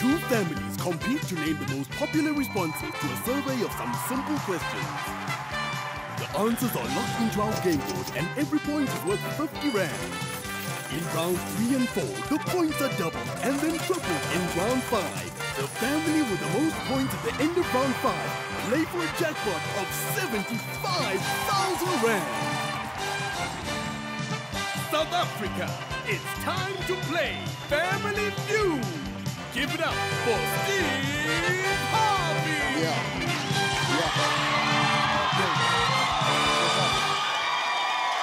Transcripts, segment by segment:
Two families compete to name the most popular responses to a survey of some simple questions. The answers are locked into our game board and every point is worth 50 rand. In rounds 3 and 4, the points are doubled and then tripled in round 5. The family with the most points at the end of round 5 play for a jackpot of 75,000 rand. South Africa, it's time to play Family Feud. Give it up for Steve Harvey. How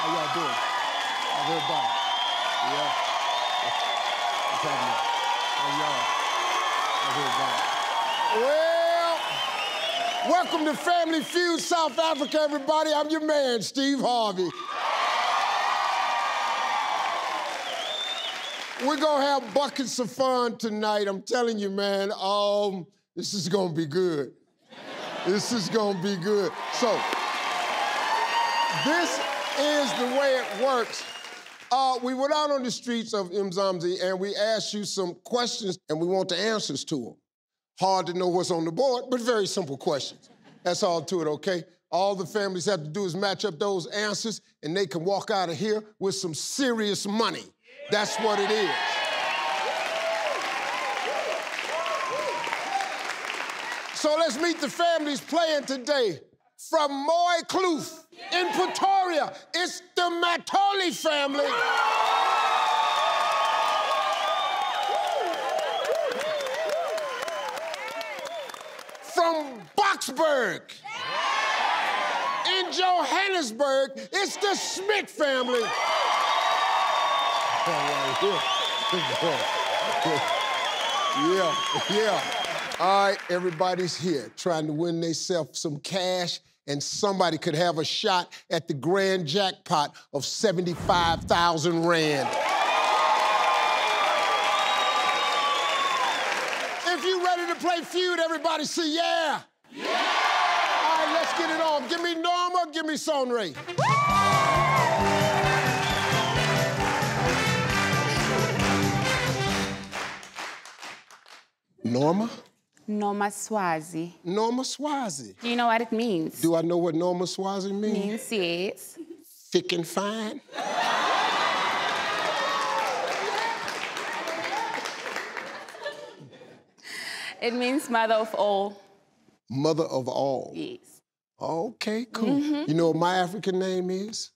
y'all doing? I heard about it. Yeah. What's happening? How y'all? I heard about it. Well, welcome to Family Feud South Africa, everybody. I'm your man, Steve Harvey. We're gonna have buckets of fun tonight. I'm telling you, man, this is gonna be good. This is gonna be good. So, this is the way it works. We went out on the streets of Mzansi and we asked you some questions and we want the answers to them. Hard to know what's on the board, but very simple questions. That's all to it, okay? All the families have to do is match up those answers and they can walk out of here with some serious money. That's what it is. So let's meet the families playing today. From Moy Kloof in Pretoria, it's the Matoli family. From Boksburg in Johannesburg, it's the Schmitt family. All right, everybody's here trying to win themselves some cash, and somebody could have a shot at the grand jackpot of 75,000 rand. If you ready to play feud, everybody say yeah. Yeah! All right, let's get it on. Give me Norma, give me Sonray. Norma? Norma Swazi. Norma Swazi. Do you know what it means? Do I know what Norma Swazi means? Means, yes. Thick and fine. It means mother of all. Mother of all? Yes. Okay, cool. You know what my African name is?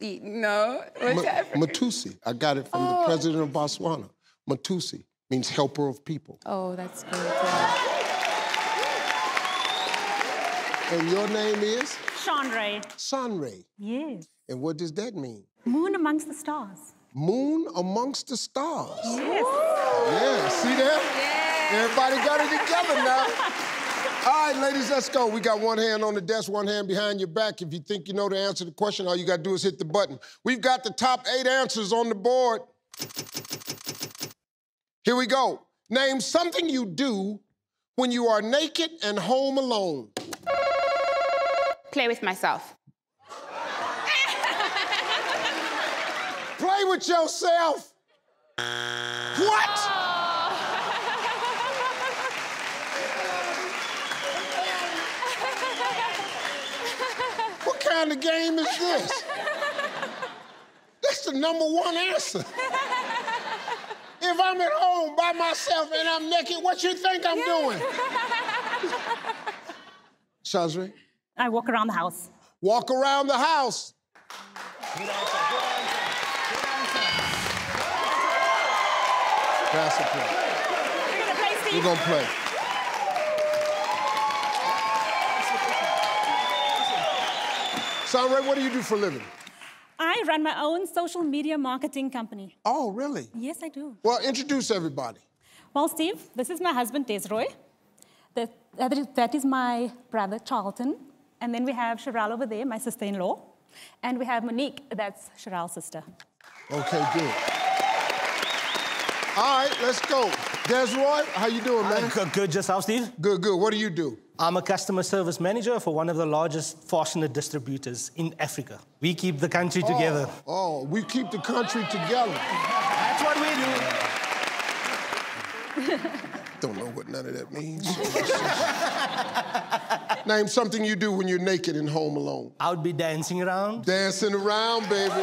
No, what's African? Matusi. I got it from the president of Botswana. Matusi means helper of people. Oh, that's good. And your name is? Sonray. Sonray. Yes. And what does that mean? Moon amongst the stars. Moon amongst the stars. Yes. Woo! Yeah, see that? Yeah. Everybody got it together now. All right, ladies, let's go. We got one hand on the desk, one hand behind your back. If you think you know the answer to the question, all you got to do is hit the button. We've got the top 8 answers on the board. Here we go. Name something you do when you are naked and home alone. Play with myself. Play with yourself? What? Oh. What kind of game is this? That's the #1 answer. If I'm at home by myself and I'm naked, what you think I'm doing? Shazri? I walk around the house. Walk around the house. Good answer, good answer, good answer. Pass the play. We're gonna play, Steve. We're gonna play. Sonray, what do you do for a living? I run my own social media marketing company. Oh, really? Yes, I do. Well, introduce everybody. Well, Steve, this is my husband, Desroy. That is my brother, Charlton. And then we have Sherelle over there, my sister-in-law. And we have Monique, that's Sherelle's sister. Okay, good. All right, let's go. Desroy, how you doing, man? Good, just how, Steve? Good, good. What do you do? I'm a customer service manager for one of the largest fastener distributors in Africa. We keep the country together. Oh, we keep the country together. That's what we do. don't know what none of that means. Name something you do when you're naked and home alone. I would be dancing around. Dancing around, baby.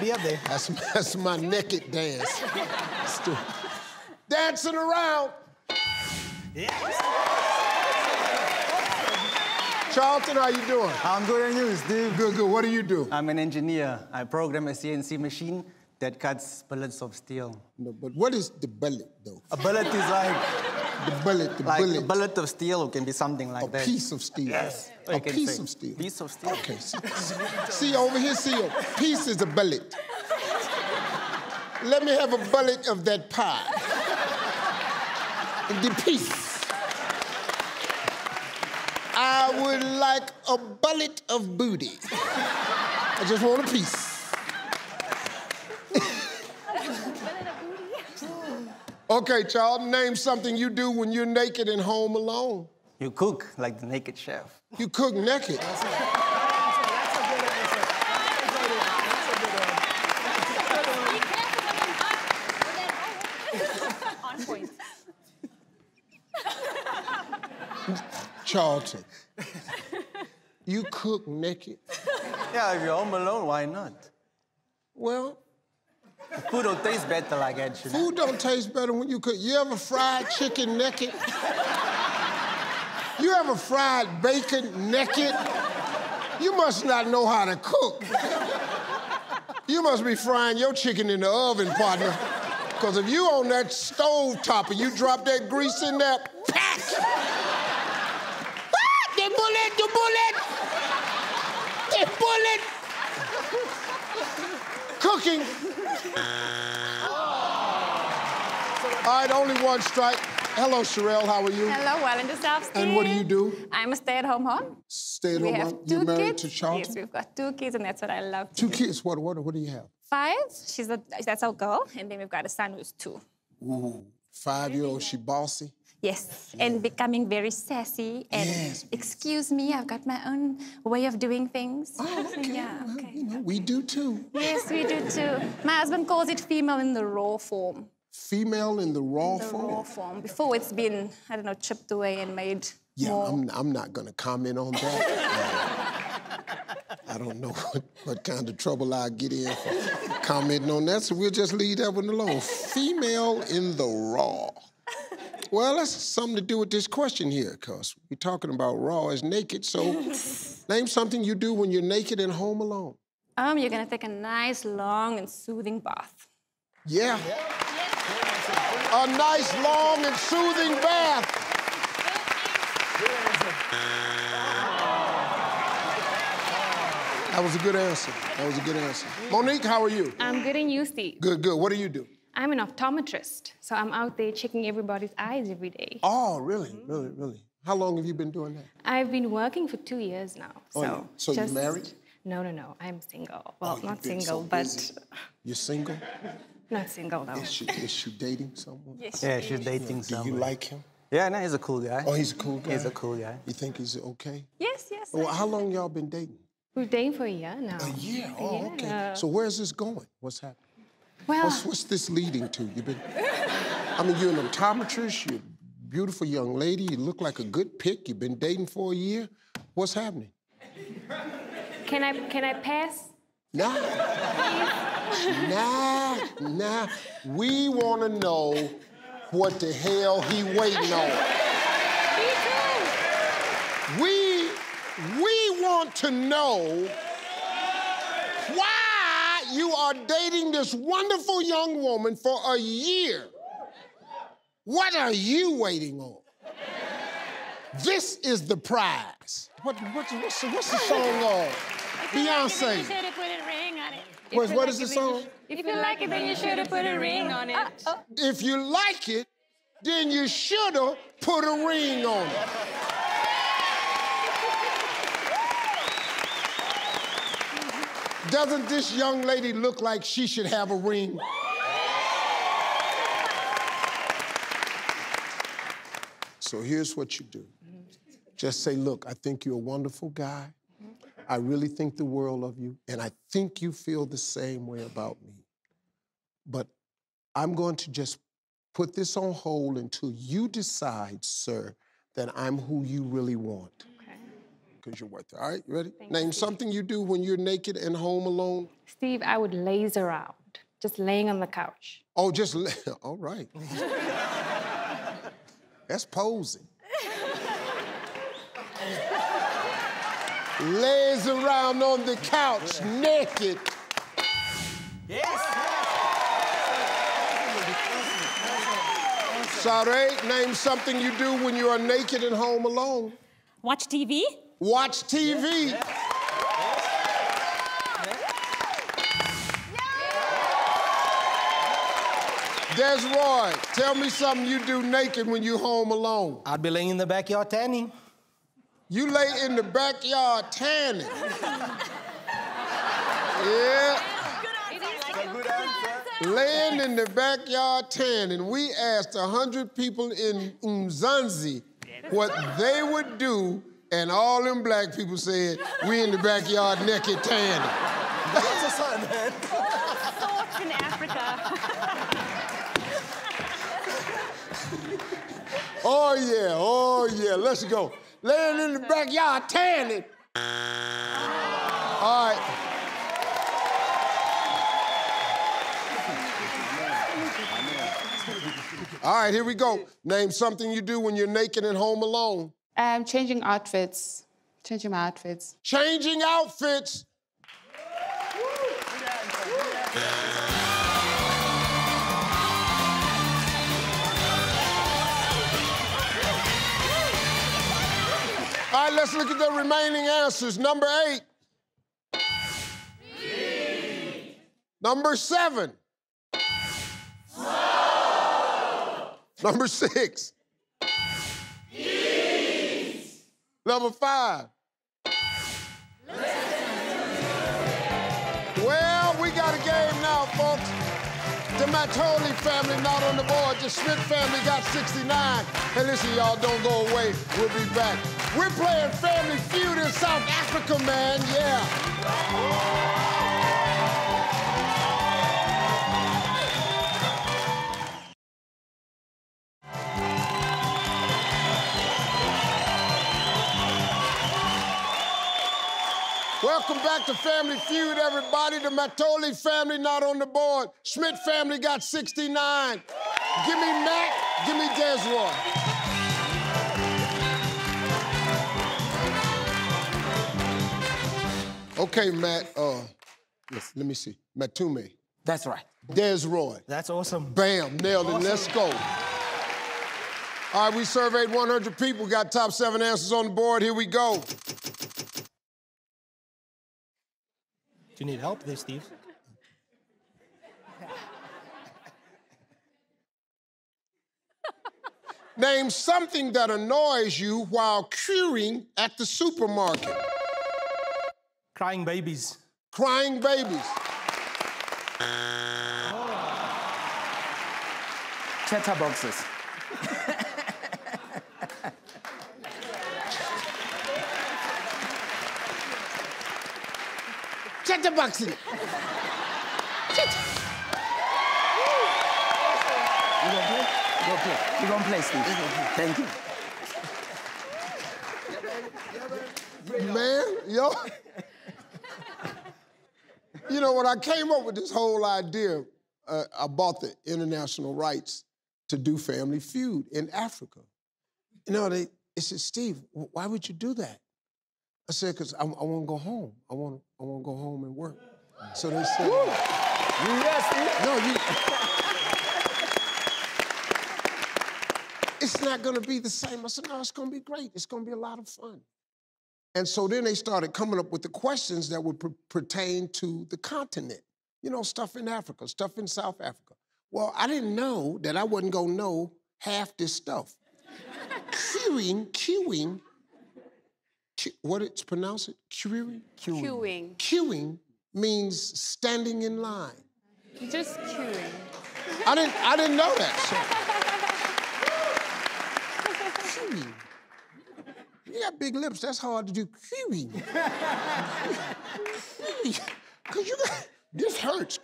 Be up there. That's my naked dance. Dancing around. Yes. Charlton, how you doing? I'm good, and you, Steve? Good, good. What do you do? I'm an engineer. I program a CNC machine that cuts bullets of steel. No, but what is the bullet, though? A bullet is like... The bullet. A bullet of steel can be something like that. A piece of steel. Yes. A piece of steel. Piece of steel. Okay. See over here, see a piece is a bullet. Let me have a bullet of that pie. The piece. I would like a bullet of booty. I just want a piece. Okay, child, name something you do when you're naked and home alone. You cook like the naked chef. You cook naked? That's a good answer. That's a good answer. On point. Charlton, you cook naked? Yeah, if you're home alone, why not? Well... Food don't taste better like that, you know. Food don't taste better when you cook. You ever fried chicken naked? You ever fried bacon naked? You must not know how to cook. You must be frying your chicken in the oven, partner. Because if you on that stove top and you drop that grease in there, pack! Ah, the bullet, the bullet! The bullet! Cooking. Oh. All right, only one strike. Hello, Sherelle, how are you? Hello, well and yourself, Steve. And what do you do? I'm a stay-at-home mom. Stay-at-home mom? You're married to Charlton? Yes, we've got 2 kids, and that's what I love to do. 2 kids? What do you have? 5. That's our girl. And then we've got a son who's 2. Ooh, 5-year-old, she bossy? Yes, yeah. And becoming very sassy and, yes, excuse me, I've got my own way of doing things. Oh, okay. Yeah, well, okay. You know, we do too. Yes, we do too. My husband calls it female in the raw form. Female in the raw form? Raw form. Before it's been, I don't know, chipped away and made more. I'm not going to comment on that. I don't know what kind of trouble I get in for commenting on that, so we'll just leave that one alone. Female in the raw. Well, that's something to do with this question here, because we're talking about raw as naked, so name something you do when you're naked and home alone. You're going to take a nice, long and soothing bath. Yeah. A nice, long and soothing bath. That was a good answer. That was a good answer. Monique, how are you? I'm good, and you, Steve? Good, good. What do you do? I'm an optometrist, so I'm out there checking everybody's eyes every day. Oh, really? Mm-hmm. Really, really? How long have you been doing that? I've been working for 2 years now. Oh, so yeah. So just... you're married? No, no, no. I'm single. Well, not single, so but... You're single? Not single, though. Is she dating someone? Yes, yeah, she's dating someone. Do you like him? Yeah, no, he's a cool guy. Oh, he's a cool guy? He's a cool guy. You think he's okay? Yes, yes. Well, how long y'all been dating? We're dating for a year now. A year? Oh, yeah. Okay. So where's this going? What's happening? Well, what's this leading to? You're an optometrist, you're a beautiful young lady, you look like a good pick, you've been dating for a year. What's happening? Can I pass? Nah. Nah. We want to know what the hell he waiting on. Me too. We want to know why you are dating this wonderful young woman for a year. What are you waiting on? This is the prize. What's the song on? Beyonce. You should have put a ring on it. What is the song? If you like it, then you should have put a ring on it. If you like it, then you should have put a ring on it. Doesn't this young lady look like she should have a ring? So here's what you do. Just say, look, I think you're a wonderful guy. I really think the world of you, and I think you feel the same way about me. But I'm going to just put this on hold until you decide, sir, that I'm who you really want. Okay. Because you're worth it. All right, you ready? Thanks, Name Steve. Something you do when you're naked and home alone. Steve, I would laze around, just laying on the couch. Oh, just, all right. That's posing. Lays around on the couch, naked. Yes! Sorry, name something you do when you are naked and home alone. Watch TV. Watch TV. Yes. Yes. Desroy, tell me something you do naked when you're home alone. I'd be laying in the backyard tanning. You lay in the backyard tanning. Yeah. Laying in the backyard tanning. We asked 100 people in Mzansi what they would do, and all them black people said, we in the backyard naked tanning. That's a sign, man. Thoughts in Africa. Oh, yeah, oh, yeah, let's go. Laying in the backyard tanning. All right. All right, here we go. Name something you do when you're naked and home alone. Changing outfits. Changing my outfits. Changing outfits. All right, let's look at the remaining answers. Number 8. Three. Number 7. Slow. Number 6. Peace. Number 5. Listen. Well, we got a game now, folks. The Matoli family not on the board. The Schmitt family got 69. Hey, listen, y'all, don't go away. We'll be back. We're playing Family Feud in South Africa, man, yeah. Welcome back to Family Feud, everybody. The Matoli family not on the board. Schmitt family got 69. Give me Matt, give me Desroy. Okay, Matt, yes. Let me see. Matume. That's right. Desroy. That's awesome. Bam, nailed it. Awesome. Let's go. All right, we surveyed 100 people, got top 7 answers on the board. Here we go. Do you need help there, Steve? Name something that annoys you while queuing at the supermarket. Crying babies. Crying babies. Oh. Chatterboxes. Chatterboxes. You gonna play? Go play. You gonna play, Steve. Thank you. Man, yo. You know, when I came up with this whole idea, I bought the international rights to do Family Feud in Africa. You know, they said, Steve, why would you do that? I said, because I want to go home. I want to go home and work. So they said, it's not going to be the same. I said, no, it's going to be great. It's going to be a lot of fun. And so then they started coming up with the questions that would pertain to the continent. You know, stuff in Africa, stuff in South Africa. Well, I didn't know that I wasn't gonna know half this stuff. Queuing, what it's pronounced it? Queuing? Queuing. Queuing means standing in line. Just queuing. I didn't know that. So. big lips, that's hard to do. Because you got, this hurts.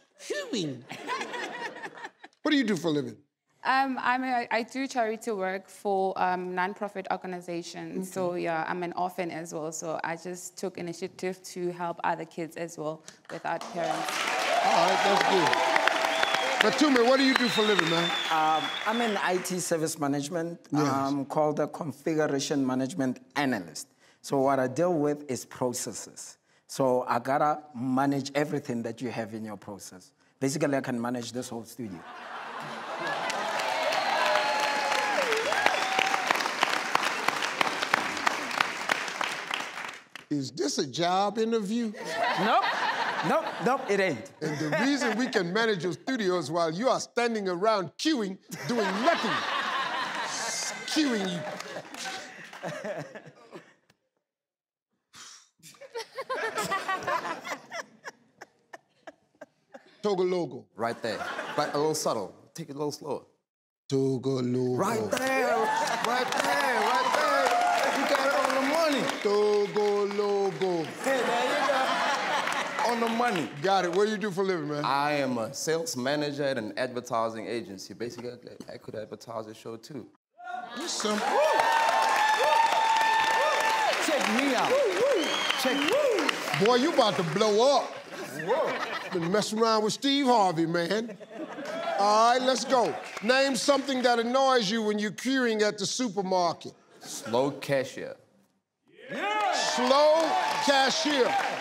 What do you do for a living? I do charity work for non-profit organizations. Okay. So yeah, I'm an orphan as well. So I just took initiative to help other kids as well without parents. All right, that's good. Matumi, what do you do for a living, man? I'm in IT service management. Yes. I'm called a configuration management analyst. So what I deal with is processes. So I gotta manage everything that you have in your process. Basically, I can manage this whole studio. Is this a job interview? Nope. Nope, it ain't. And the reason we can manage your studios while you are standing around queuing, doing nothing. Queuing you. Tlogologo. Right there. But a little subtle. Take it a little slower. Tlogologo. Right there. Right there. Right there. You got it on the money. Tlogologo. Hey, there you go. On the money. Got it. What do you do for a living, man? I am a sales manager at an advertising agency. Basically, I could advertise a show, too. You're simple. Check me out. Check me. Boy, you about to blow up. Whoa. Been messing around with Steve Harvey, man. All right, let's go. Name something that annoys you when you're queuing at the supermarket. Slow cashier. Yeah. Slow cashier. Yeah.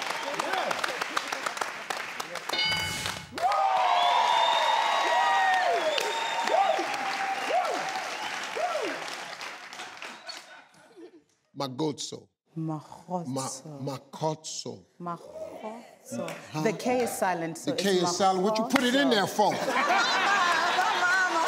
Magotso. Makotso. Makotso. The K is silent, so the K is silent. What you put it in there for? It's my mama.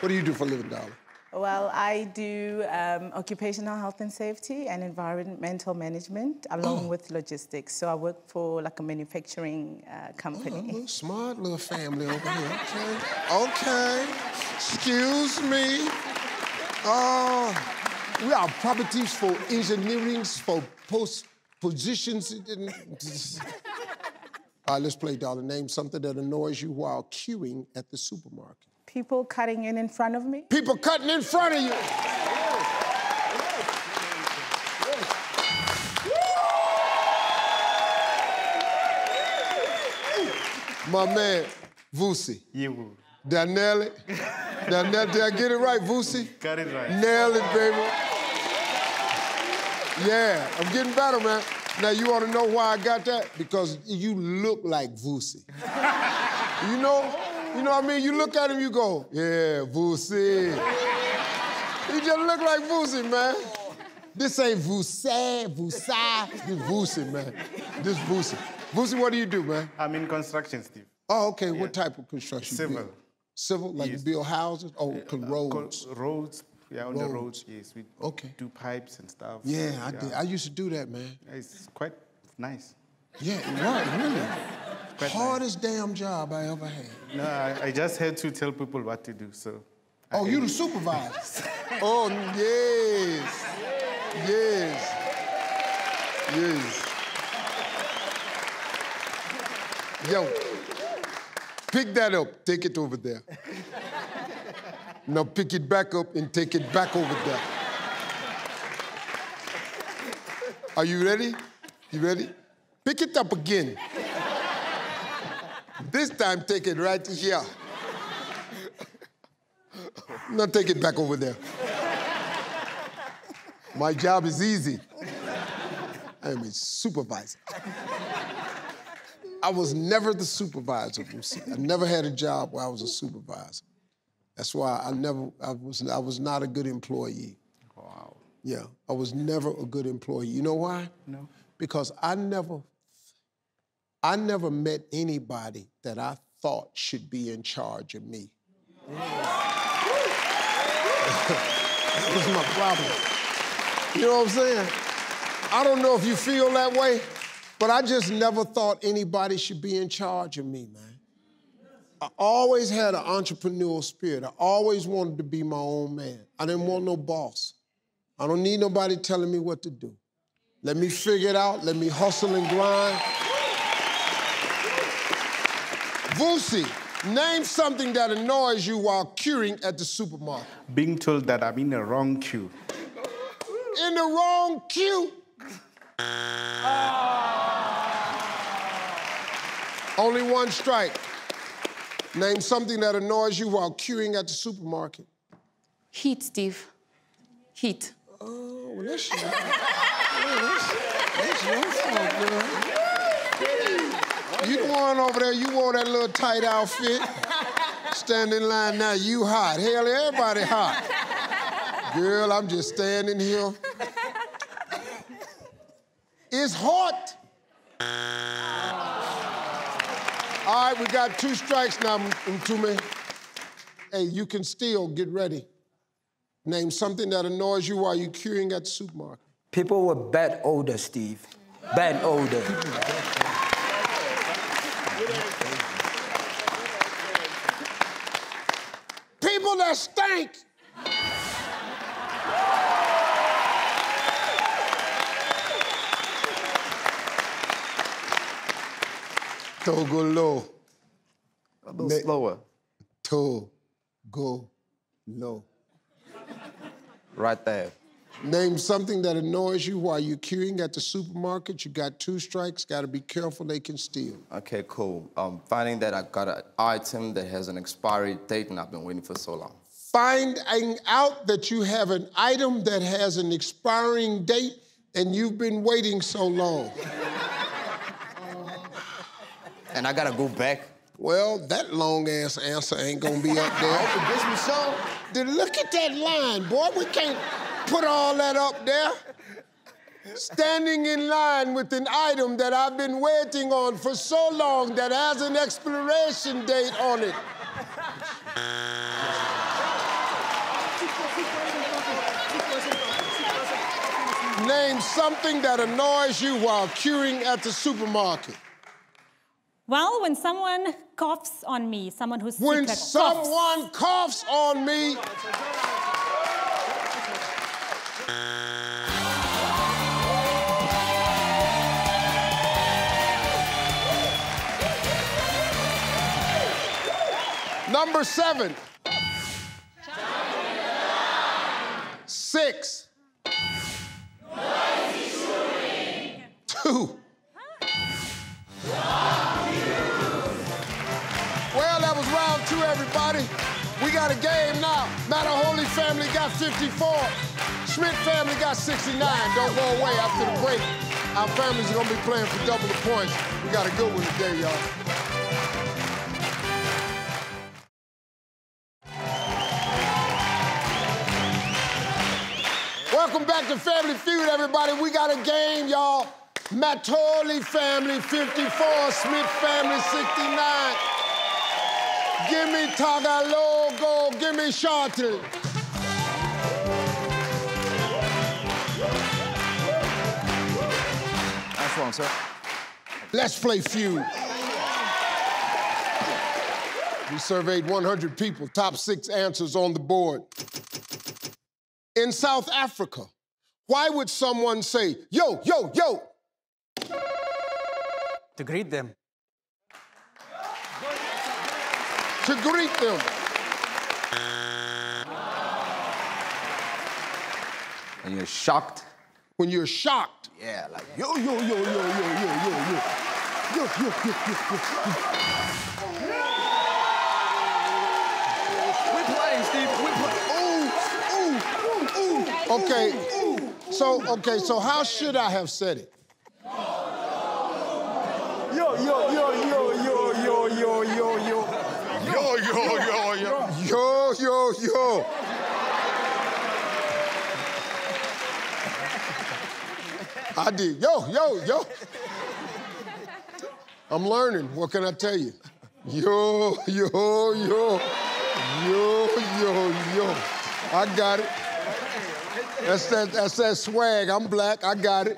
What do you do for a living, darling? Well, I do occupational health and safety and environmental management, along with logistics. So I work for like a manufacturing company. Oh, smart little family over here. Okay. Okay. Excuse me. We are properties for engineering, for post positions. All right, let's play, darling. Name something that annoys you while queuing at the supermarket. People cutting in front of me. People cutting in front of you. My man, Vusi. You. Did I nail it? Did I get it right, Vusi? Got it right. Nail it, baby. Yeah, I'm getting better, man. Now, you ought to know why I got that? Because you look like Vusi. You know? You know what I mean? You look at him, you go, yeah, Vusi. You just look like Vusi, man. This ain't Vusi, Vusi. This Vusi, man. This Vusi. Vusi, what do you do, man? I'm in construction, Steve. Oh, okay. Yeah. What type of construction? Civil. Build? Civil? Like yes. You build houses? Oh, roads. Roads. Yeah, on roads. The roads, yes. We okay. do pipes and stuff. Yeah, yeah, I did. I used to do that, man. It's quite nice. Yeah, right, really. Hardest nice. Damn job I ever had. No, I just had to tell people what to do, so... Oh, you the supervisor. Oh, yes. Yes. Yes. Yo, pick that up, take it over there. Now pick it back up and take it back over there. Are you ready? You ready? Pick it up again. This time, take it right here. Now take it back over there. My job is easy. I am a supervisor. I was never the supervisor, Lucy. I never had a job where I was a supervisor. That's why I was not a good employee. Wow. Yeah, I was never a good employee. You know why? No. Because I never met anybody that I thought should be in charge of me. That was my problem. You know what I'm saying? I don't know if you feel that way, but I just never thought anybody should be in charge of me, man. I always had an entrepreneurial spirit. I always wanted to be my own man. I didn't want no boss. I don't need nobody telling me what to do. Let me figure it out. Let me hustle and grind. Vusi, name something that annoys you while queuing at the supermarket. Being told that I'm in the wrong queue. In the wrong queue? Only one strike. Name something that annoys you while queuing at the supermarket. Heat, Steve. Heat. Oh, well, that's your fault, girl. You the one over there, you wore that little tight outfit. Stand in line now, you hot. Hell, everybody hot. Girl, I'm just standing here. It's hot. All right, we got two strikes now, Mtume. Hey, you can still get ready. Name something that annoys you while you're queuing at the supermarket. People with bad odor, Steve. Bad odor. People that stink. Togolo. A little slower. Togolo. Right there. Name something that annoys you while you're queuing at the supermarket. You got two strikes, gotta be careful, they can steal. Okay, cool. Finding that I got an item that has an expiry date and I've been waiting for so long. Finding out that you have an item that has an expiring date and you've been waiting so long. And I gotta go back. Well, that long-ass answer ain't gonna be up there. So, look at that line, boy. We can't put all that up there. Standing in line with an item that I've been waiting on for so long that has an expiration date on it. Name something that annoys you while queuing at the supermarket. Well, when someone coughs on me, someone who's sick. When someone coughs on me. Number 7. China. 6. Noisy shooting. 2. Everybody, we got a game now. Matter Holy family got 54. Schmitt family got 69. Don't go away after the break. Our families are gonna be playing for double the points. We got a good one today, y'all. Welcome back to Family Feud, everybody. We got a game, y'all. Matoli family 54, Schmitt family 69. Give me Tlogologo, give me Charlton. That's wrong, sir. Let's play Feud. We surveyed 100 people, top 6 answers on the board. In South Africa, why would someone say, yo, yo, yo? To greet them. To greet them. When you're shocked. When you're shocked. Yeah, like yo, yo, yo, yo, yo, yo, yo, yo. Yo, yo, yo, yo, yo. We're playing, Steve. We're playing. Ooh, ooh, ooh, ooh. Okay. Ooh. So how should I have said it? Yo, yo, yo, yo, yo, yo, yo, yo, yo. Yo, yo, yo, yo. Yo, yo, yo. I did. Yo, yo, yo. I'm learning. What can I tell you? Yo, yo, yo. Yo, yo, yo. I got it. That's that swag. I'm black. I got it.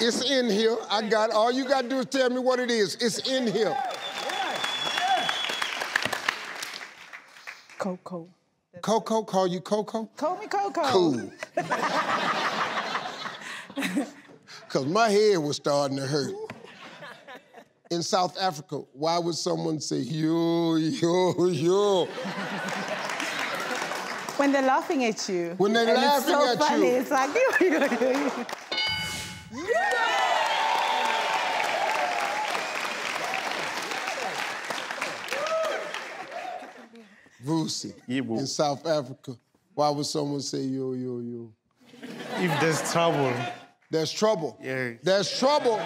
It's in here. I got it. All you got to do is tell me what it is. It's in here. Coco. Coco, call you Coco? Call me Coco. Cool. Because my head was starting to hurt. In South Africa, why would someone say, yo, yo, yo? When they're laughing at you. When they're and laughing it's so at funny. You. It's like, yo, yo, yo, yo. Vusi, in South Africa, why would someone say, yo, yo, yo? If there's trouble. There's trouble. Yeah. There's trouble.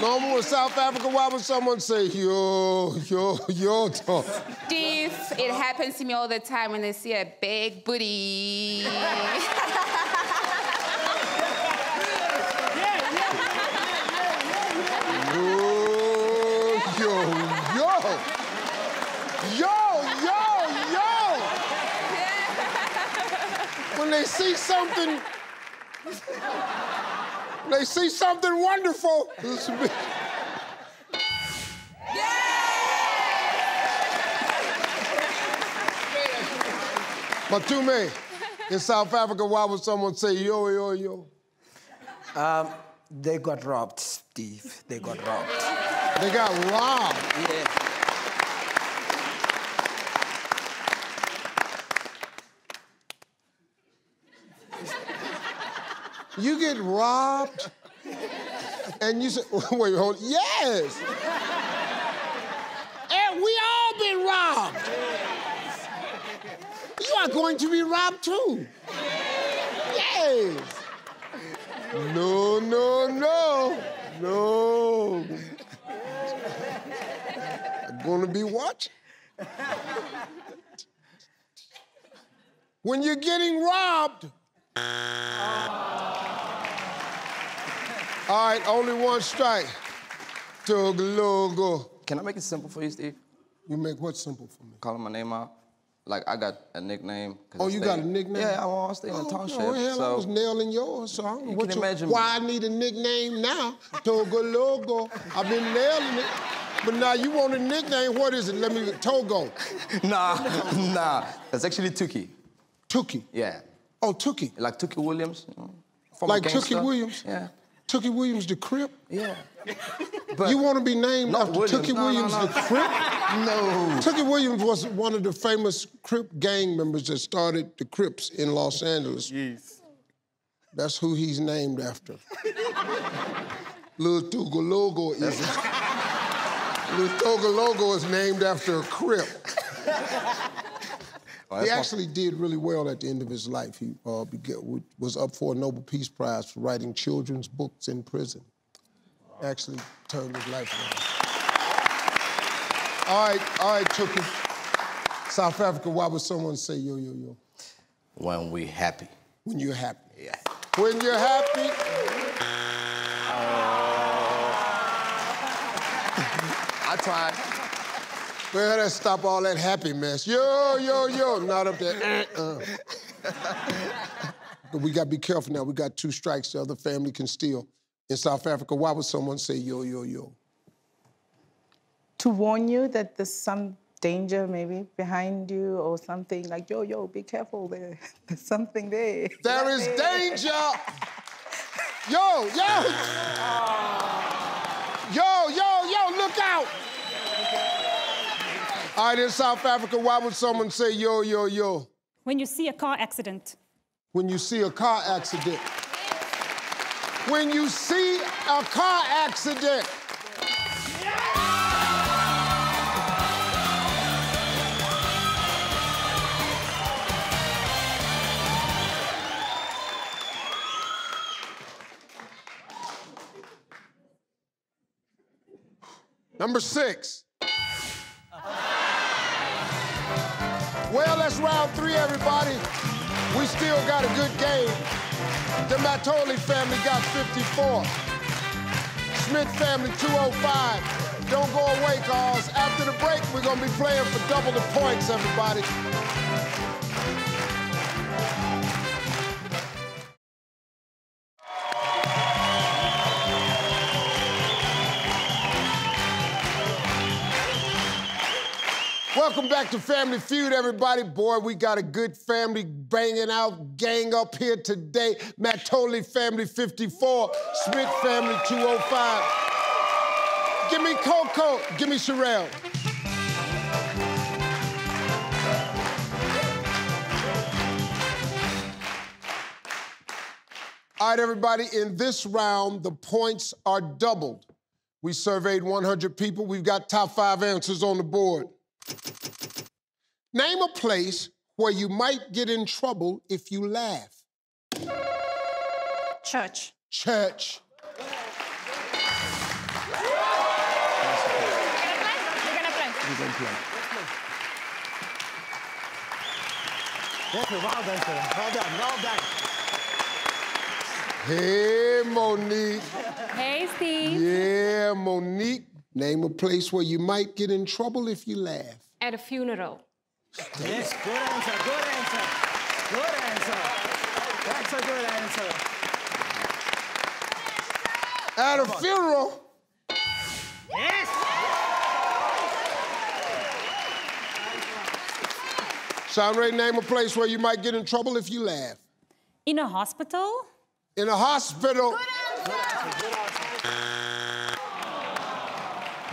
Normal in South Africa, why would someone say, yo, yo, yo, dog? Steve, it happens to me all the time when they see a big booty. When they see something, they see something wonderful. Matume, in South Africa, why would someone say, yo, yo, yo? They got robbed, Steve. They got robbed. They got robbed? Yeah. You get robbed, and you say, wait, hold on. Yes! And we all been robbed. You are going to be robbed too. Yes! No, no, no. No. I'm gonna be watching. When you're getting robbed, all right, only one strike. Tlogologo. Can I make it simple for you, Steve? You make what simple for me? Calling my name out. Like, I got a nickname. Oh, you got a nickname? Yeah, I stay in the township. Oh, hell, so I was nailing yours, so I don't know what you... Imagine why I need a nickname now. Tlogologo. I've been nailing it. But now you want a nickname, what is it? Let me... Togo. Nah. That's actually Tuki. Tuki? Yeah. Oh, Tuki. Like Tuki Williams. You know, like Tuki Williams? Yeah. Tookie Williams the Crip? Yeah. But you want to be named after Tookie Williams the Crip? No. Tookie Williams was one of the famous Crip gang members that started the Crips in Los Angeles. Yes. That's who he's named after. Little Tlogologo is... Little Tlogologo is named after a Crip. Oh, he actually did really well at the end of his life. He was up for a Nobel Peace Prize for writing children's books in prison. Wow. Actually turned his life around. All right, Tookie. South Africa, why would someone say yo, yo, yo? When we happy. When you're happy. Yeah. When you're happy. I tried. Well, let's stop all that happy mess. Yo, yo, yo, not up there. But we gotta be careful now. We got two strikes the other family can steal. In South Africa, why would someone say yo, yo, yo? To warn you that there's some danger maybe behind you or something like, yo, yo, be careful there. There's something there. There is danger. Yo, yo. Oh. Yo, yo, yo, look out. All right, in South Africa, why would someone say, yo, yo, yo? When you see a car accident. When you see a car accident. When you see a car accident. Number 6. Well, that's round 3, everybody. We still got a good game. The Matoli family got 54. Schmitt family 205. Don't go away, cause after the break, we're gonna be playing for double the points, everybody. Welcome back to Family Feud, everybody. Boy, we got a good family banging out gang up here today. Matoli family 54, Schmitt family 205. Give me Coco, give me Sherelle. All right, everybody, in this round, the points are doubled. We surveyed 100 people. We've got top 5 answers on the board. Name a place where you might get in trouble if you laugh. Church. Church. We're gonna play. Thank you. Well done, sir. Well done. Well done. Hey, Monique. Hey, Steve. Yeah, Monique. Name a place where you might get in trouble if you laugh. At a funeral. Yes, good answer, good answer. Good answer. That's a good answer. At a funeral? Yes! Sound ready, name a place where you might get in trouble if you laugh. In a hospital? In a hospital. Good answer. Good answer.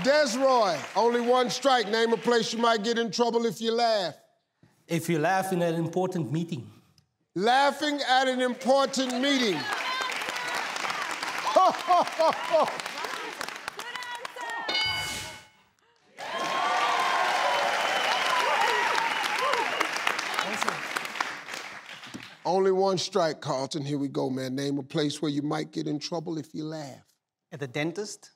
Desroy, only one strike. Name a place you might get in trouble if you laugh. If you laugh in an important meeting. Laughing at an important meeting. Ho, ho, ho, ho. Only one strike, Carlton. Here we go, man. Name a place where you might get in trouble if you laugh. At the dentist?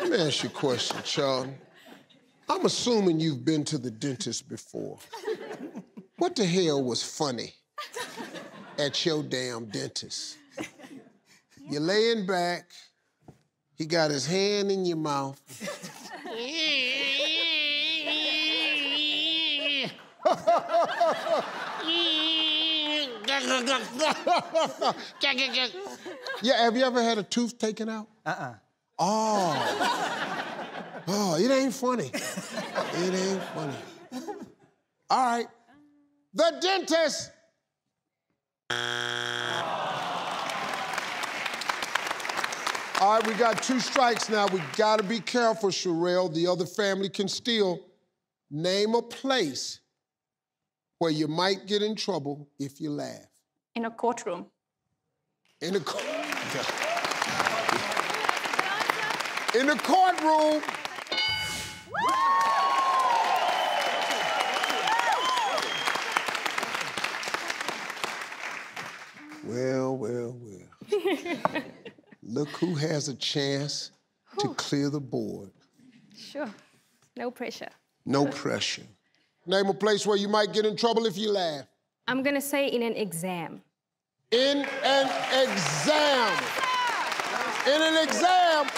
Let me ask you a question, Charlton. I'm assuming you've been to the dentist before. What the hell was funny at your damn dentist? You're laying back, he got his hand in your mouth. Yeah, have you ever had a tooth taken out? Oh. Oh, it ain't funny. It ain't funny. All right. The dentist. All right, we got 2 strikes now. We gotta be careful, Sherelle. The other family can steal. Name a place where you might get in trouble if you laugh. In a courtroom. In a courtroom. In a courtroom. Well, well, well. Look who has a chance to clear the board. Sure. No pressure. No pressure. Name a place where you might get in trouble if you laugh. I'm gonna say in an exam. In an exam. In an exam.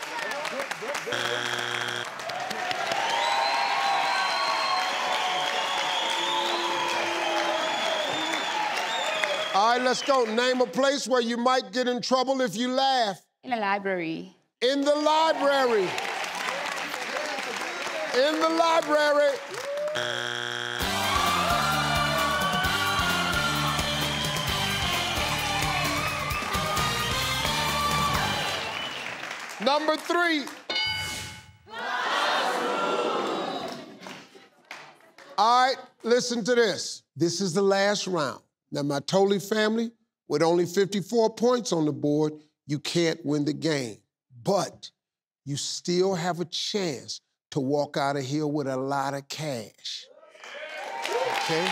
All right, let's go. Name a place where you might get in trouble if you laugh. In a library. In the library. In the library. Number 3. All right, listen to this. This is the last round. Now, my Matoli family, with only 54 points on the board, you can't win the game. But you still have a chance to walk out of here with a lot of cash. Okay?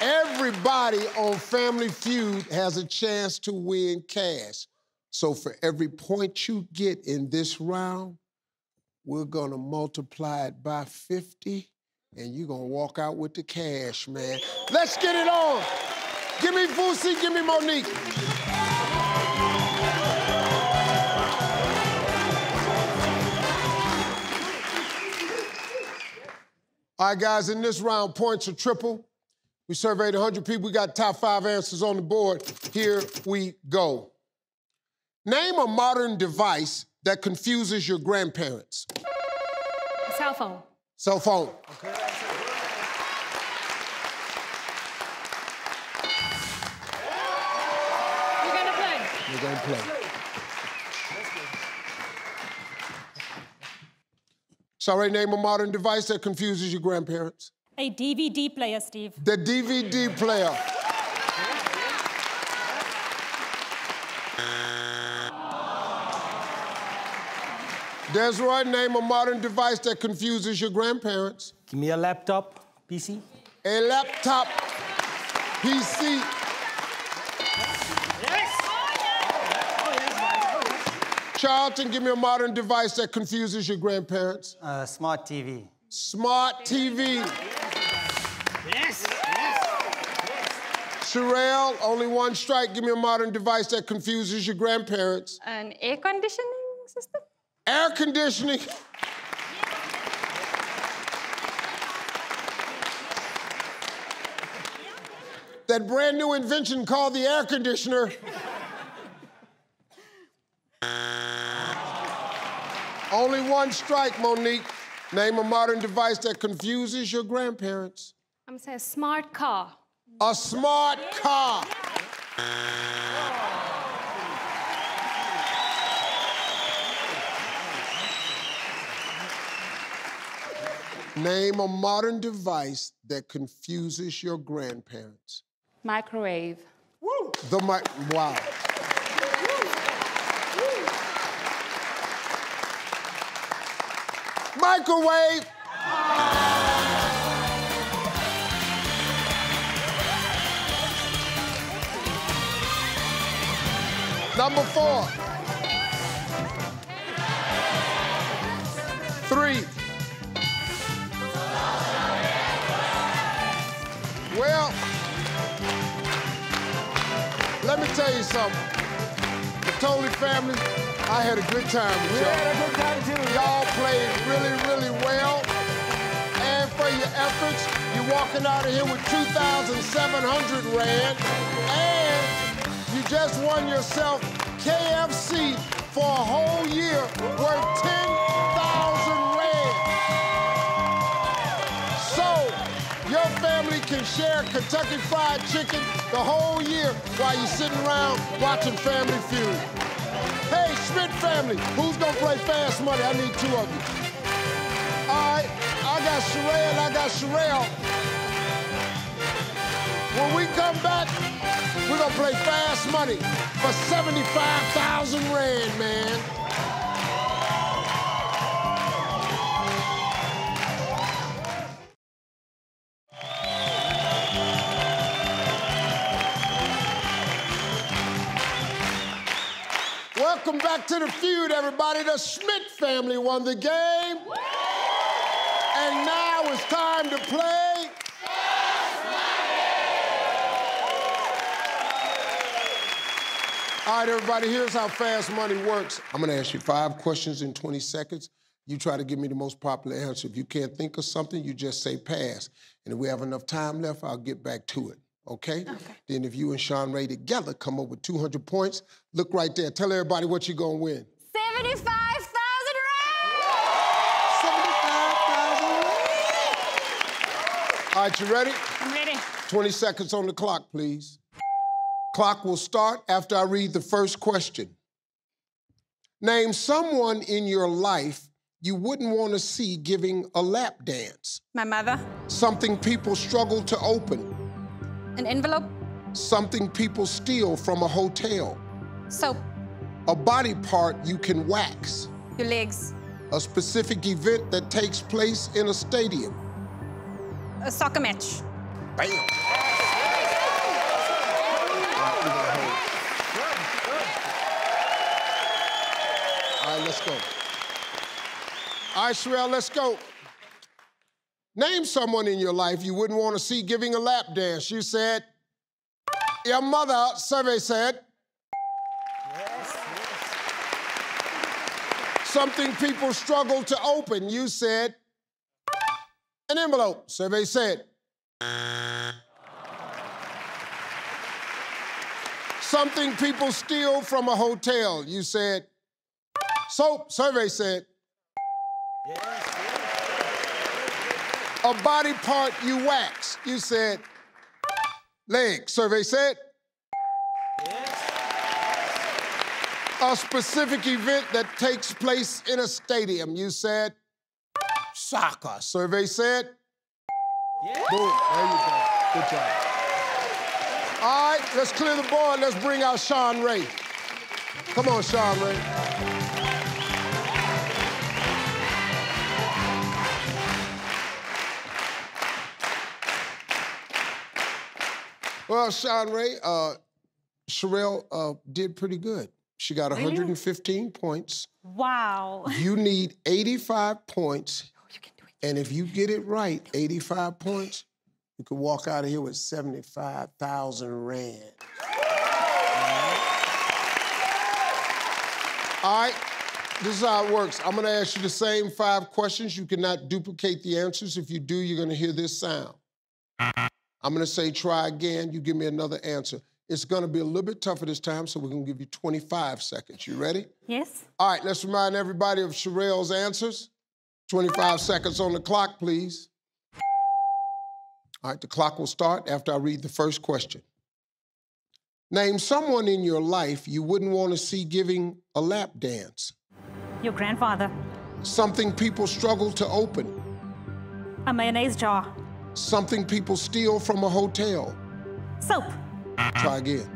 Everybody on Family Feud has a chance to win cash. So for every point you get in this round, we're gonna multiply it by 50, and you're gonna walk out with the cash, man. Let's get it on. Give me Vusi, give me Monique. All right, guys, in this round, points are triple. We surveyed 100 people. We got top 5 answers on the board. Here we go. Name a modern device that confuses your grandparents. A cell phone. Cell phone. Okay, that's it. We're gonna play. We're gonna play. Sorry, name a modern device that confuses your grandparents. A DVD player, Steve. The DVD player. Desroy, name a modern device that confuses your grandparents. Give me a laptop, PC. A laptop, PC. Charlton, give me a modern device that confuses your grandparents. Smart TV. Smart TV. Yes. Sherelle, only one strike. Give me a modern device that confuses your grandparents. An air conditioning system? Air conditioning. That brand new invention called the air conditioner. Only one strike, Monique. Name a modern device that confuses your grandparents. I'm gonna say a smart car. A smart car. Name a modern device that confuses your grandparents. Microwave. Woo! The mic. Wow. Microwave. Number 4. 3. Well, let me tell you something. The Toley family, I had a good time with y'all. We had a good time too. Y'all played really, really well. And for your efforts, you're walking out of here with 2,700 rand. And you just won yourself KFC for a whole year worth 10,000 rand. So your family can share Kentucky Fried Chicken the whole year while you're sitting around watching Family Feud. Hey, Schmitt family, who's gonna play Fast Money? I need 2 of you. All right, I got Sherelle, I got Sherelle. When we come back, we're gonna play Fast Money for 75,000 rand, man. Welcome back to the feud, everybody. The Schmitt family won the game. Woo! And now it's time to play... Fast Money! All right, everybody, here's how Fast Money works. I'm gonna ask you 5 questions in 20 seconds. You try to give me the most popular answer. If you can't think of something, you just say pass. And if we have enough time left, I'll get back to it. Okay? Okay? Then if you and Sean Ray together come up with 200 points, look right there. Tell everybody what you're gonna win. 75,000 rand! 75,000 rand! All right, you ready? I'm ready. 20 seconds on the clock, please. Clock will start after I read the first question. Name someone in your life you wouldn't want to see giving a lap dance. My mother. Something people struggle to open. An envelope. Something people steal from a hotel. Soap. A body part you can wax. Your legs. A specific event that takes place in a stadium. A soccer match. Bam! All right, let's go. All right, Sherelle, let's go. Name someone in your life you wouldn't want to see giving a lap dance. You said, your mother, survey said. Yes, yes. Something people struggle to open. You said, an envelope, survey said. something people steal from a hotel. You said soap. Survey said. Yes. A body part you wax. You said leg. Survey said. A specific event that takes place in a stadium. You said soccer. Survey said? Yeah. Boom, there you go. Good job. All right, let's clear the board. Let's bring out Sean Ray. Come on, Sean Ray. Well, Sean Ray, Sherelle did pretty good. She got 115 points. Wow. You need 85 points. Oh, you can do it. And if you get it right, 85 points, you could walk out of here with 75,000 rand. All right, this is how it works. I'm gonna ask you the same 5 questions. You cannot duplicate the answers. If you do, you're gonna hear this sound. I'm gonna say try again. You give me another answer. It's gonna be a little bit tougher this time, so we're gonna give you 25 seconds. You ready? Yes. All right, let's remind everybody of Sherelle's answers. 25 seconds on the clock, please. All right, the clock will start after I read the first question. Name someone in your life you wouldn't wanna see giving a lap dance. Your grandfather. Something people struggle to open. A mayonnaise jar. Something people steal from a hotel. Soap. Try again.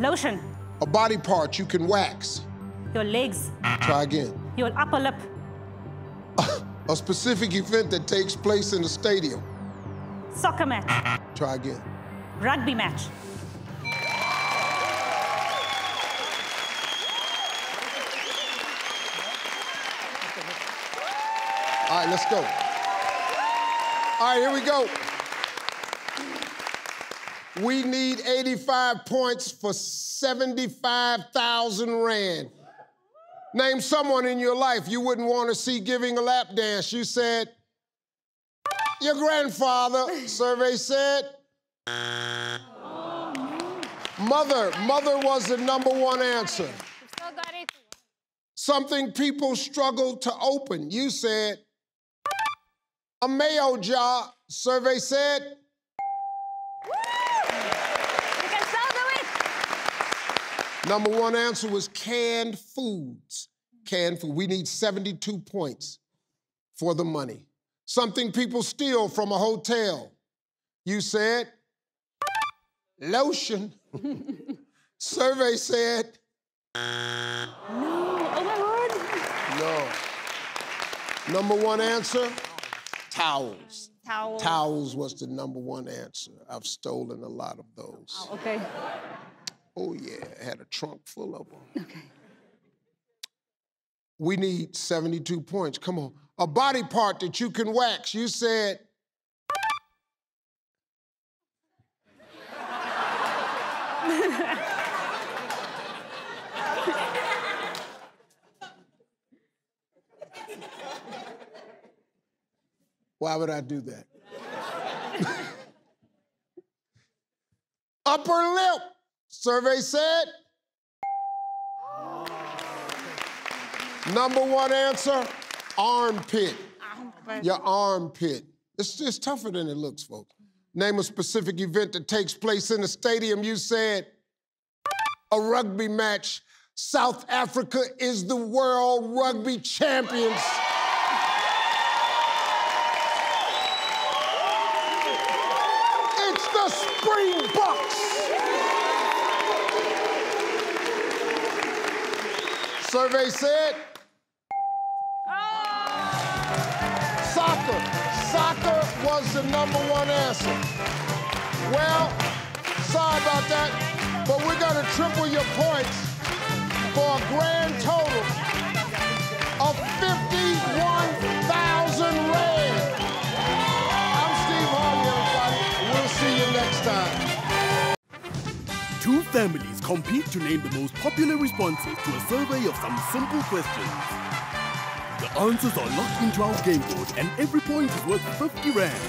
Lotion. A body part you can wax. Your legs. Try again. Your upper lip. A specific event that takes place in a stadium. Soccer match. Try again. Rugby match. All right, let's go. All right, here we go. We need 85 points for 75,000 rand. Name someone in your life you wouldn't want to see giving a lap dance. You said, your grandfather. Survey said, mother. Mother was the #1 answer. Something people struggle to open. You said, a mayo jar. Survey said, #1 answer was canned foods. Canned food. We need 72 points for the money. Something people steal from a hotel. You said, lotion. Survey said, no. Oh my Lord. No. #1 answer, towels. Towels. Towels was the #1 answer. I've stolen a lot of those. Oh, okay. Oh, yeah, I had a trunk full of them. Okay. We need 72 points. Come on. A body part that you can wax. You said... Why would I do that? Upper lip. Survey said? #1 answer, armpit. Your armpit. It's tougher than it looks, folks. Name a specific event that takes place in a stadium. You said a rugby match. South Africa is the world rugby champions. It's the Springboks. Survey said? Oh. Soccer. Soccer was the #1 answer. Well, sorry about that, but we're gonna triple your points for a grand total of 51,000 rand. I'm Steve Harvey, everybody. We'll see you next time. 2 families compete to name the most popular responses to a survey of some simple questions. The answers are locked into our game board and every point is worth 50 rand.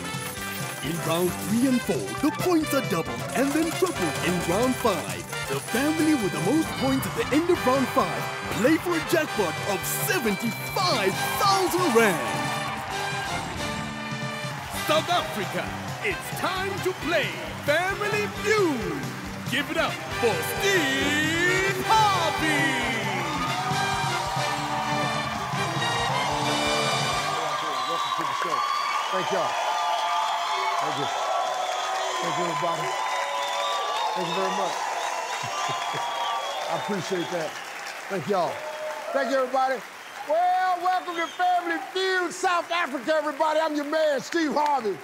In round 3 and 4, the points are doubled and then tripled in round 5. The family with the most points at the end of round 5 play for a jackpot of 75,000 rand. South Africa, it's time to play Family Feud. Give it up for Steve Harvey. Welcome to the show. Thank y'all. Thank you. Thank you, everybody. Thank you very much. I appreciate that. Thank y'all. Thank you, everybody. Well, welcome to Family Feud, South Africa, everybody. I'm your man, Steve Harvey.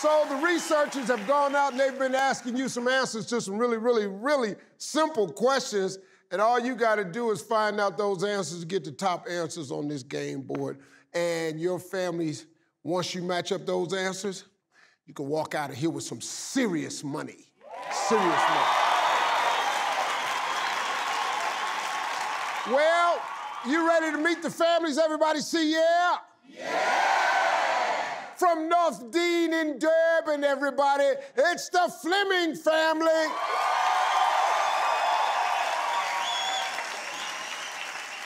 So the researchers have gone out and they've been asking you some answers to some really, really, really simple questions. And all you got to do is find out those answers, get the top answers on this game board. And your families, once you match up those answers, you can walk out of here with some serious money. Serious money. Well, you ready to meet the families? Everybody see, yeah? Yeah! From North Dean in Durban, everybody, it's the Fleming family.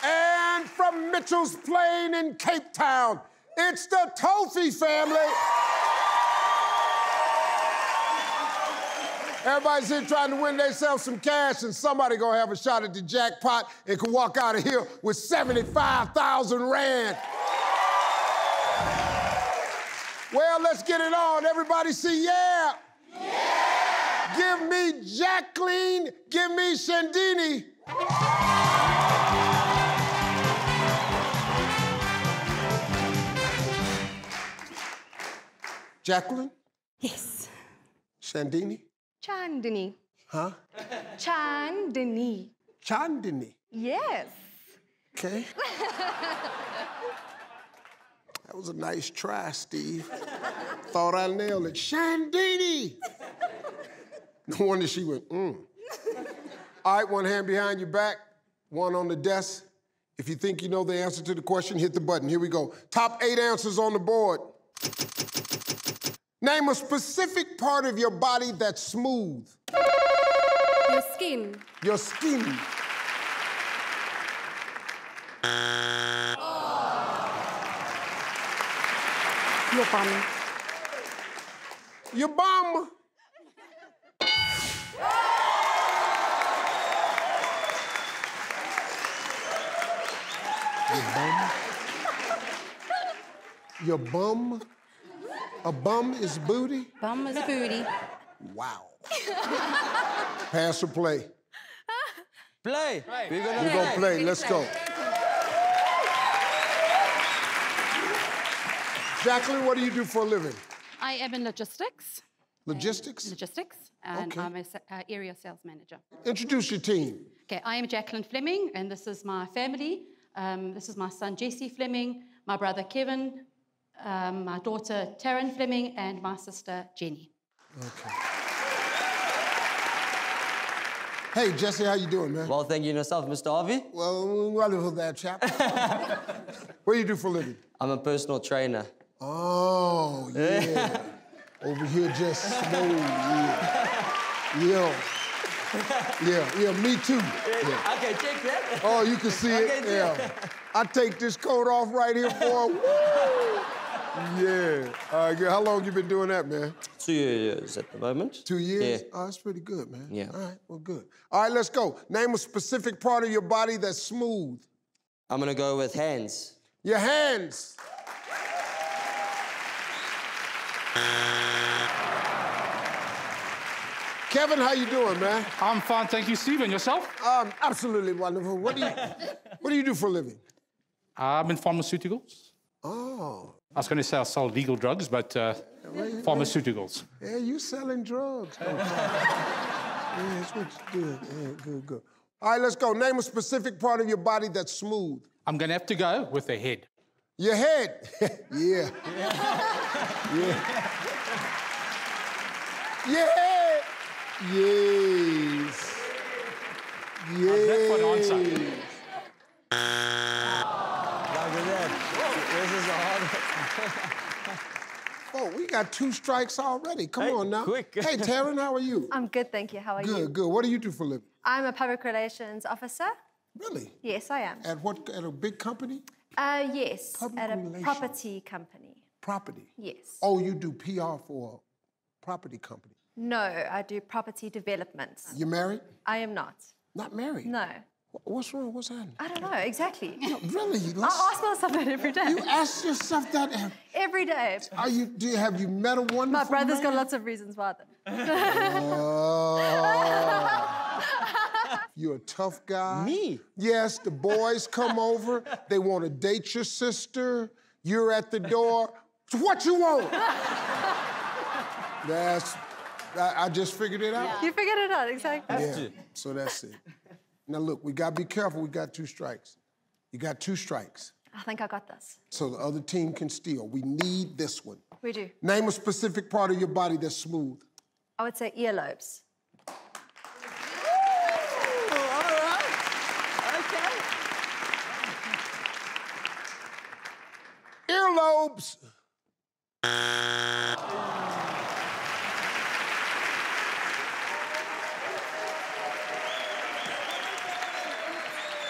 And from Mitchell's Plain in Cape Town, it's the Toffee family. Everybody's here trying to win themselves some cash, and somebody gonna have a shot at the jackpot and can walk out of here with 75,000 rand. Well, let's get it on. Everybody see, yeah? Yeah! Give me Jacqueline, give me Shandini. Jacqueline? Yes. Shandini? Chandini. Huh? Chandini. Chandini? Yes. Okay. That was a nice try, Steve. Thought I nailed it. Chandini! No wonder she went, mm. All right, one hand behind your back, one on the desk. If you think you know the answer to the question, hit the button. Here we go. Top 8 answers on the board. Name a specific part of your body that's smooth. Your skin. Your skin. Oh. Your bum. Your bum. Your bum. Your bum. A bum is booty? Bum is booty. Wow. Pass or play? Play. Play. We're going to play. Let's go. Jacqueline, what do you do for a living? I am in logistics. Logistics? Logistics. And okay. I'm an area sales manager. Introduce your team. Okay, I am Jacqueline Fleming, and this is my family. This is my son, Jesse Fleming, my brother, Kevin, my daughter, Taryn Fleming, and my sister, Jenny. Okay. Hey, Jesse, how you doing, man? Well, thank you, and yourself, Mr. Harvey. Well, wonderful there, chap. What do you do for a living? I'm a personal trainer. Oh, yeah. Over here, just slow, yeah. Yeah. Yeah, me too. Yeah. Okay, check that. Oh, you can see okay, it, yeah. I take this coat off right here, boy. Yeah. How long you been doing that, man? 2 years at the moment. 2 years? Yeah. Oh, that's pretty good, man. Yeah. All right, well, good. All right, let's go. Name a specific part of your body that's smooth. I'm gonna go with hands. Your hands. Kevin, how you doing, man? I'm fine, thank you, Steven. Yourself? Absolutely wonderful. What do you do for a living? I'm in pharmaceuticals. Oh. I was going to say I sell legal drugs, but pharmaceuticals. Yeah, you selling drugs. No yeah, that's what you do. Yeah, good. All right, let's go. Name a specific part of your body that's smooth. I'm going to have to go with the head. Your head? Yeah. Yeah. Yeah. Your head? Yes. Yes. That's what I answer. Look at that. This is a hard. Oh, we got 2 strikes already. Come on now. Quick. Hey, Taryn, how are you? I'm good, thank you. How are you? Good, good. What do you do for a living? I'm a public relations officer. Really? Yes, I am. At what? At a big company? Yes. Public relations. At a property company. Property? Yes. Oh, you do PR for a property company? No, I do property development. You married? I am not. Not married? No. What's wrong? What's happening? I don't know, exactly. No, really? I ask myself that every day. You ask yourself that? Every day. Have you met a wonderful man? My brother's got lots of reasons why, though. You're a tough guy. Me? Yes, the boys come over. They want to date your sister. You're at the door. What you want? I just figured it out. Yeah. You figured it out, exactly. Yeah, so that's it. Now look, we gotta be careful, we got 2 strikes. You got 2 strikes. I think I got this. So the other team can steal. We need this one. We do. Name a specific part of your body that's smooth. I would say earlobes. Ooh, all right, okay. Earlobes.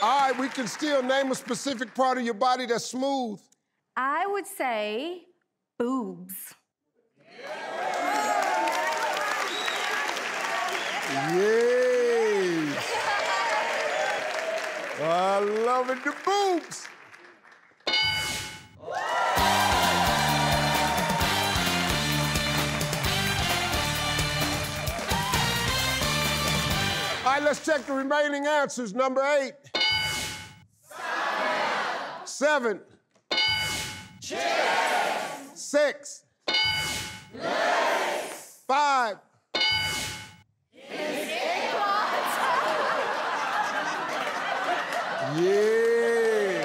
All right, we can still name a specific part of your body that's smooth. I would say boobs. Yay! I love it, the boobs. All right, let's check the remaining answers. Number 8. 7. Cheers. 6. Lace. 5. Yeah.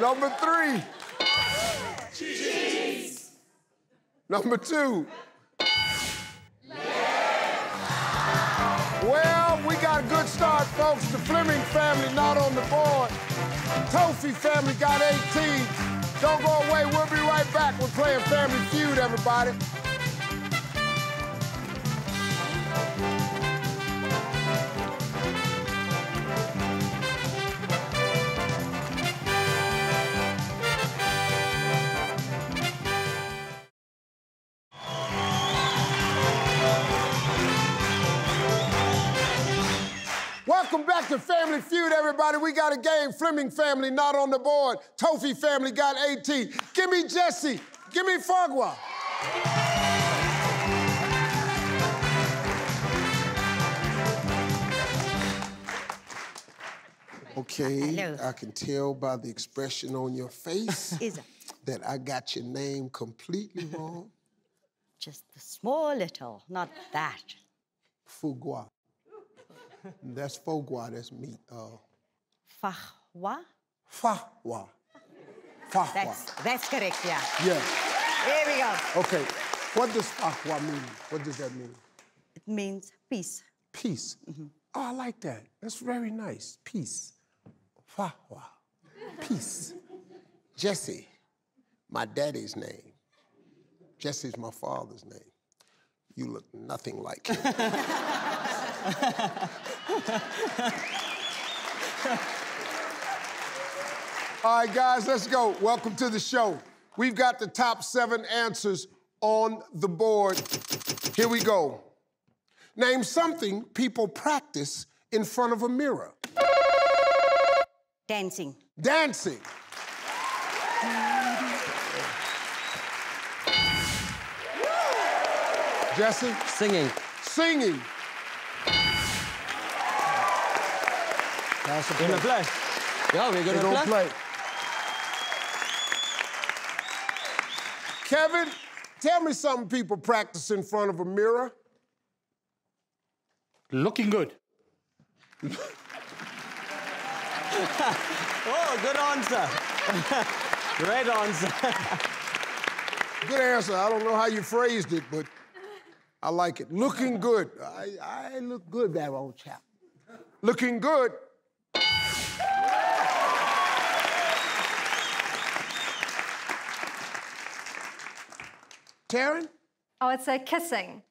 Number 3. Cheese. Number 2. Well, we got a good start, folks. The Fleming family not on the board. Toffee family got 18. Don't go away. We'll be right back. We're playing Family Feud, everybody. Welcome back to Family Feud, everybody. We got a game. Fleming family not on the board. Toffee family got 18. Give me Jesse. Give me Fogwa. Okay, hello. I can tell by the expression on your face that I got your name completely wrong. Just a small little, not that. Fogwa. That's fogwa, that's meat. Fahwa? Fahwa. Fahwa. That's correct, yeah. Yes. There we go. Okay. What does fahwa mean? What does that mean? It means peace. Peace. Mm-hmm. Oh, I like that. That's very nice. Peace. Fahwa. Peace. Jesse, my daddy's name. Jesse's my father's name. You look nothing like him. All right, guys, let's go. Welcome to the show. We've got the top 7 answers on the board. Here we go. Name something people practice in front of a mirror. Dancing. Dancing. Jesse? Singing. Singing. That's a play. We're gonna play. Yeah, we're gonna play. Kevin, tell me something people practice in front of a mirror. Looking good. Oh, good answer. Great answer. Good answer. I don't know how you phrased it, but I like it. Looking good. I look good, that old chap. Looking good. Taryn? Oh, it's a kissing.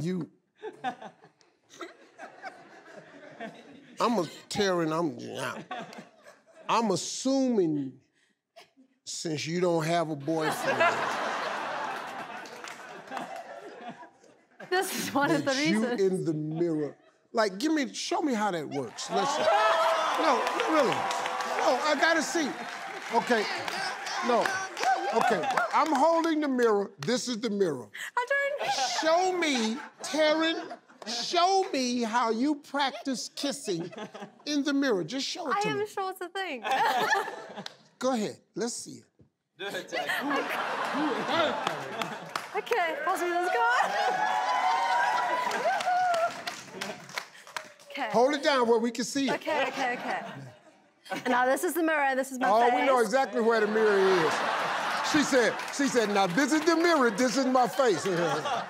You. I'm a Taryn, I'm assuming since you don't have a boyfriend. This is one of the reasons. You in the mirror. Like, show me how that works. Listen. No, really. No, I gotta see. Okay. No. Okay. I'm holding the mirror. This is the mirror. Show me, Taryn, show me how you practice kissing in the mirror. Just show it to me. I am sure it's a thing. Go ahead. Let's see it. Okay, let's go. Okay. Hold it down where we can see it. Okay, okay, okay. And now this is the mirror, this is my face. Oh, we know exactly where the mirror is. She said, now this is the mirror, this is my face. Yeah,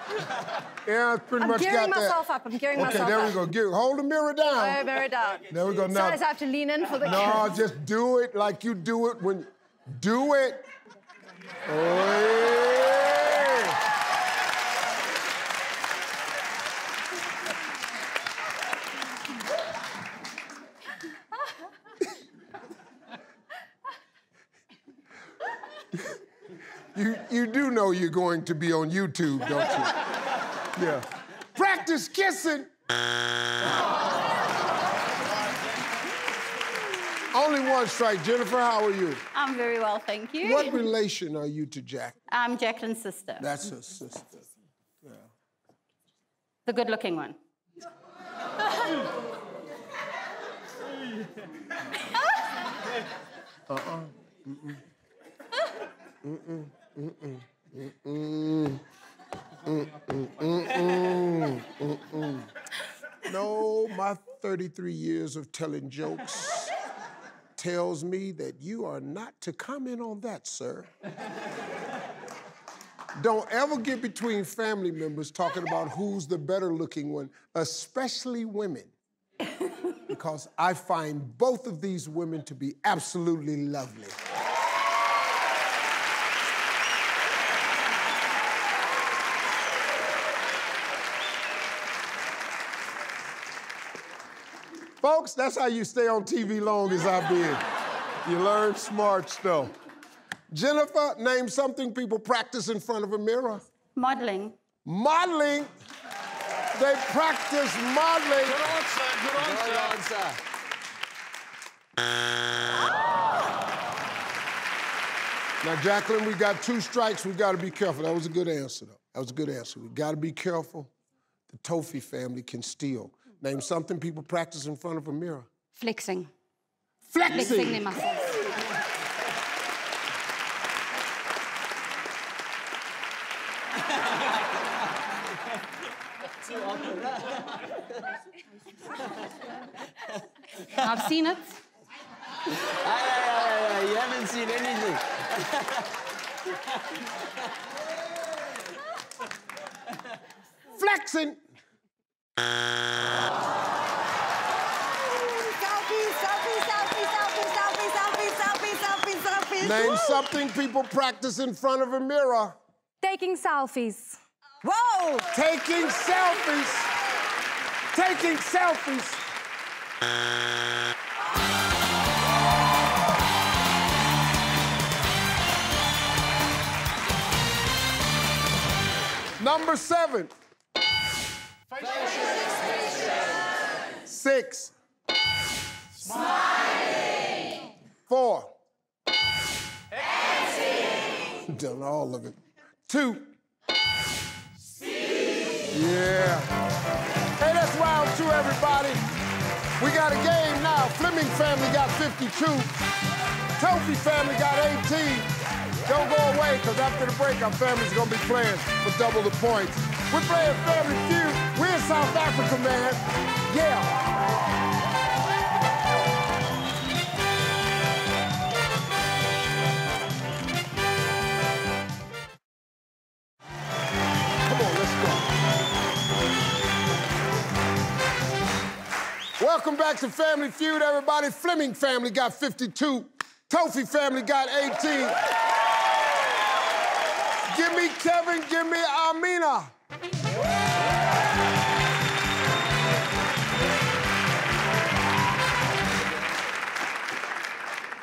I'm pretty much gearing myself up. There we go. Hold the mirror down. Hold the mirror down. There we go. Now, so I have to lean in for the camera. No, just do it like you do it when... Do it. Oh, yeah. You do know you're going to be on YouTube, don't you? Yeah. Practice kissing. Only one strike. Jennifer, how are you? I'm very well, thank you. What relation are you to Jack? I'm Jacqueline's sister. That's her sister. Yeah. The good-looking one. No, my 33 years of telling jokes tells me that you are not to comment on that, sir. Don't ever get between family members talking about who's the better-looking one, especially women, because I find both of these women to be absolutely lovely. Folks, that's how you stay on TV long as I've been. You learn smart stuff. Jennifer, name something people practice in front of a mirror. Modeling. Modeling? They practice modeling. Good answer, good answer. Good answer. Now, Jacqueline, we got 2 strikes. We got to be careful. That was a good answer, though. That was a good answer. We got to be careful. The Toffee family can steal. Name something people practice in front of a mirror. Flexing. Flexing? Flexing their muscles. I've seen it. You haven't seen anything. Flexing. Selfies. Name something people practice in front of a mirror. Taking selfies. Whoa! Taking selfies. Taking selfies. Number 7. Facial expression. 6. Smiling. 4. Acting. Done all of it. 2. Speech. Yeah. Hey, that's round 2, everybody. We got a game now. Fleming family got 52. Toffee family got 18. Don't go away, because after the break, our family's going to be playing for double the points. We're playing Family Feud. We're in South Africa, man. Yeah. Come on, let's go. Welcome back to Family Feud, everybody. Fleming family got 52. Toffee family got 18. Give me Kevin, give me Amina.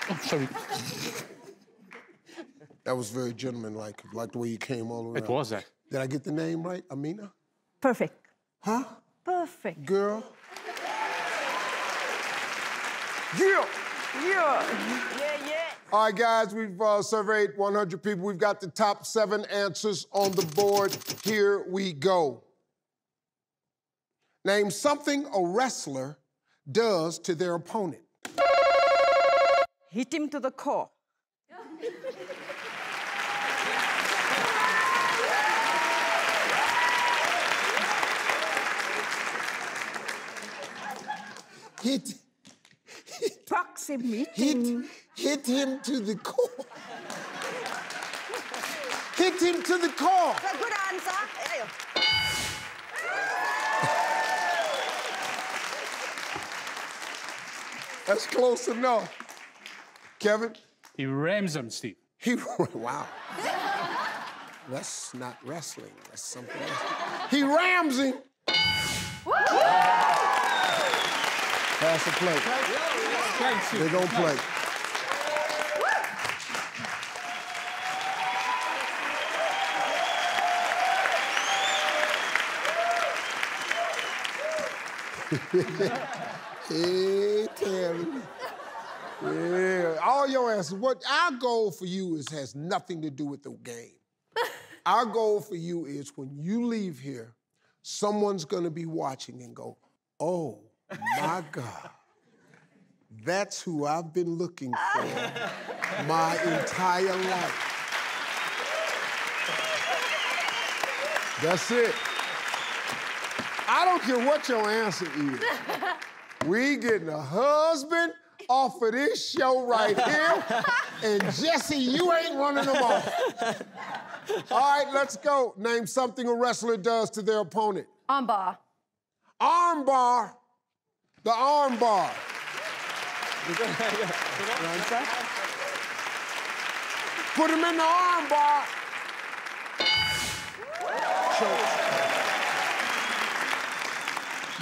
Oh, sorry. That was very gentlemanlike. Like the way you came all around. It was that. Did I get the name right, Amina? Perfect. Huh? Perfect. Girl. Yeah. Yeah. Yeah, yeah. All right, guys, we've surveyed 100 people. We've got the top 7 answers on the board. Here we go. Name something a wrestler does to their opponent. Hit him to the core. Hit. Proximity. Hit him to the core. Hit him to the core. That's a good answer. That's close enough. Kevin? He rams him, Steve. Wow. That's not wrestling. That's something else. He rams him. Pass the plate. Thanks. They don't play. Hey, Terry. Yeah. All your answers. What our goal for you is has nothing to do with the game. Our goal for you is when you leave here, someone's going to be watching and go, oh, my God, that's who I've been looking for my entire life. That's it. I don't care what your answer is. We getting a husband off of this show right here, and Jesse, you ain't running them off. All right, let's go. Name something a wrestler does to their opponent. Armbar. Armbar. The arm bar. Put him in the arm bar.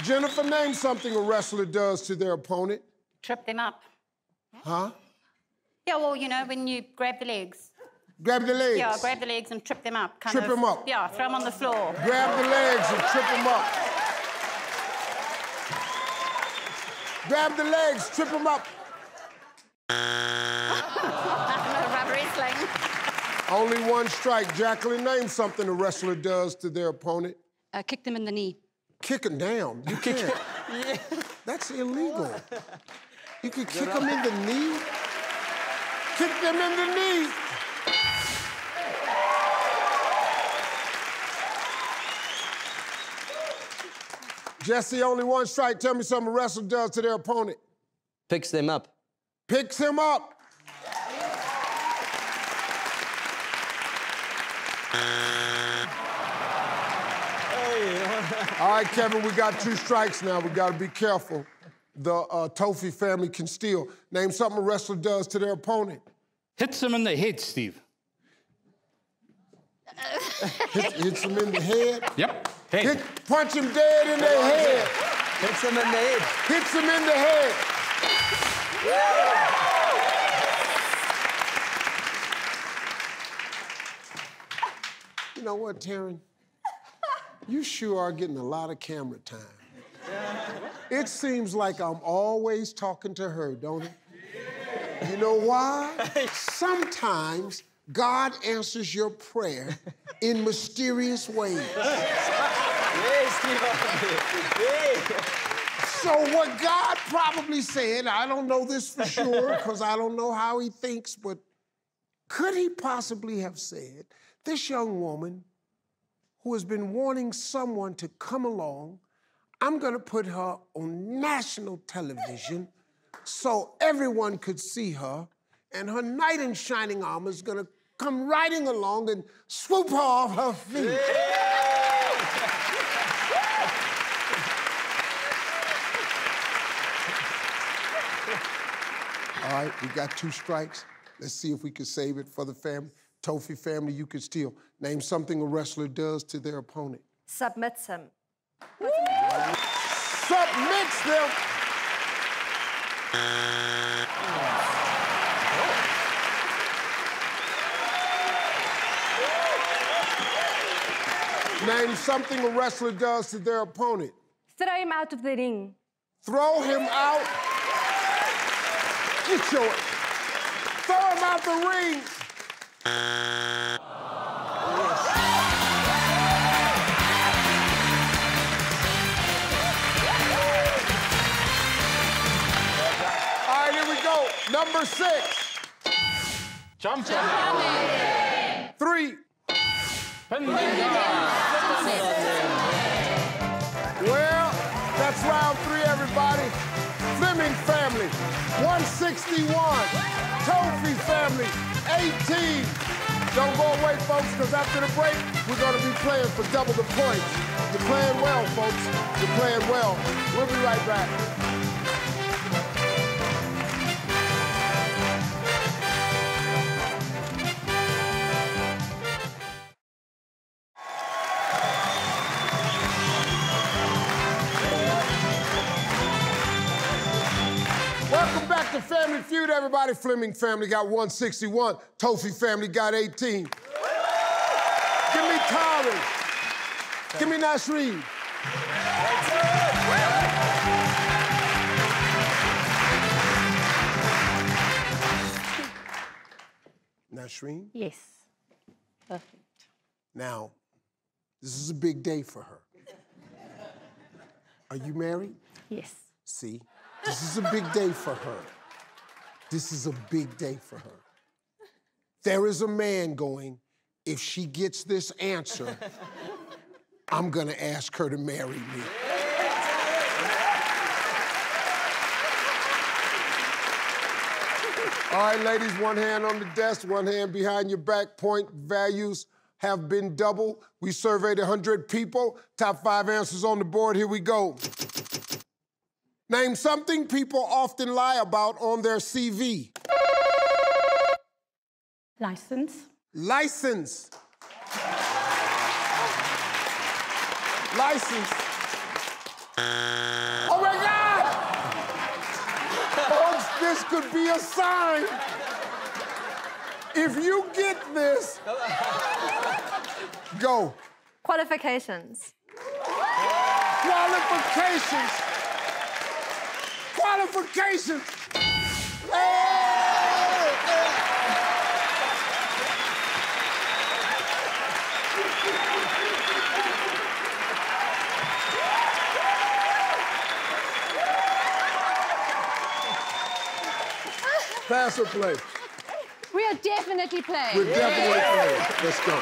Jennifer, name something a wrestler does to their opponent. Trip them up. Huh? Yeah, well, you know, when you grab the legs. Grab the legs? Yeah, grab the legs and trip them up. Trip them up? Yeah, throw them on the floor. Grab the legs and trip them up. Grab the legs, trip them up. Rubber wrestling. Only one strike. Jacqueline, name something a wrestler does to their opponent. Kick them in the knee. Kick them down. You can't. Yeah. That's illegal. You can kick them in the knee. Kick them in the knee. Jesse, only one strike. Tell me something a wrestler does to their opponent. Picks them up. Picks him up. Hey. All right, Kevin, we got 2 strikes now. We got to be careful. The Toffee family can steal. Name something a wrestler does to their opponent. Hits him in the head, Steve. Hits him in the head? Yep. Hey. Punch him dead in the head. Hits him in the head. Hits him in the head. You know what, Taryn? You sure are getting a lot of camera time. It seems like I'm always talking to her, don't it? You know why? Sometimes God answers your prayer in mysterious ways. So what God probably said, I don't know this for sure, because I don't know how he thinks, but could he possibly have said, this young woman who has been wanting someone to come along, I'm going to put her on national television so everyone could see her, and her knight in shining armor is going to come riding along and swoop her off her feet. Yeah. All right, we got two strikes. Let's see if we can save it for the family. Tofi family, you can steal. Name something a wrestler does to their opponent. Submits him. Submits them. Name something a wrestler does to their opponent. Throw him out of the ring. Throw him out. Get your... Throw him out the ring. All right, here we go. Number 6. Jump. Jumping. 3. Well, that's round 3, everybody. Fleming family, 161. Tofi family, 18. Don't go away, folks, because after the break, we're going to be playing for double the points. You're playing well, folks. You're playing well. We'll be right back. Family Feud, everybody. Fleming family got 161. Tofi family got 18. Give me Taryn. Give me Nasreen. Nasreen? Yes. Perfect. Now, this is a big day for her. Are you married? Yes. See, this is a big day for her. This is a big day for her. There is a man going, if she gets this answer, I'm gonna ask her to marry me. All right, ladies, one hand on the desk, one hand behind your back. Point values have been doubled. We surveyed 100 people. Top 5 answers on the board, here we go. Name something people often lie about on their CV. License. License. License. Oh my God! Folks, this could be a sign. If you get this, go. Qualifications. Qualifications. Qualifications! Hey! Pass or play? We are definitely playing. We're definitely playing. Let's go.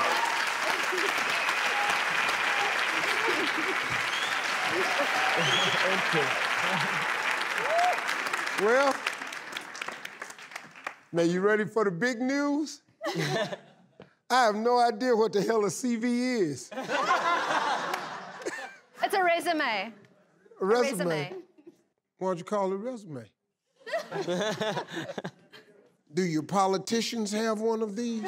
Okay. Well, now you ready for the big news? I have no idea what the hell a CV is. It's a resume. A resume. Why don't you call it a resume? Do your politicians have one of these?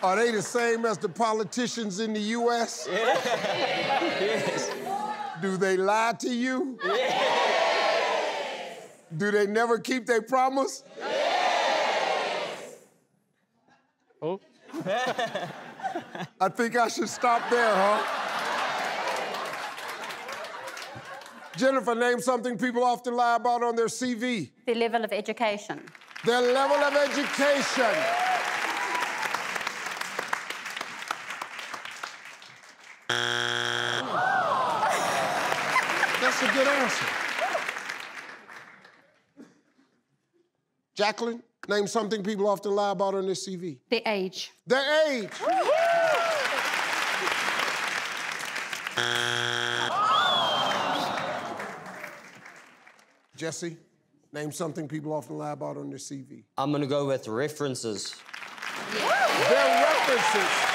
Are they the same as the politicians in the U.S.? Yeah. Yes. Do they lie to you? Yes. Do they never keep their promise? Yes. Oh. I think I should stop there, huh? Jennifer, name something people often lie about on their CV. Their level of education. Their level of education. That's a good answer. Jacqueline, name something people often lie about on their CV. Their age. Their age. Jesse, name something people often lie about on their CV. I'm gonna go with references. Their references.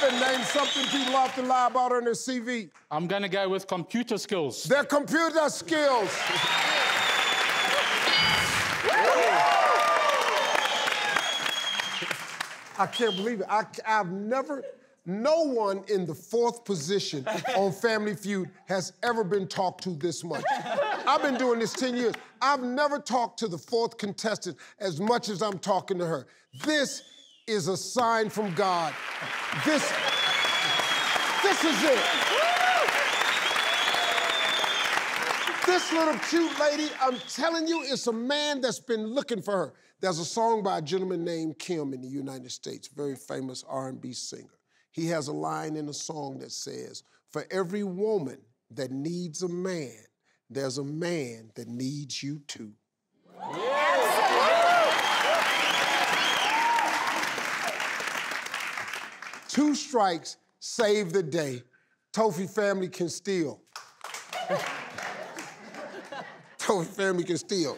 Kevin, name something people often lie about on their CV. I'm going to go with computer skills. Their computer skills. I can't believe it. I've never... No one in the fourth position on Family Feud has ever been talked to this much. I've been doing this 10 years. I've never talked to the fourth contestant as much as I'm talking to her. This is a sign from God. This is it. This little cute lady, I'm telling you, it's a man that's been looking for her. There's a song by a gentleman named Kim in the United States, very famous R&B singer. He has a line in a song that says, for every woman that needs a man, there's a man that needs you too. Wow. Two strikes save the day. Toffee family can steal. Toffee family can steal.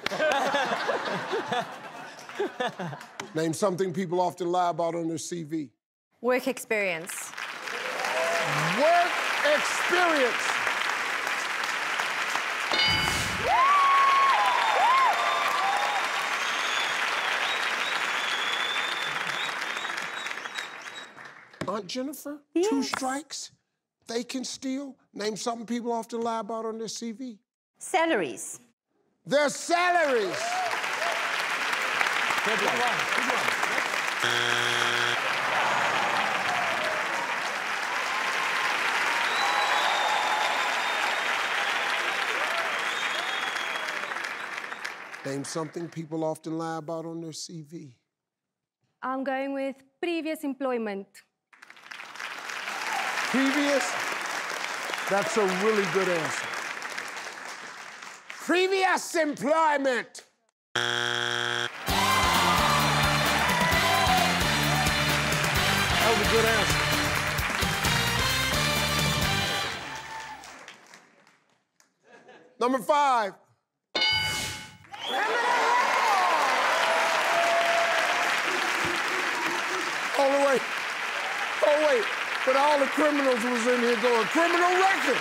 Name something people often lie about on their CV. Work experience. Work experience. Aunt Jennifer, yes. Two strikes, they can steal. Name something people often lie about on their CV. Salaries. Their salaries. Good one. Good one. Name something people often lie about on their CV. I'm going with previous employment. Previous? That's a really good answer. Previous employment. That was a good answer. Number 5. Oh, wait, but all the criminals was in here going, criminal record!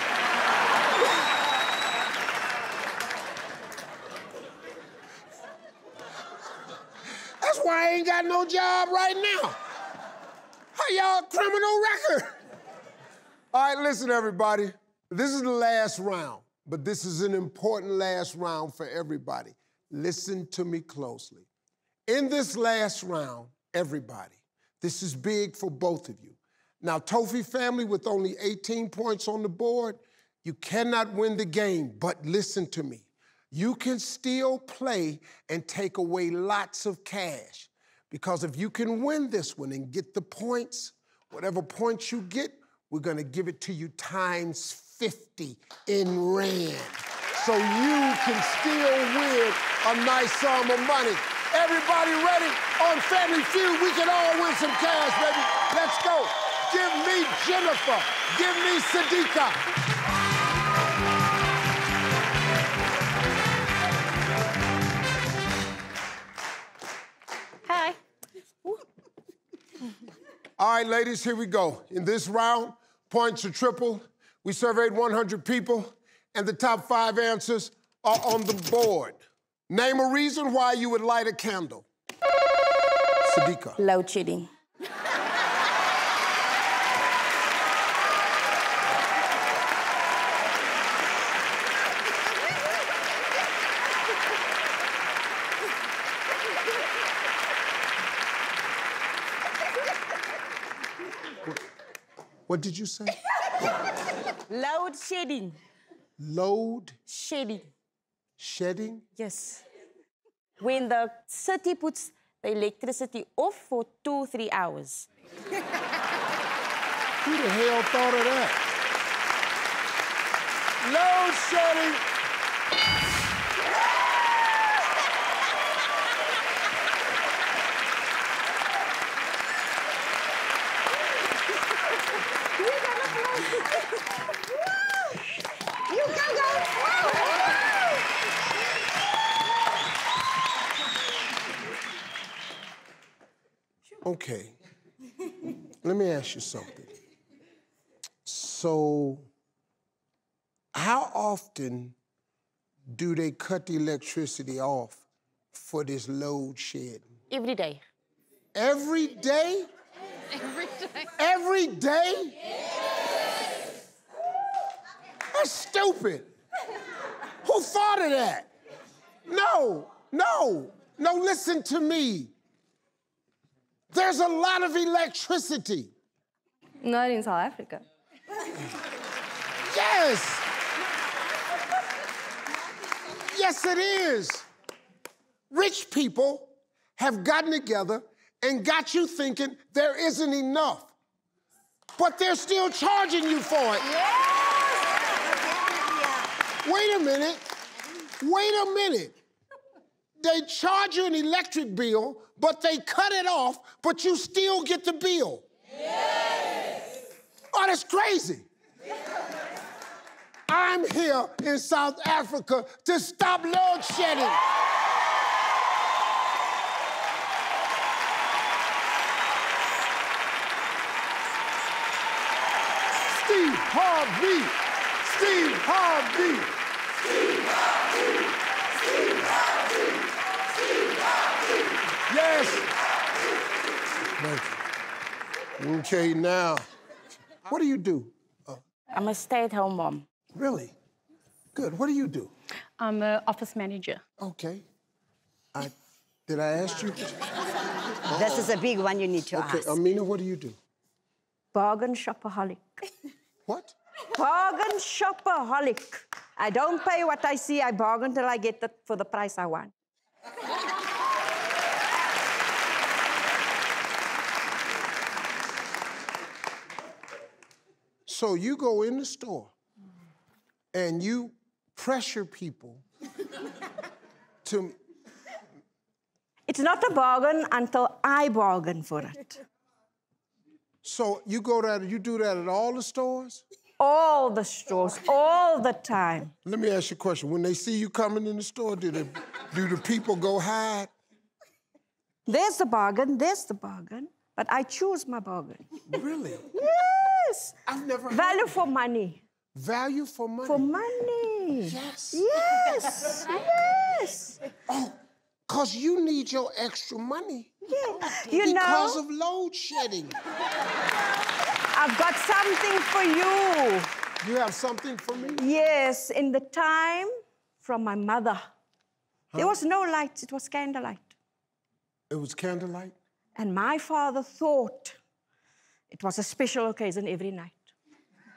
That's why I ain't got no job right now. Hey, y'all, criminal record! All right, listen, everybody. This is the last round, but this is an important last round for everybody. Listen to me closely. In this last round, everybody, this is big for both of you. Now, Toffee family, with only 18 points on the board, you cannot win the game, but listen to me. You can still play and take away lots of cash, because if you can win this one and get the points, whatever points you get, we're gonna give it to you times 50 in rand. So you can still win a nice sum of money. Everybody ready? On Family Feud, we can all win some cash, baby. Let's go. Give me Jennifer. Give me Sadiqa. Hi. All right, ladies, here we go. In this round, points are tripled. We surveyed 100 people, and the top 5 answers are on the board. Name a reason why you would light a candle. Sadiqa. Low cheating. What did you say? Load shedding. Load? Shedding. Shedding? Yes. When the city puts the electricity off for 2-3 hours. Who the hell thought of that? Load shedding. You can go. Okay, let me ask you something. So how often do they cut the electricity off for this load shedding? Every day. Every day? Every day. Every day? Yes. That's stupid. Who thought of that? No, listen to me. There's a lot of electricity. Not in South Africa. Yes. Yes, it is. Rich people have gotten together and got you thinking there isn't enough, but they're still charging you for it. Yes. Wait a minute. They charge you an electric bill, but they cut it off, but you still get the bill. Yes. Oh, that's crazy. I'm here in South Africa to stop load shedding. Steve Harvey, Steve Harvey, Steve Harvey, Steve Harvey, Steve Harvey. Yes. Thank you. Okay, now, what do you do? I'm a stay-at-home mom. Really? Good. What do you do? I'm an office manager. Okay. Did I ask you? Oh. This is a big one you need to ask. Okay, Amina, what do you do? Bargain shopaholic. What? Bargain shopaholic. I don't pay what I see. I bargain till I get it for the price I want. So you go in the store and you pressure people to... It's not a bargain until I bargain for it. So you go there, you do that at all the stores? All the stores, all the time. Let me ask you a question. When they see you coming in the store, do the people go hide? There's the bargain. But I choose my bargain. Really? Yes. I've never heard value for money. Value for money? For money. Yes. Yes. Yes. Oh. Because you need your extra money. Yeah. You know. Because of load shedding. I've got something for you. You have something for me? Yes, in the time from my mother. Huh? There was no light, it was candlelight. It was candlelight? And my father thought it was a special occasion every night.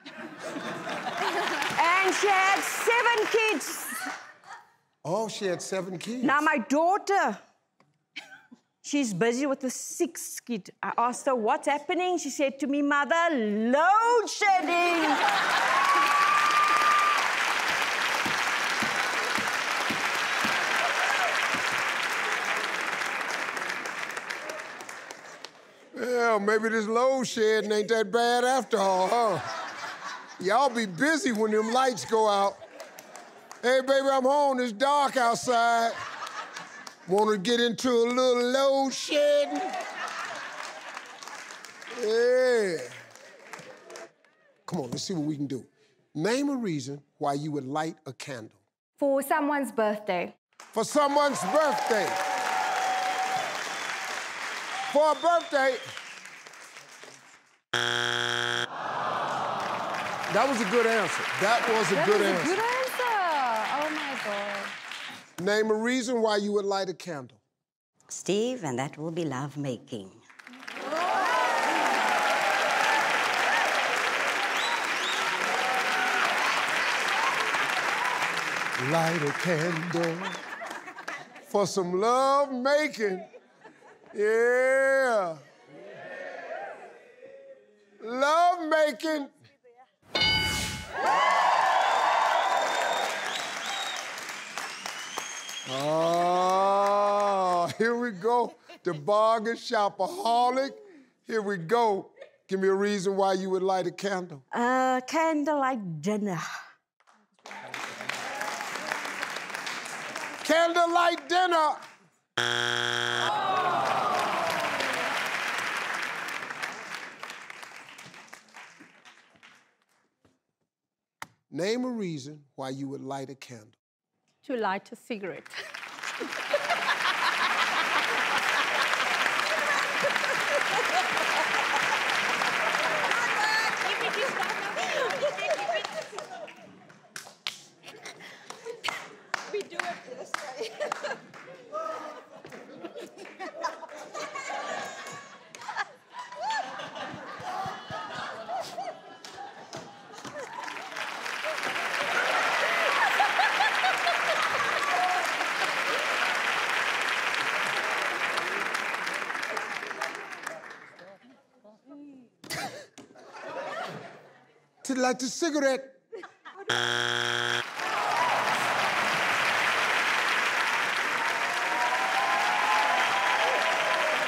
And she had 7 kids. Oh, she had 7 kids. Now, my daughter, she's busy with the 6th kid. I asked her, what's happening? She said to me, Mother, load shedding. Well, maybe this load shedding ain't that bad after all, huh? Y'all be busy when them lights go out. Hey, baby, I'm home. It's dark outside. Want to get into a little load shedding? Yeah. Come on, let's see what we can do. Name a reason why you would light a candle. For someone's birthday. For someone's birthday. For a birthday. That was a good answer. That was a good answer. Name a reason why you would light a candle. Steve, and that will be lovemaking. Light a candle for some lovemaking. Yeah. Lovemaking. Oh, here we go. The bargain shopaholic. Here we go. Give me a reason why you would light a candle. Candlelight dinner. Candlelight dinner. Oh. reason why you would light a candle? To light a cigarette. We do it this way. To light the cigarette.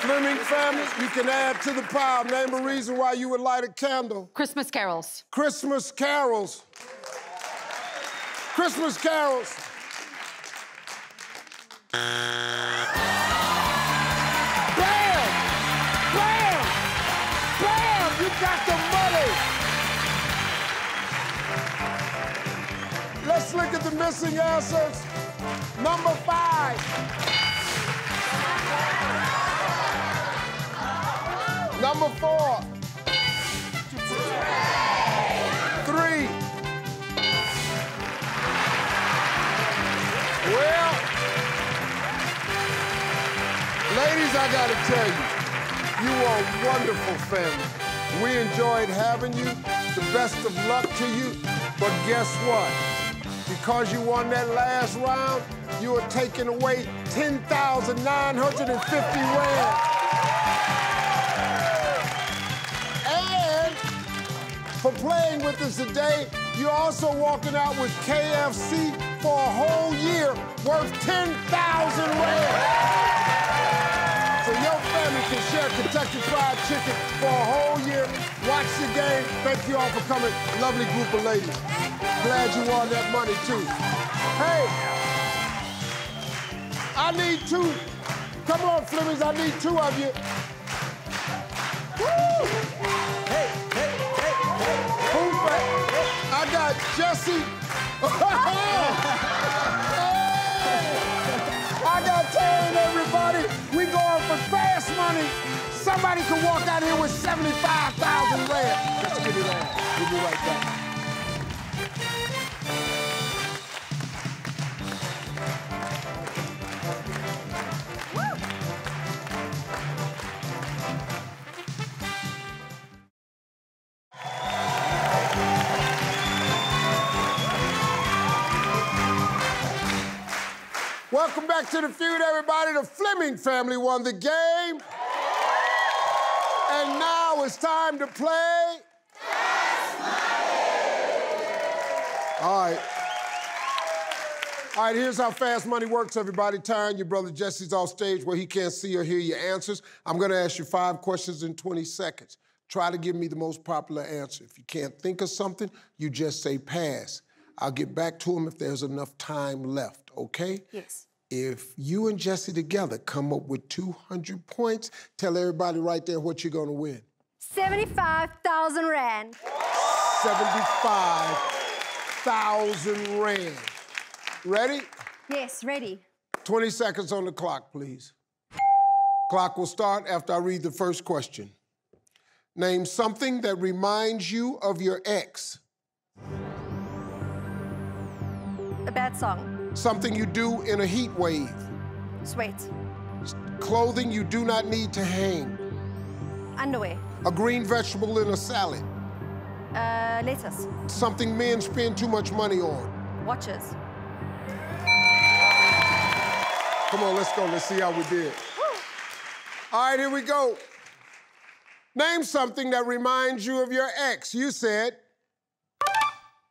Fleming family, you can add to the pile. Name a reason why you would light a candle. Christmas carols. Christmas carols. Christmas carols. Bam! Bam! Bam! You got the money. Let's look at the missing answers. Number 5. Number 4. 3. Well, ladies, I gotta tell you, you are a wonderful family. We enjoyed having you. The best of luck to you. But guess what? Because you won that last round, you are taking away 10,950 rand. For playing with us today, you're also walking out with KFC for a whole year worth 10,000 rand. So your family can share Kentucky Fried Chicken for a whole year. Watch the game. Thank you all for coming. Lovely group of ladies. Glad you won that money, too. Hey, I need two. Come on, Flemings, I need two of you. Woo! I got Jesse. I got Taryn, everybody. We going for fast money. Somebody can walk out here with 75,000 rand. Let's get it on. We'll be right back. Welcome back to the feud, everybody. The Fleming family won the game. And now it's time to play... Fast Money! All right. All right, here's how Fast Money works, everybody. Taryn, your brother Jesse's off stage where he can't see or hear your answers. I'm gonna ask you 5 questions in 20 seconds. Try to give me the most popular answer. If you can't think of something, you just say pass. I'll get back to him if there's enough time left. Okay? Yes. If you and Jesse together come up with 200 points, tell everybody right there what you're gonna win. 75,000 rand. 75,000 rand. Ready? Yes, ready. 20 seconds on the clock, please. Clock will start after I read the first question. Name something that reminds you of your ex. A bad song. Something you do in a heat wave. Sweat. Clothing you do not need to hang. Underwear. A green vegetable in a salad. Lettuce. Something men spend too much money on. Watches. Come on, let's go. Let's see how we did. Woo. All right, here we go. Name something that reminds you of your ex. You said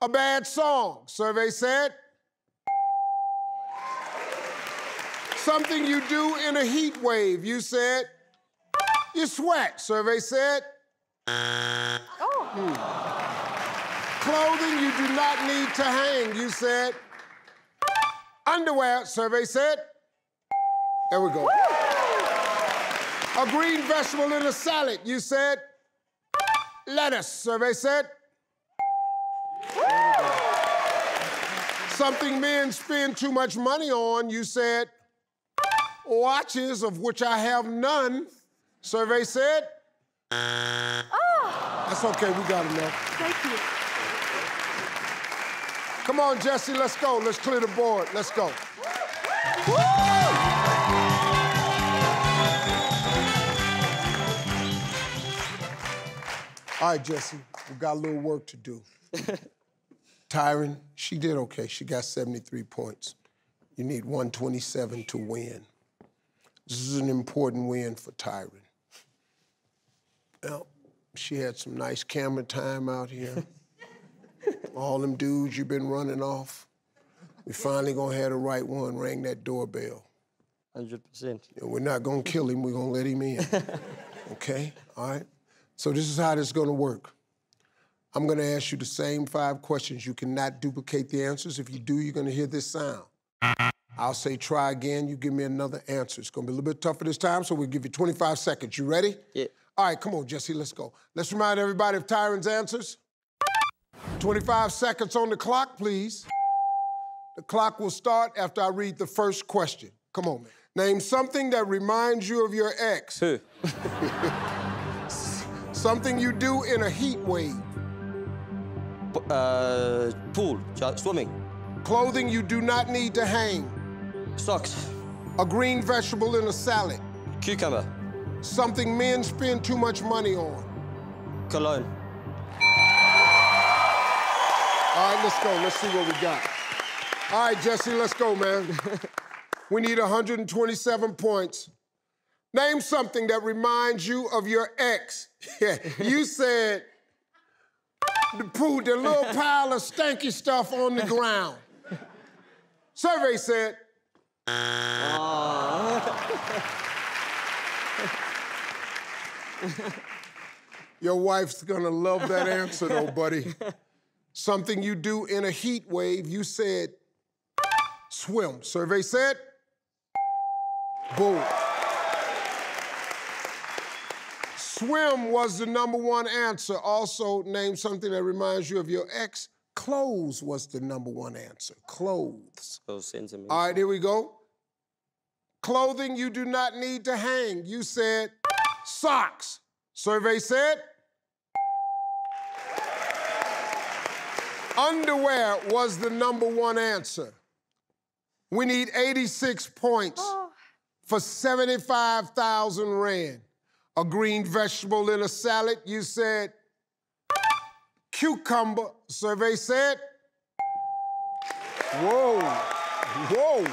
a bad song. Survey said something you do in a heat wave. You said you sweat. Survey said clothing you do not need to hang. You said underwear. Survey said there we go. Woo! A green vegetable in a salad. You said lettuce. Survey said Something men spend too much money on, you said, watches, of which I have none. Survey said. Oh. That's okay, we got enough. Thank you. Come on, Jesse, let's go. Let's clear the board. Let's go. Woo! All right, Jesse, we got a little work to do. Taryn, she did okay. She got 73 points. You need 127 to win. This is an important win for Taryn. Well, she had some nice camera time out here. All them dudes you've been running off. We finally gonna have the right one ring that doorbell. 100%. And we're not gonna kill him, we're gonna let him in. Okay, all right? So this is how this is gonna work. I'm gonna ask you the same 5 questions. You cannot duplicate the answers. If you do, you're gonna hear this sound. I'll say try again, you give me another answer. It's gonna be a little bit tougher this time, so we'll give you 25 seconds. You ready? Yeah. All right, come on, Jesse, let's go. Let's remind everybody of Tyron's answers. 25 seconds on the clock, please. The clock will start after I read the first question. Come on, man. Name something that reminds you of your ex. Who? Something you do in a heat wave. Pool, swimming. Clothing you do not need to hang. Socks. A green vegetable in a salad. Cucumber. Something men spend too much money on. Cologne. All right, let's go. Let's see what we got. All right, Jesse, let's go, man. We need 127 points. Name something that reminds you of your ex. Yeah, you said the little pile of stanky stuff on the ground. Survey said. Your wife's gonna love that answer, though, buddy. Something you do in a heat wave, you said. Swim. Survey said. Boom. Swim was the #1 answer. Also, name something that reminds you of your ex. Clothes was the #1 answer. Clothes. Those sins and me. All right, here we go. Clothing you do not need to hang. You said socks. Survey said. Underwear was the #1 answer. We need 86 points for 75,000 rand. A green vegetable in a salad, you said cucumber, survey said. Whoa, whoa.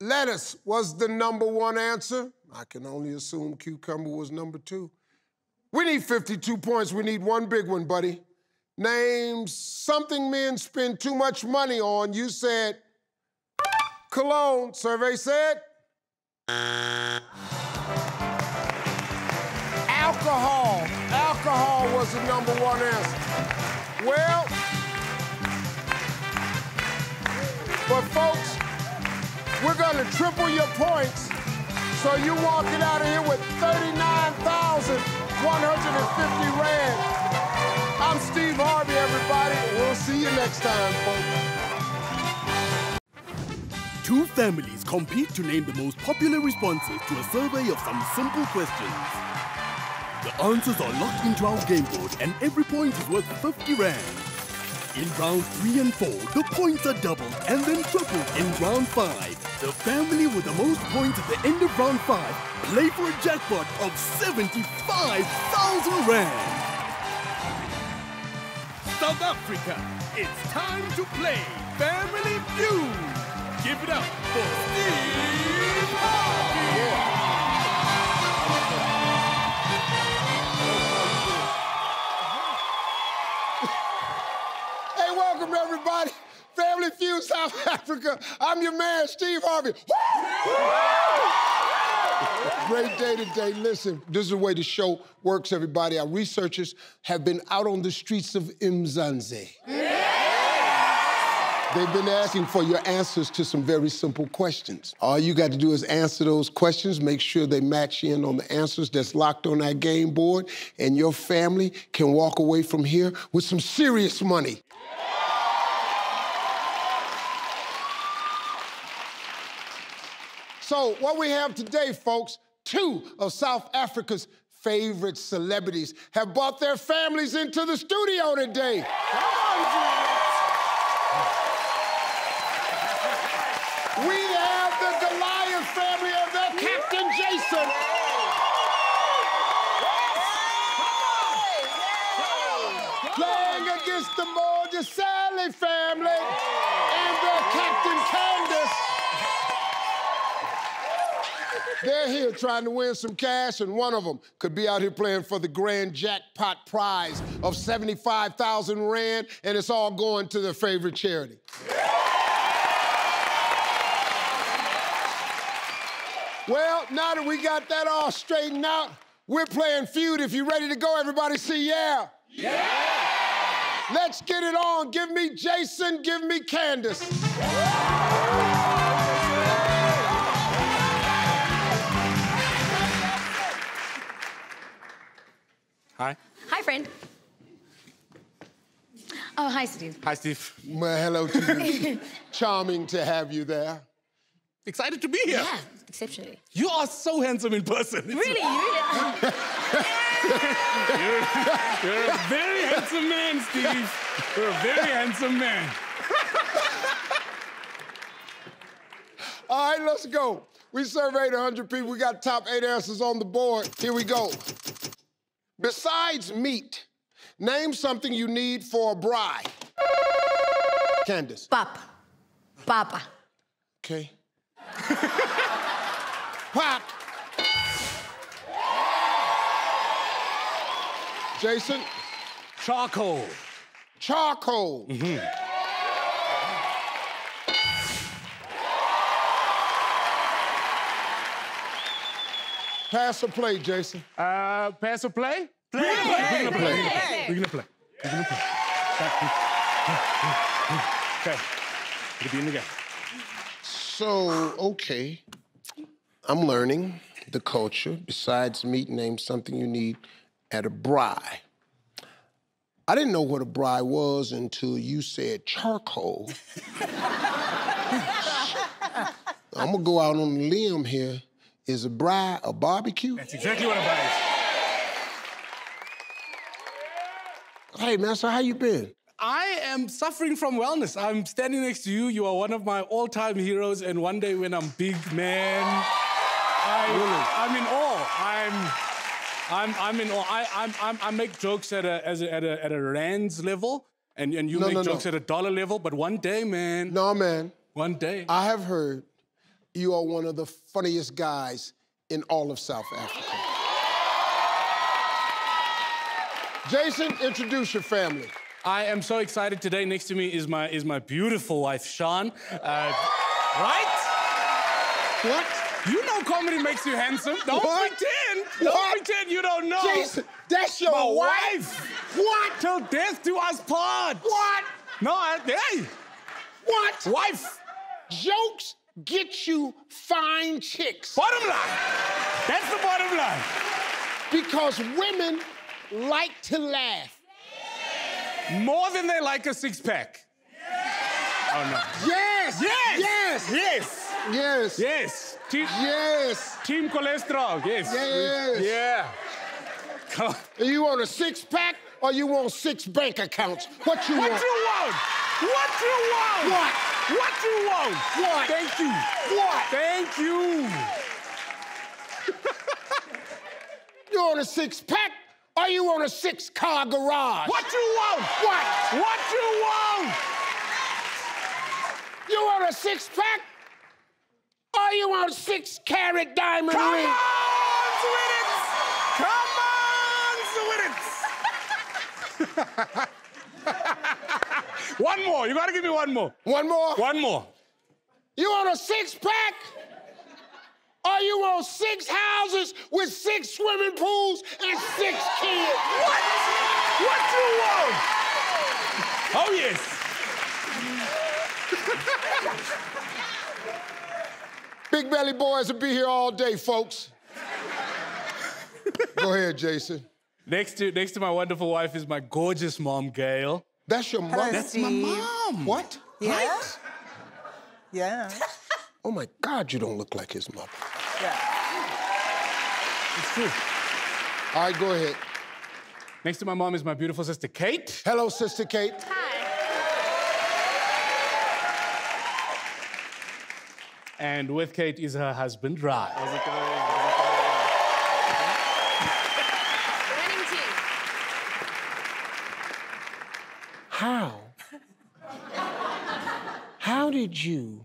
Lettuce was the #1 answer. I can only assume cucumber was #2. We need 52 points. We need one big one, buddy. Name something men spend too much money on. You said cologne. Survey said alcohol. Alcohol was the #1 answer. Well, but folks, we're gonna triple your points, so you walking out of here with 39,150 rand. I'm Steve Harvey, everybody. We'll see you next time, folks. 2 families compete to name the most popular responses to a survey of some simple questions. The answers are locked into our game board and every point is worth 50 rand. In rounds 3 and 4, the points are doubled and then tripled in round 5. The family with the most points at the end of round 5 play for a jackpot of 75,000 rand. South Africa, it's time to play Family Feud. Give it up for Steve Harvey. Hey, welcome everybody. Family Feud South Africa. I'm your man, Steve Harvey. Great day today. Listen, this is the way the show works, everybody. Our researchers have been out on the streets of Mzansi. Yeah! They've been asking for your answers to some very simple questions. All you got to do is answer those questions, make sure they match in on the answers that's locked on our game board, and your family can walk away from here with some serious money. So what we have today, folks, two of South Africa's favorite celebrities have brought their families into the studio today. Come on, we have the Goliath family and their Captain Jason. Playing against the Modisele family and their Captain Candace. They're here trying to win some cash, and one of them could be out here playing for the grand jackpot prize of 75,000 rand, and it's all going to their favorite charity. Well, now that we got that all straightened out, we're playing Feud. If you're ready to go, everybody say yeah. Yeah! Let's get it on. Give me Jason, give me Candace. Hi. Hi, friend. Oh, hi, Steve. Hi, Steve. Well, hello to you. Charming to have you there. Excited to be here. Yeah, exceptionally. You are so handsome in person. Really? You're a very handsome man, Steve. You're a very handsome man. All right, let's go. We surveyed 100 people. We got top 8 answers on the board. Here we go. Besides meat, name something you need for a braai. Candace. Pap. Papa. Okay. Pop. Jason. Charcoal. Charcoal. Mm-hmm. Pass or play, Jason? Pass or play? Play! We're gonna play. We're gonna play. We're gonna play. Okay. It'll be in the game. So, okay. I'm learning the culture. Besides meat, name something you need at a braai. I didn't know what a braai was until you said charcoal. I'm gonna go out on a limb here. Is a braai a barbecue? That's exactly what a braai is. Hey, man, so how you been? I am suffering from wellness. I'm standing next to you. You are one of my all-time heroes, and one day when I'm big, man, I'm in awe. I'm in awe. I make jokes at a rand's level, and you make jokes at a dollar level, but one day, man. No, man. One day. I have heard you are one of the funniest guys in all of South Africa. Jason, introduce your family. I am so excited. Today next to me is my beautiful wife, Sean. Right? What? You know comedy makes you handsome. Don't pretend. Don't pretend you don't know. Jason, that's your wife? What? Till death do us part. What? No, hey. What? Wife. Jokes get you fine chicks. Bottom line. That's the bottom line. Because women like to laugh. More than they like a six-pack. Yes. Oh, no. Yes! Yes! Yes! Yes! Yes! Yes! Yes! Team cholesterol, yes. Yes! Yeah. You want a six-pack or you want 6 bank accounts? What you want? What you want? What you want? What? What you want? What? Thank you. What? Thank you. You want a six-pack? Or you want a 6-car garage? What you want? What? What you want? You want a 6-pack? Or you want 6-carat diamond ring? Come on, Swidits! Come on, Swidits! One more. You gotta give me one more. One more? One more. You want a 6-pack? Or you want 6 houses with 6 swimming pools and 6 kids? What? What you want? Oh, yes. Big Belly Boys will be here all day, folks. Go ahead, Jason. Next to my wonderful wife is my gorgeous mom, Gail. That's your mom? Hello, Steve. That's my mom. What? Yeah. Right? Yeah. oh my God, you don't look like his mother. Yeah. It's true. All right, go ahead. Next to my mom is my beautiful sister, Kate. Hello, Sister Kate. Hi. And with Kate is her husband, Ry. How's it going? How's it going? Winning team. How? How did you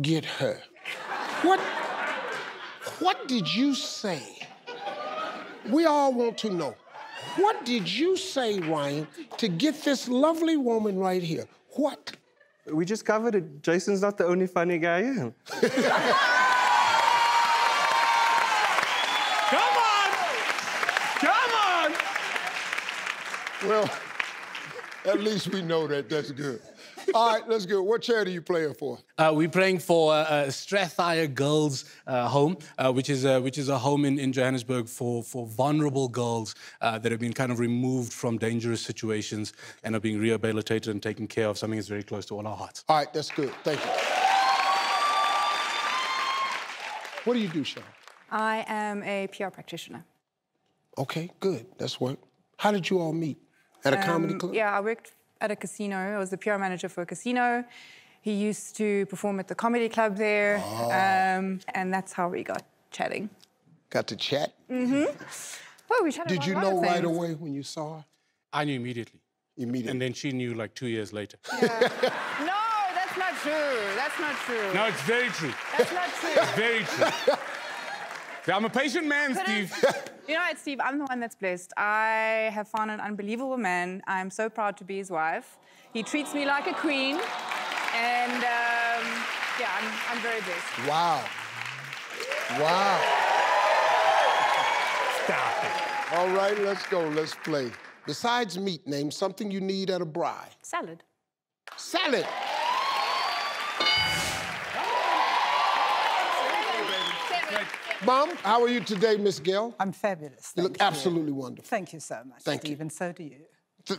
get her? What did you say? We all want to know. What did you say, Ryan, to get this lovely woman right here? What? We just covered it. Jason's not the only funny guy in. Come on! Come on! Well, at least we know that. That's good. All right, let's go. What charity are you playing for? We're playing for Strathire Girls Home, which is a home in Johannesburg for vulnerable girls that have been kind of removed from dangerous situations and are being rehabilitated and taken care of. Something that's very close to all our hearts. All right, that's good. Thank you. What do you do, Sean? I am a PR practitioner. Okay, good. That's what. How did you all meet? At a comedy club? Yeah, I worked at a casino. I was the PR manager for a casino. He used to perform at the comedy club there. Oh. And that's how we got chatting. Got to chat? Mm-hmm. Well, we chatted. Did you know right away when you saw her? I knew immediately. Immediately? And then she knew like 2 years later. Yeah. No, that's not true. That's not true. No, it's very true. That's not true. It's very true. I'm a patient man, Steve. You know what, Steve? I'm the one that's blessed. I have found an unbelievable man. I'm so proud to be his wife. He treats me like a queen. And, yeah, I'm very blessed. Wow. Wow. Stop it. All right, let's go. Let's play. Besides meat, name something you need at a braai. Salad. Salad. Mom, how are you today, Miss Gail? I'm fabulous. You look absolutely wonderful. Thank you so much, Steve, and so do you.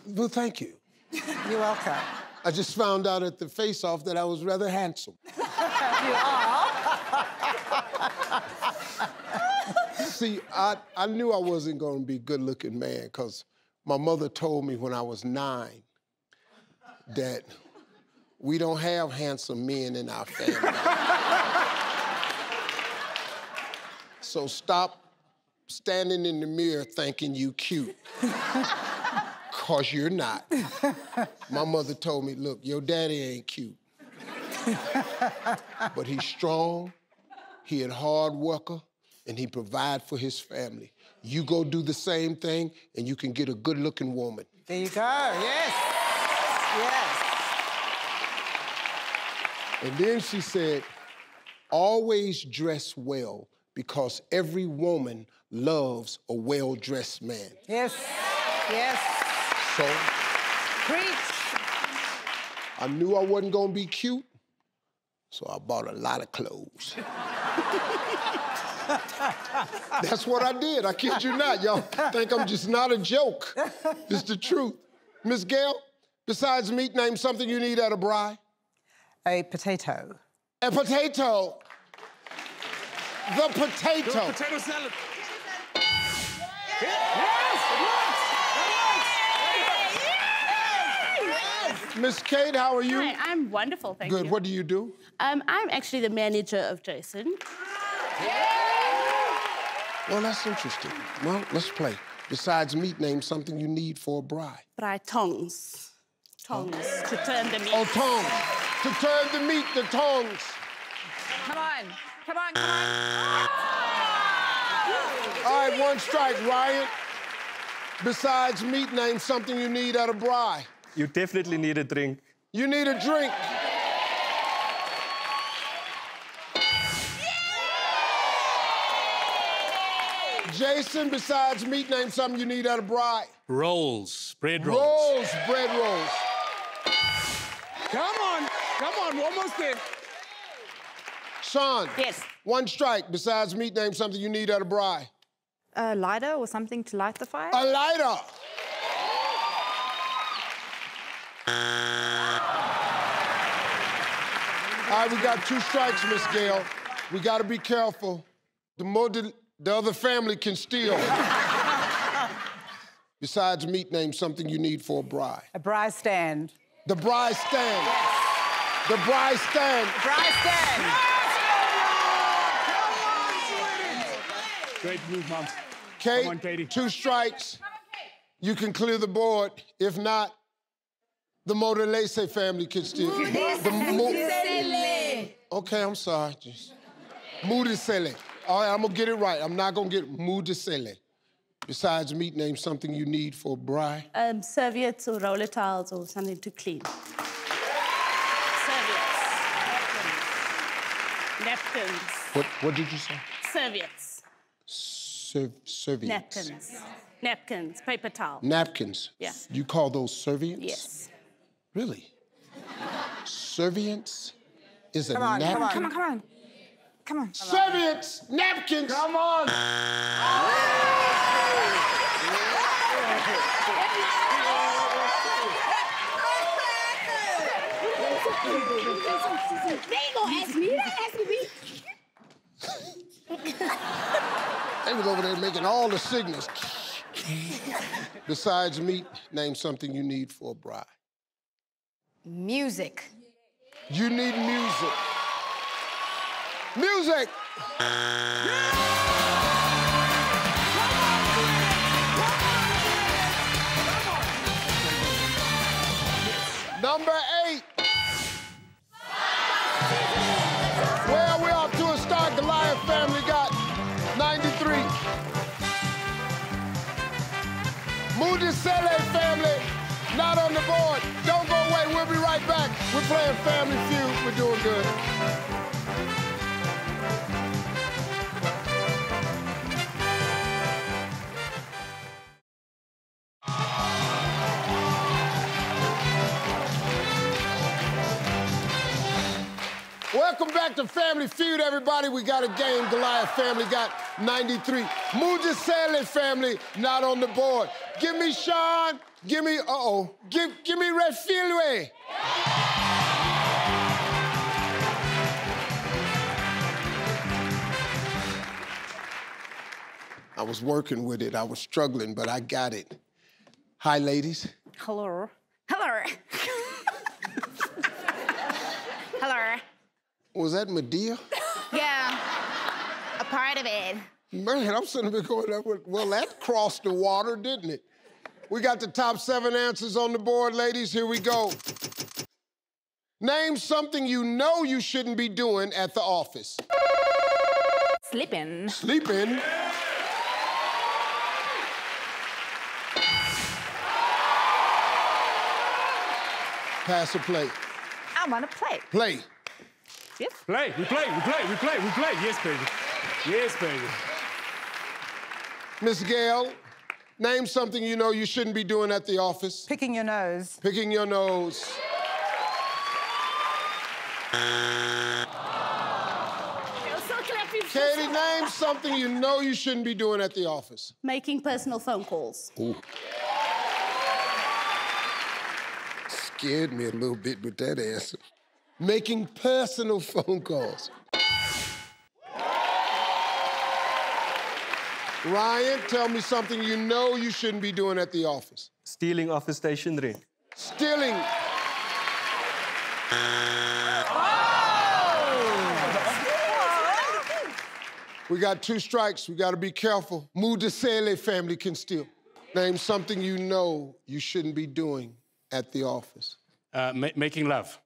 Well, thank you. You're welcome. I just found out at the face-off that I was rather handsome. You are. See, I knew I wasn't going to be a good-looking man because my mother told me when I was 9 that we don't have handsome men in our family. So stop standing in the mirror thinking you cute, cause you're not. My mother told me, look, your daddy ain't cute, but he's strong, he a hard worker, and he provide for his family. You go do the same thing and you can get a good looking woman. There you go, yes, yes. And then she said, always dress well, because every woman loves a well-dressed man. Yes, yes. So, preach. I knew I wasn't gonna be cute, so I bought a lot of clothes. That's what I did, I kid you not. Y'all think I'm just not a joke. It's the truth. Miss Gail, besides meat, name something you need at a braai. A potato. A potato. The potato. Do a potato salad. Yes! Yes! Miss Kate, how are you? Hi, I'm wonderful, thank you. Good, what do you do? I'm actually the manager of Jason. Yeah. Well, that's interesting. Well, let's play. Besides meat, name something you need for a braai. Braai tongs. Tongs, to turn the meat. Oh, tongs. To turn the meat, the tongs. Come on. Come on, come on. Oh! All right, one strike, Ryan. Besides meat, name something you need at a braai. You definitely need a drink. You need a drink. Yay! Jason, besides meat, name something you need at a braai. Rolls, bread rolls. Rolls, bread rolls. Come on, come on, we're almost there. Sean. Yes. One strike. Besides meat, name something you need at a braai. A lighter or something to light the fire. A lighter. All All right, we got two strikes, Miss Gail. We gotta be careful. The more the other family can steal. Besides meat, name something you need for a bride. A bride stand. The bride stand. Yes. The bride stand. The bride stand. Yes, great move, Mom. Kate, come on, Katie. Two strikes. Come on, Kate. You can clear the board. If not, the Modisele family can steal. Modisele. Okay, I'm sorry. Just Modisele. All right, I'm gonna get it right. I'm not gonna get Modisele. Besides meat, name something you need for a bride. Serviettes or roller towels or something to clean. Serviettes. Napkins. Napkins. What did you say? Serviettes. Serviettes. Napkins. Napkins, paper towel. Napkins? Yeah. You call those serviettes? Yes. Really? Serviettes is a napkin? Come on. Serviettes, napkins. Come on. They was over there making all the signals. Besides meat, name something you need for a bride. Music. You need music. Music! Number 8. Well, we're off to a start. Goliath family got 93. Modisele family, not on the board. Don't go away, we'll be right back. We're playing Family Feud, we're doing good. Welcome back to Family Feud, everybody. We got a game. Goliath family got 93. Modisele family not on the board. Give me Sean. Give me Give me Refilwe. I was working with it. I was struggling, but I got it. Hi, ladies. Hello. Hello. Hello. Was that Medea? Yeah, a part of it. Man, I'm sitting there going, well, that crossed the water, didn't it? We got the top 7 answers on the board, ladies. Here we go. Name something you know you shouldn't be doing at the office. Sleeping. Sleeping? Yeah. Pass or play? I want to play. Play. Yes. Play, we play. Yes, baby. Yes, baby. Miss Gail, name something you know you shouldn't be doing at the office. Picking your nose. Picking your nose. Katie, name something you know you shouldn't be doing at the office. Making personal phone calls. Ooh. Scared me a little bit with that answer. Making personal phone calls. Ryan, tell me something you know you shouldn't be doing at the office. Stealing office stationery. Stealing. Oh! We got 2 strikes. We got to be careful. Modisele family can steal. Name something you know you shouldn't be doing at the office. Making love.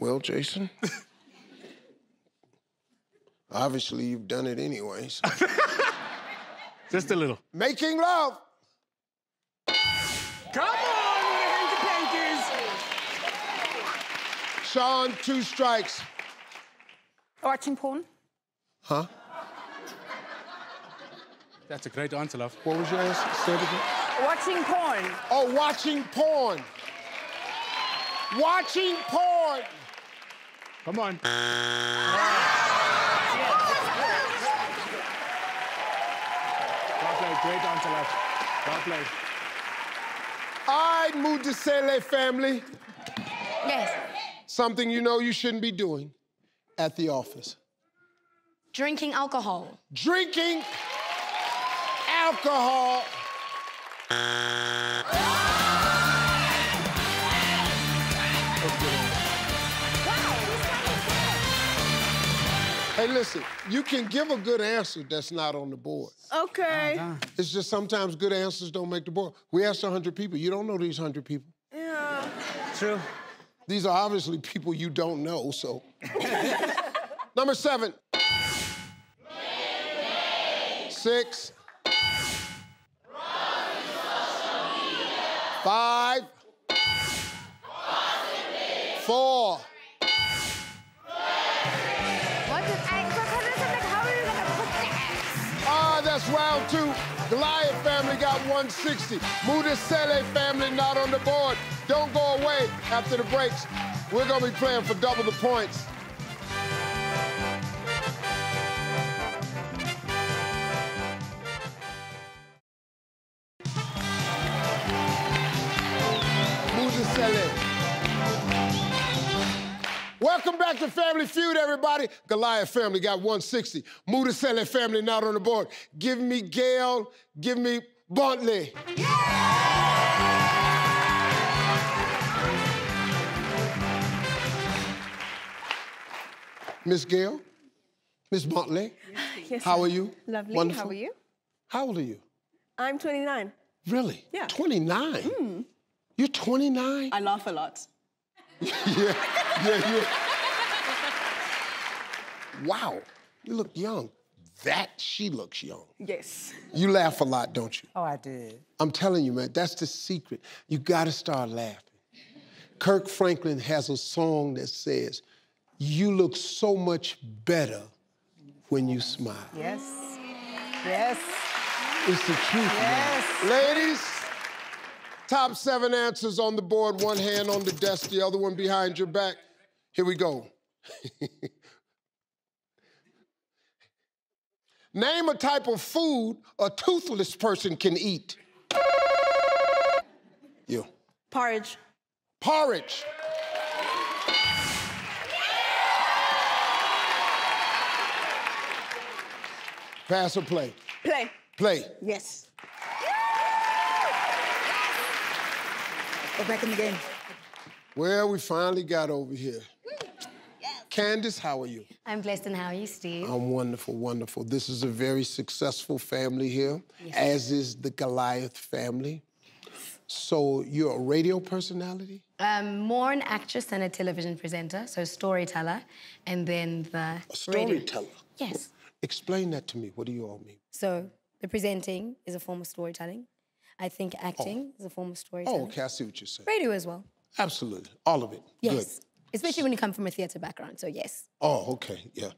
Well, Jason, obviously you've done it anyways. Just a little. Making love. Come on, hanky pankies. Sean, 2 strikes. Watching porn. Huh? That's a great answer, love. What was your answer? Say it again. Watching porn. Oh, watching porn. Watching porn. Come on. Well played, great answer, lad. Well played. All right, Modisele family. Yes. Something you know you shouldn't be doing at the office. Drinking alcohol. Drinking alcohol. Hey, listen, you can give a good answer that's not on the board. Okay. Oh, it's just sometimes good answers don't make the board. We asked 100 people. You don't know these 100 people. Yeah. True. These are obviously people you don't know, so. Number 7. 6. 5. 4. That's round 2. Goliath family got 160. Modisele family not on the board. Don't go away. After the breaks, we're going to be playing for double the points. Welcome back to Family Feud, everybody. Goliath family got 160. Modisele family not on the board. Give me Gail, give me Buntley. Yeah! Miss Gail, Miss Buntley, yes, how are you? Lovely, wonderful. How are you? How old are you? I'm 29. Really? Yeah. 29? Mm. You're 29? I laugh a lot. Yeah. Wow, you look young. She looks young. Yes. You laugh a lot, don't you? Oh, I do. I'm telling you, man, that's the secret. You gotta start laughing. Kirk Franklin has a song that says, you look so much better when you smile. Yes, yes. It's the truth, yes. Man. Ladies, top 7 answers on the board, one hand on the desk, the other one behind your back. Here we go. Name a type of food a toothless person can eat. You. Porridge. Porridge. Pass or play? Play. Play. Yes. We're back in the game. Well, we finally got over here. Yes. Candace, how are you? I'm blessed, and how are you, Steve? I'm wonderful, wonderful. This is a very successful family here, yes, as is the Goliath family. So you're a radio personality? More an actress and a television presenter, so storyteller, and then the a storyteller? Radio. Yes. Explain that to me. What do you all mean? So the presenting is a form of storytelling. I think acting is a form of storytelling. Oh, okay, I see what you're saying. Radio as well. Absolutely, all of it. Yes, good. Especially when you come from a theater background, so yes. Oh, okay, yeah.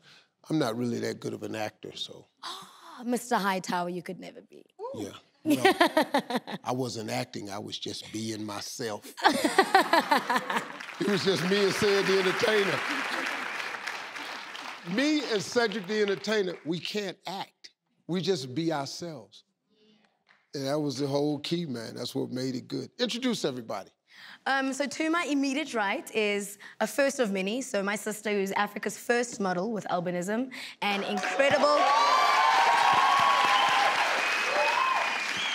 I'm not really that good of an actor, so. Oh, Mr. Hightower, you could never be. Ooh. Yeah. No, I wasn't acting, I was just being myself. It was just me and Sid the Entertainer. Me and Cedric the Entertainer, we can't act. We just be ourselves. And that was the whole key, man. That's what made it good. Introduce everybody. So to my immediate right is a first of many. So my sister, who's Africa's first model with albinism, and incredible.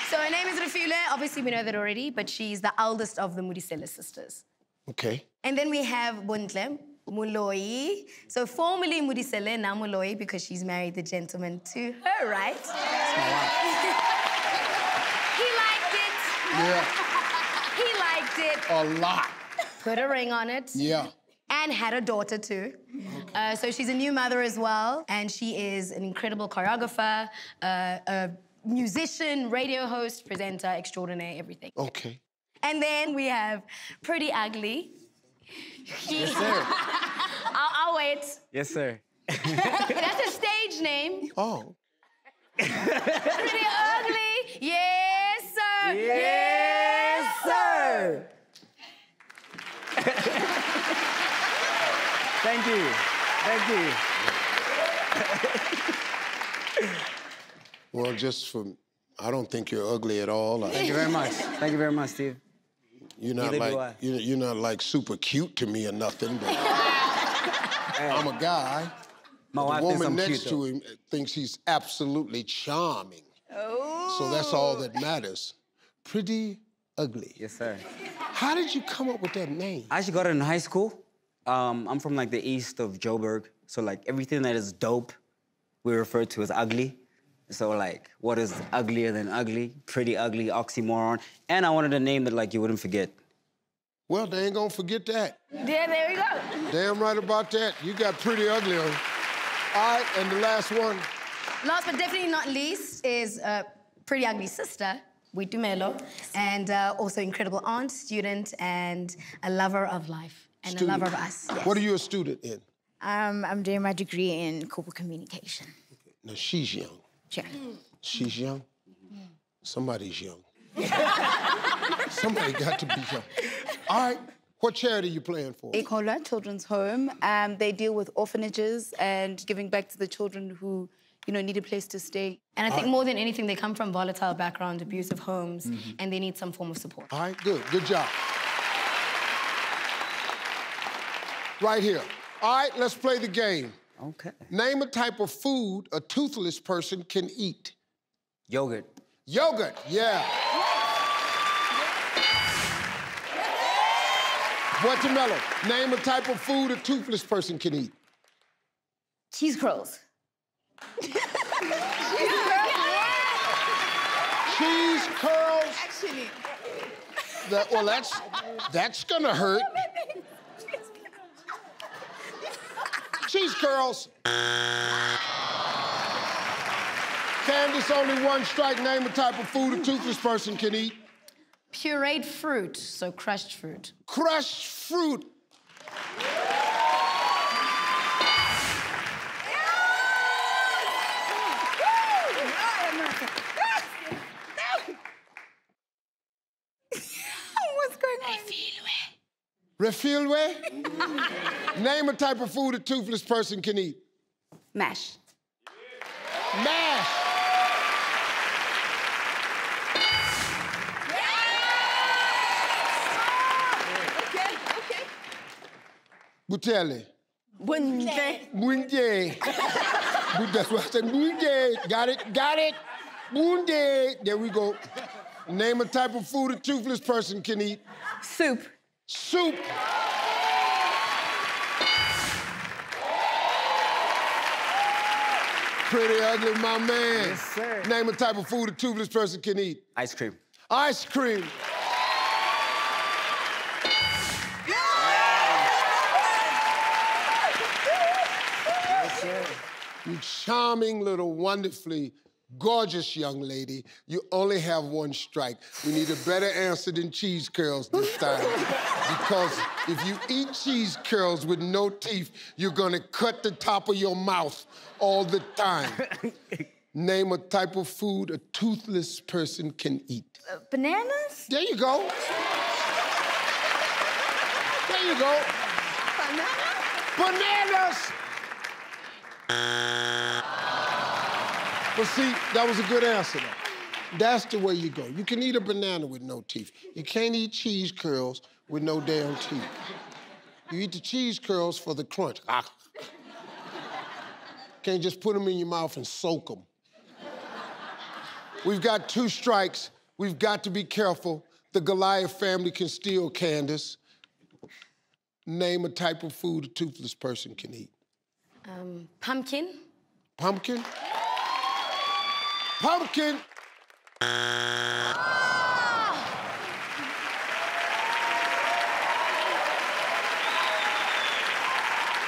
So her name is Refule. Obviously, we know that already, but she's the eldest of the Modisele sisters. Okay. And then we have Buntle Muloi. So formerly Modisele, now Muloi, because she's married the gentleman to her right. Wow. Yeah. He liked it. A lot. Put a ring on it. Yeah. And had a daughter too. Okay. So she's a new mother as well. And she is an incredible choreographer, a musician, radio host, presenter, extraordinaire, everything. Okay. And then we have Pretty Ugly. Yes, sir. I'll wait. Yes, sir. That's a stage name. Oh. Pretty Ugly. Yeah. Yes, sir! Thank you. Thank you. Well, I don't think you're ugly at all. Thank you very much. Thank you very much, Steve. You're not like super cute to me or nothing, but I'm a guy. The woman next to him thinks he's absolutely charming. Oh. So that's all that matters. Pretty Ugly. Yes, sir. How did you come up with that name? I actually got it in high school. I'm from like the east of Joburg. So like everything that is dope, we refer to as ugly. So like, what is uglier than ugly? Pretty ugly, oxymoron. And I wanted a name that like you wouldn't forget. Well, they ain't gonna forget that. Yeah, there we go. Damn right about that. You got Pretty Ugly on. All right, and the last one. Last but definitely not least is Pretty Ugly Sister. We do Melo, and also incredible aunt, student, and a lover of life, and a lover of us. Yes. What are you a student in? I'm doing my degree in corporate communication. Okay. Now, she's young. She's young? Mm. Somebody's young. Somebody got to be young. All right, what charity are you playing for? Ekola, Children's Home. They deal with orphanages and giving back to the children who need a place to stay. And I think more than anything, they come from volatile backgrounds, abusive homes, and they need some form of support. All right, good. Good job. Right here. All right, let's play the game. Okay. Name a type of food a toothless person can eat. Yogurt. Yogurt, yeah. Guatemala, name a type of food a toothless person can eat. Cheese curls. Cheese curls. Actually. Well, that's gonna hurt. Cheese curls. Candace, only one strike. Name a type of food a toothless person can eat. Pureed fruit, so crushed fruit. Crushed fruit. Refilwe? Name a type of food a toothless person can eat. Mash. Mash! Yes! Okay, okay. Butele. Bunde. Bunde. That's what I said. Bunde. Got it, got it. Bunde. There we go. Name a type of food a toothless person can eat. Soup. Soup. Pretty Ugly, my man. Yes, sir. Name a type of food a toothless person can eat. Ice cream. Ice cream. Yes, sir. You charming little, wonderfully gorgeous young lady, you only have one strike. We need a better answer than cheese curls this time. Because if you eat cheese curls with no teeth, you're gonna cut the top of your mouth all the time. Name a type of food a toothless person can eat. Bananas? There you go. There you go. Bananas? Bananas! But see, that was a good answer, though. That's the way you go. You can eat a banana with no teeth. You can't eat cheese curls with no damn teeth. You eat the cheese curls for the crunch. Ah. Can't just put them in your mouth and soak them. We've got two strikes. We've got to be careful. The Goliath family can steal, Candace. Name a type of food a toothless person can eat. Pumpkin. Pumpkin? Pumpkin. Oh.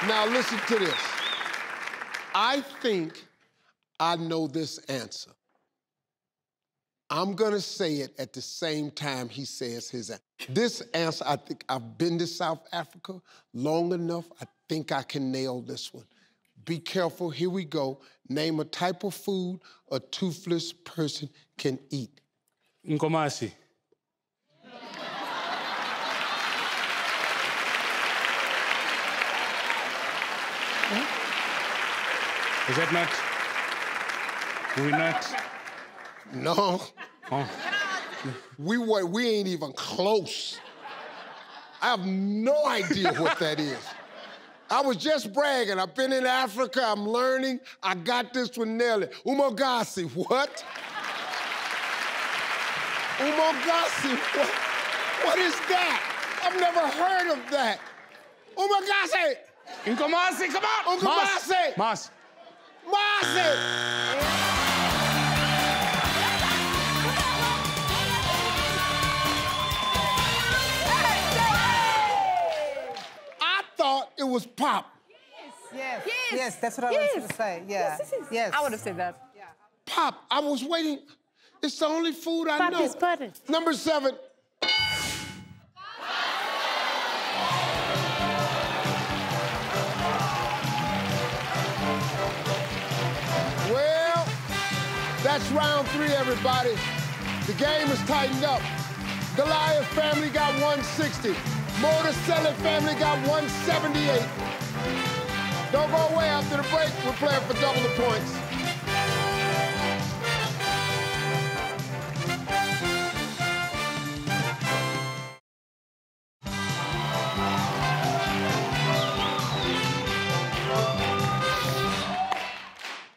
Now listen to this. I think I know this answer. I'm gonna say it at the same time he says his answer. This answer, I think I've been to South Africa long enough. I think I can nail this one. Be careful, here we go. Name a type of food a toothless person can eat. Nkomasi. Is that not? Do we not? No. Oh. We ain't even close. I have no idea what that is. I was just bragging. I've been in Africa. I'm learning. I got this one nailed. Umogasi, what? Umogasi, what? What is that? I've never heard of that. Umogasi. Umogasi, come on. Umogasi. Mas. Mas. It was pop. Yes. Yes. Yes. Yes, that's what I was going to say. Yeah. Yes, yes, yes. I would have said that. Yeah. Pop. I was waiting. It's the only food I know. Pop is butter. Number 7. Well, that's round 3, everybody. The game is tightened up. Goliath family got 160. Modisele family got 178. Don't go away after the break. We're playing for double the points.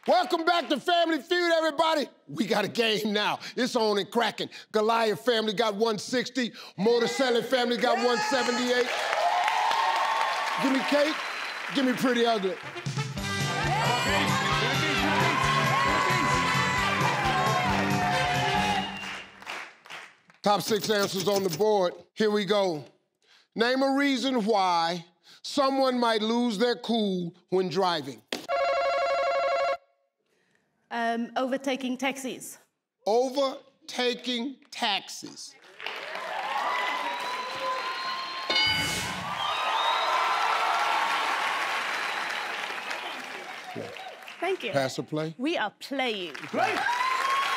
Welcome back to Family Feud, everybody. We got a game now. It's on and cracking. Goliath family got 160. Modisele family got 178. Give me Kate. Give me Pretty Ugly. Top 6 answers on the board. Here we go. Name a reason why someone might lose their cool when driving. Overtaking taxis. Overtaking taxis. Thank you. Pass or play? We are playing. Play!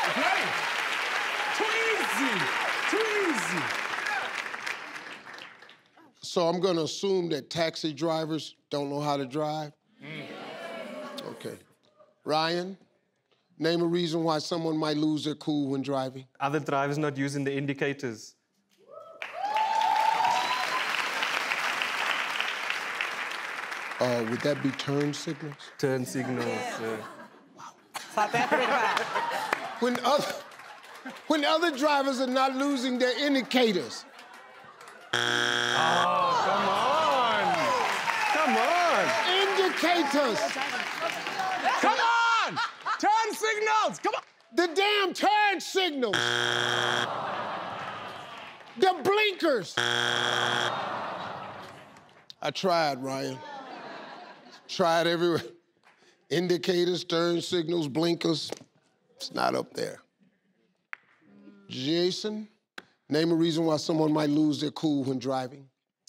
Play! Too easy! Too easy! So I'm going to assume that taxi drivers don't know how to drive? Mm. Okay. Ryan? Name a reason why someone might lose their cool when driving. Other drivers not using the indicators. Would that be turn signals? Turn signals, yeah. Wow. South Africa. When other drivers are not losing their indicators. Oh, come on. Come on. Indicators. Come on. Turn signals! Come on! The damn turn signals! The blinkers! I tried, Ryan. Tried everywhere. Indicators, turn signals, blinkers. It's not up there. Jason, name a reason why someone might lose their cool when driving.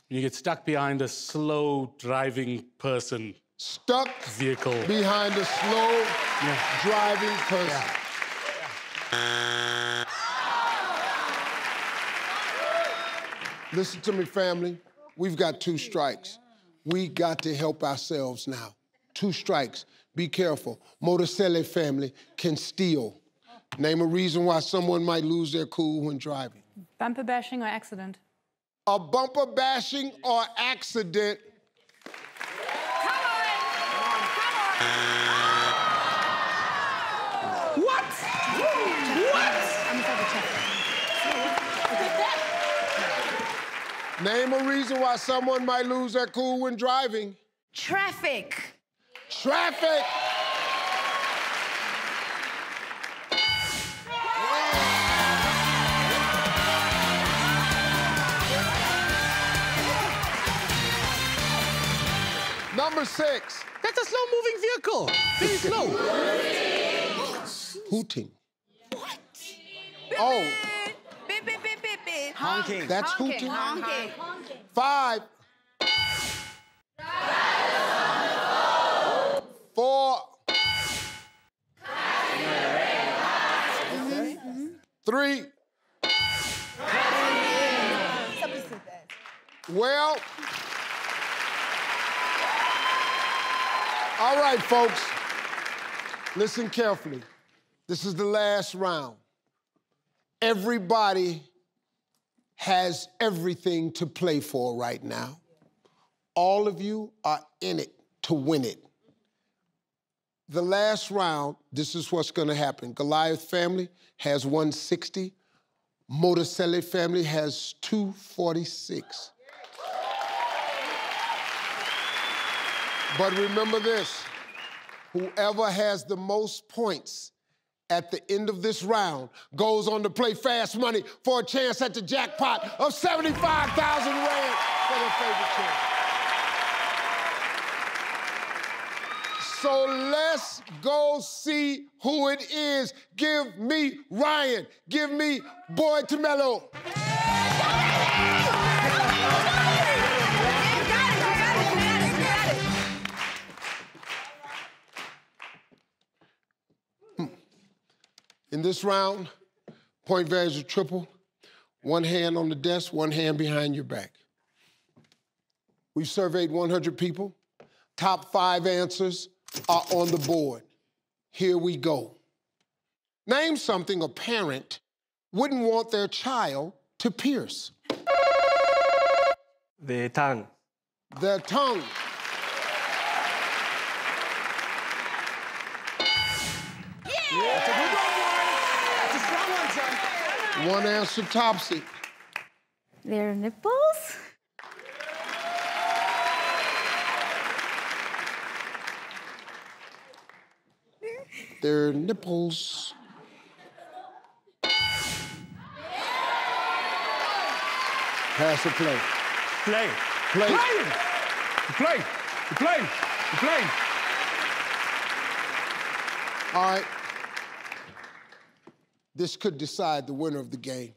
You get stuck behind a slow driving person. Stuck vehicle behind a slow driving person. Yeah. Listen to me, family. We've got 2 strikes. We got to help ourselves now. 2 strikes. Be careful. Modisele family can steal. Name a reason why someone might lose their cool when driving. Bumper bashing or accident. A bumper bashing or accident. What? What? I'm double checking. Name a reason why someone might lose their cool when driving. Traffic. Traffic. Number 6. That's a slow-moving vehicle. Very slow. Hooting. What? Oh. Beep, beep, beep, beep, beep. Honking. That's hooting? Honking. Honking. 5. 4. 3. Well... All right, folks, listen carefully. This is the last round. Everybody has everything to play for right now. All of you are in it to win it. The last round, this is what's gonna happen. Goliath family has 160. Modisele family has 246. But remember this, whoever has the most points at the end of this round goes on to play Fast Money for a chance at the jackpot of 75,000 rand for their favorite chance. So let's go see who it is. Give me Ryan. Give me Boy Tomelo. In this round, point values are triple. One hand on the desk, one hand behind your back. We've surveyed 100 people. Top 5 answers are on the board. Here we go. Name something a parent wouldn't want their child to pierce. Their tongue. Their tongue. One answer, Topsy. Their nipples? Their nipples. Pass or play? Play. Play. Play. Play. Play. Play. All right. This could decide the winner of the game.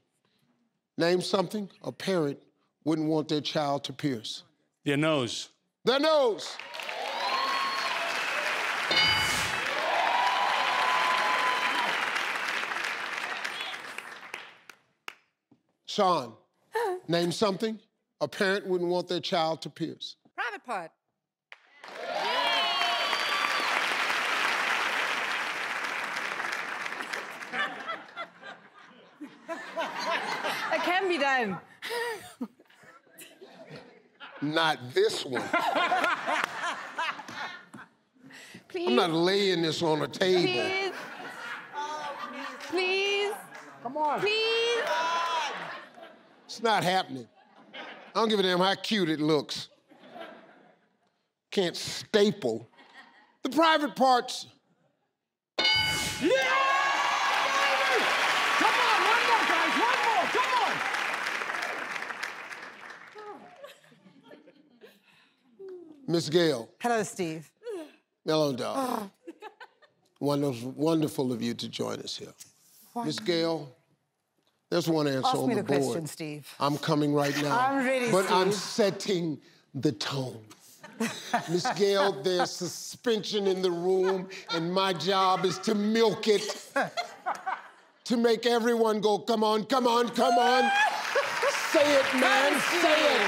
Name something a parent wouldn't want their child to pierce. Their nose. Their nose! Sean, name something a parent wouldn't want their child to pierce. Private part. Can be done. Not this one. Please. I'm not laying this on a table. Please. Please. Come on. Please. It's not happening. I don't give a damn how cute it looks. Can't staple. The private parts. Yeah! Miss Gail. Hello, Steve. Hello, darling. Wonderful of you to join us here. Miss Gail, there's one answer on the board. Ask me the question, Steve. I'm coming right now. I'm ready, but Steve. I'm setting the tone. Miss Gail, there's suspension in the room, and my job is to milk it, to make everyone go, come on, come on, come on. Say it, man, come say it.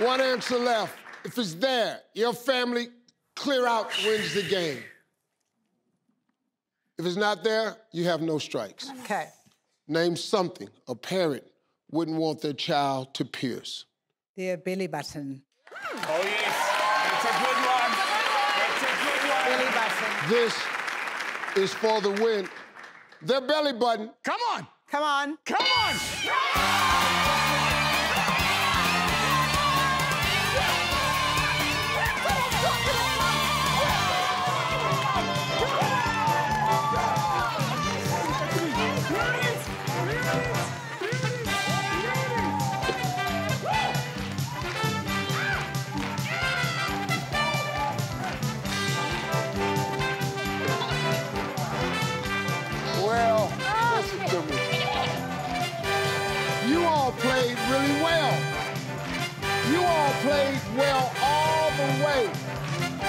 One answer left. If it's there, your family clear out wins the game. If it's not there, you have no strikes. Okay. Name something a parent wouldn't want their child to pierce. Their belly button. Oh, yes. That's a good one. That's a good one. Belly button. This is for the win. Their belly button. Come on. Come on. Come on. Yeah! Played well all the way.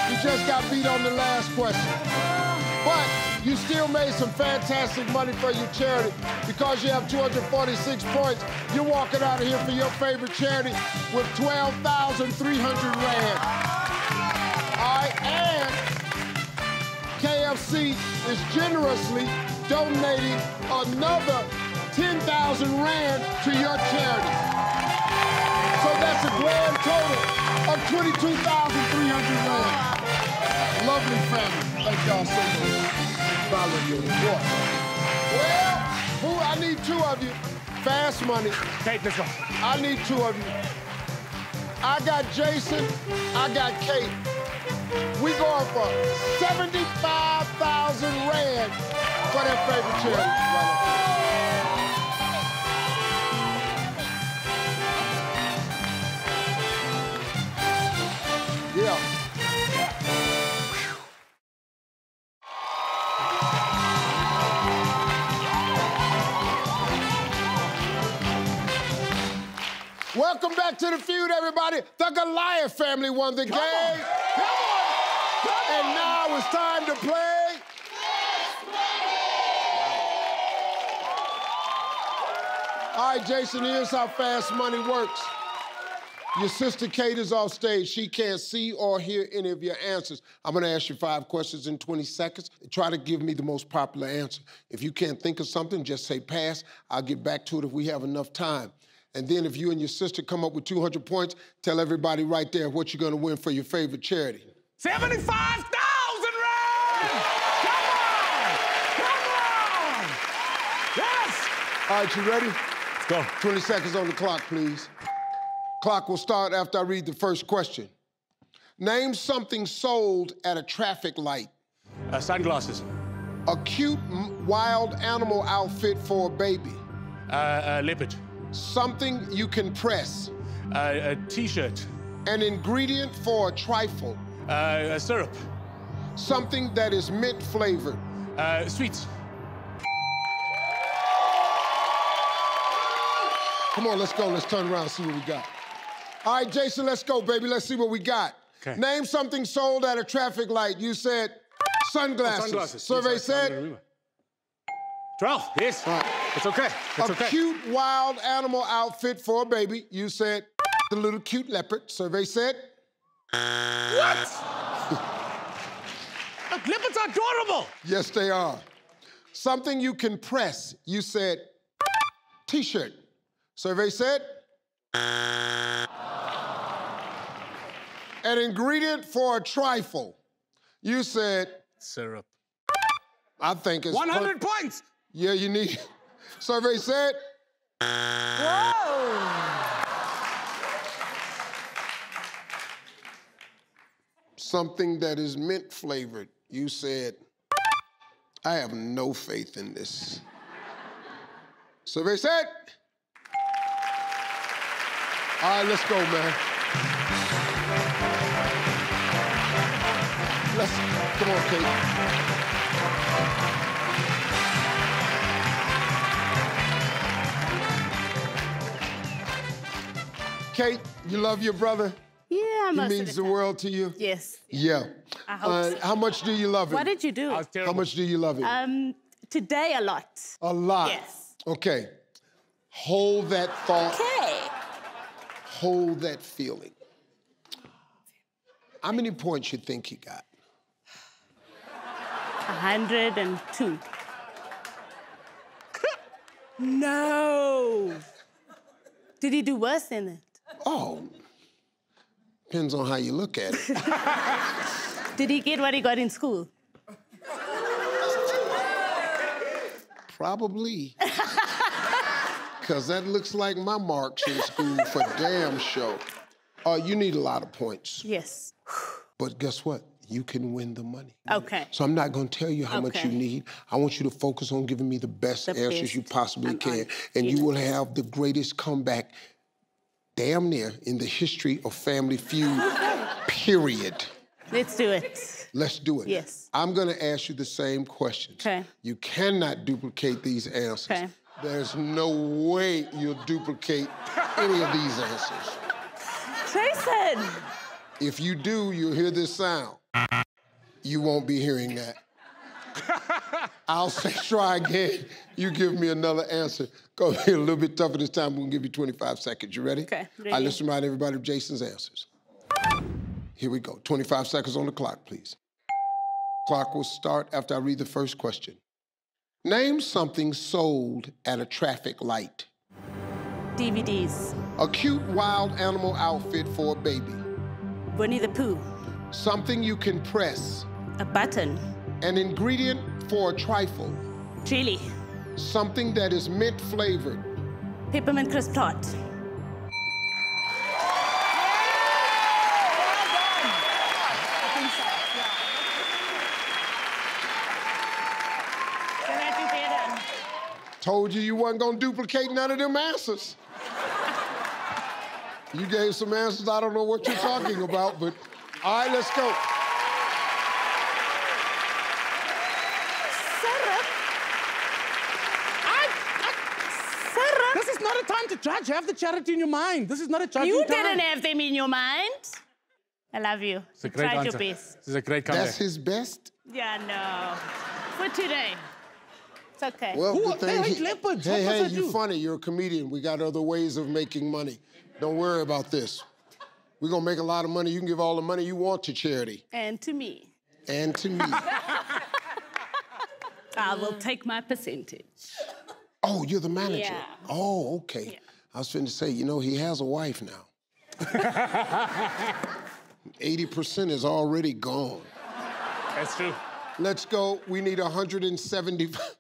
You just got beat on the last question. But you still made some fantastic money for your charity. Because you have 246 points, you're walking out of here for your favorite charity with 12,300 rand. All right, and KFC LLC is generously donating another 10,000 rand to your charity. So that's a grand total of 22,300 rand. Lovely family. Thank y'all so much. Follow your report. Well, who I need two of you. Fast money. Take this one. I need two of you. I got Jason. I got Kate. We going for 75,000 rand for their favorite charity. Right here. Yeah. Welcome back to the feud, everybody. The Goliath family won the game. Come on. And now it's time to play. All right, Jason, here's how fast money works. Your sister Kate is off stage. She can't see or hear any of your answers. I'm gonna ask you 5 questions in 20 seconds. Try to give me the most popular answer. If you can't think of something, just say pass. I'll get back to it if we have enough time. And then if you and your sister come up with 200 points, tell everybody right there what you're gonna win for your favorite charity. 75,000 rand! Come on! Yes! All right, you ready? Let's go. 20 seconds on the clock, please. Clock will start after I read the first question. Name something sold at a traffic light. Sunglasses. A cute wild animal outfit for a baby. Leopard. Something you can press. A T-shirt. An ingredient for a trifle. A syrup. Something that is mint flavored. Sweets. Come on, let's go. Let's turn around and see what we got. All right, Jason, let's go, baby. Let's see what we got. Okay. Name something sold at a traffic light. You said sunglasses. Sunglasses. Survey said? 12, yes. All right. It's okay. It's okay. A cute wild animal outfit for a baby. You said the little cute leopard. Survey said. What? Look, leopards are adorable. Yes, they are. Something you can press. You said T-shirt. Survey said. An ingredient for a trifle. You said. Syrup. I think it's 100 points. Yeah, you need it. Survey said. Whoa! Something that is mint flavored. You said, I have no faith in this. Survey said. All right, let's go, man. Come on, Kate. Kate, you love your brother? Yeah, I must. He means the world to you? Yes. Yeah. I hope so. How much do you love him? What did you do? I was terrible. How much do you love him? Today, a lot. A lot? Yes. Okay. Hold that thought. Okay. Hold that feeling. How many points you think he got? 102. No. Did he do worse than that? Oh, depends on how you look at it. Did he get what he got in school? Probably. Because that looks like my marks in school for damn sure. You need a lot of points. Yes. But guess what? You can win the money. Okay. So I'm not gonna tell you how much you need. I want you to focus on giving me the best answers you possibly can. And you will have the greatest comeback damn near in the history of Family Feud, period. Let's do it. Let's do it. Yes. I'm gonna ask you the same questions. Okay. You cannot duplicate these answers. Okay. There's no way you'll duplicate any of these answers. Jason! If you do, you'll hear this sound. You won't be hearing that. I'll say try again. You give me another answer. Go be a little bit tougher this time. We'll give you 25 seconds. You ready? Okay. Ready. All right, let's remind everybody of Jason's answers. Here we go. 25 seconds on the clock, please. Clock will start after I read the first question. Name something sold at a traffic light. DVDs. A cute wild animal outfit for a baby. Winnie the Pooh. Something you can press. A button. An ingredient for a trifle. Chili. Something that is mint flavored. Peppermint crisp tart. Told you wasn't gonna duplicate none of them answers. You gave some answers I don't know what you're talking about, but all right, let's go. Sarah, this is not a time to judge. You have the charity in your mind. This is not a charity. You didn't have them in your mind. I love you. It's a great answer. Try your best. This is a great comeback. That's his best? Yeah, no. For today. It's okay. Well, leopards. Hey, you're funny. You're a comedian. We got other ways of making money. Don't worry about this. We're going to make a lot of money. You can give all the money you want to charity. And to me. And to me. I will take my percentage. Oh, you're the manager? Yeah. Oh, okay. Yeah. I was finna say, you know, he has a wife now. 80% is already gone. That's true. Let's go. We need 175.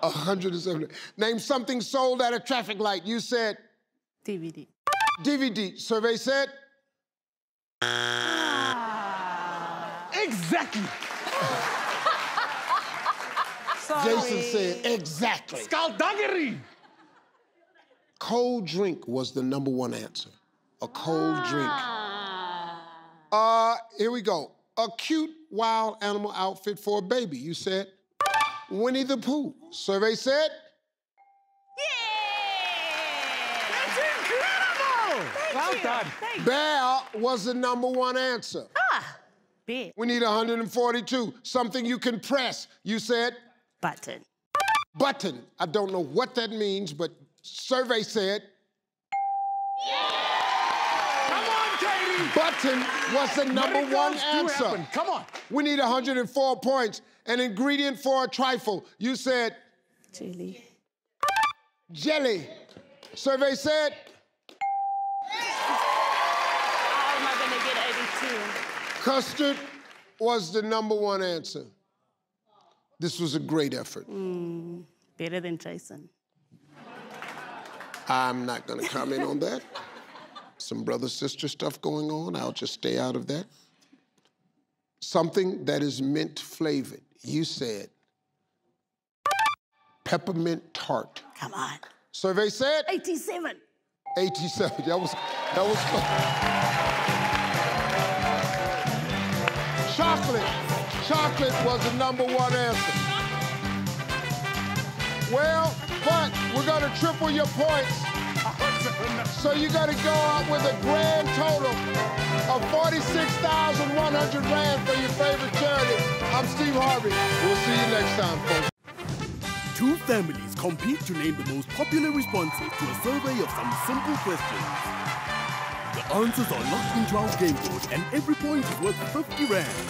170. Name something sold at a traffic light. You said? DVD. DVD. Survey said? Exactly. Sorry. Jason said exactly. Skullduggery. Cold drink was the #1 answer. A cold drink. Here we go. A cute wild animal outfit for a baby. You said Winnie the Pooh. Survey said? Yeah! That's incredible! Well done. Bear was the #1 answer. Ah, bear. We need 142. Something you can press. You said? Button. Button. I don't know what that means, but survey said? Yeah! Button was the #1 answer. Come on. We need 104 points. An ingredient for a trifle. You said? Jelly. Jelly. Survey said? How am I gonna get 82? Custard was the #1 answer. This was a great effort. Better than Jason. I'm not gonna comment on that. Some brother-sister stuff going on. I'll just stay out of that. Something that is mint-flavored. You said peppermint tart. Come on. Survey said? 87. 87. That was close. Chocolate. Chocolate was the #1 answer. Well, but we're gonna triple your points. So you got to go out with a grand total of 46,100 rand for your favorite charity. I'm Steve Harvey. We'll see you next time, folks. Two families compete to name the most popular responses to a survey of some simple questions. The answers are locked into our game board and every point is worth 50 rand.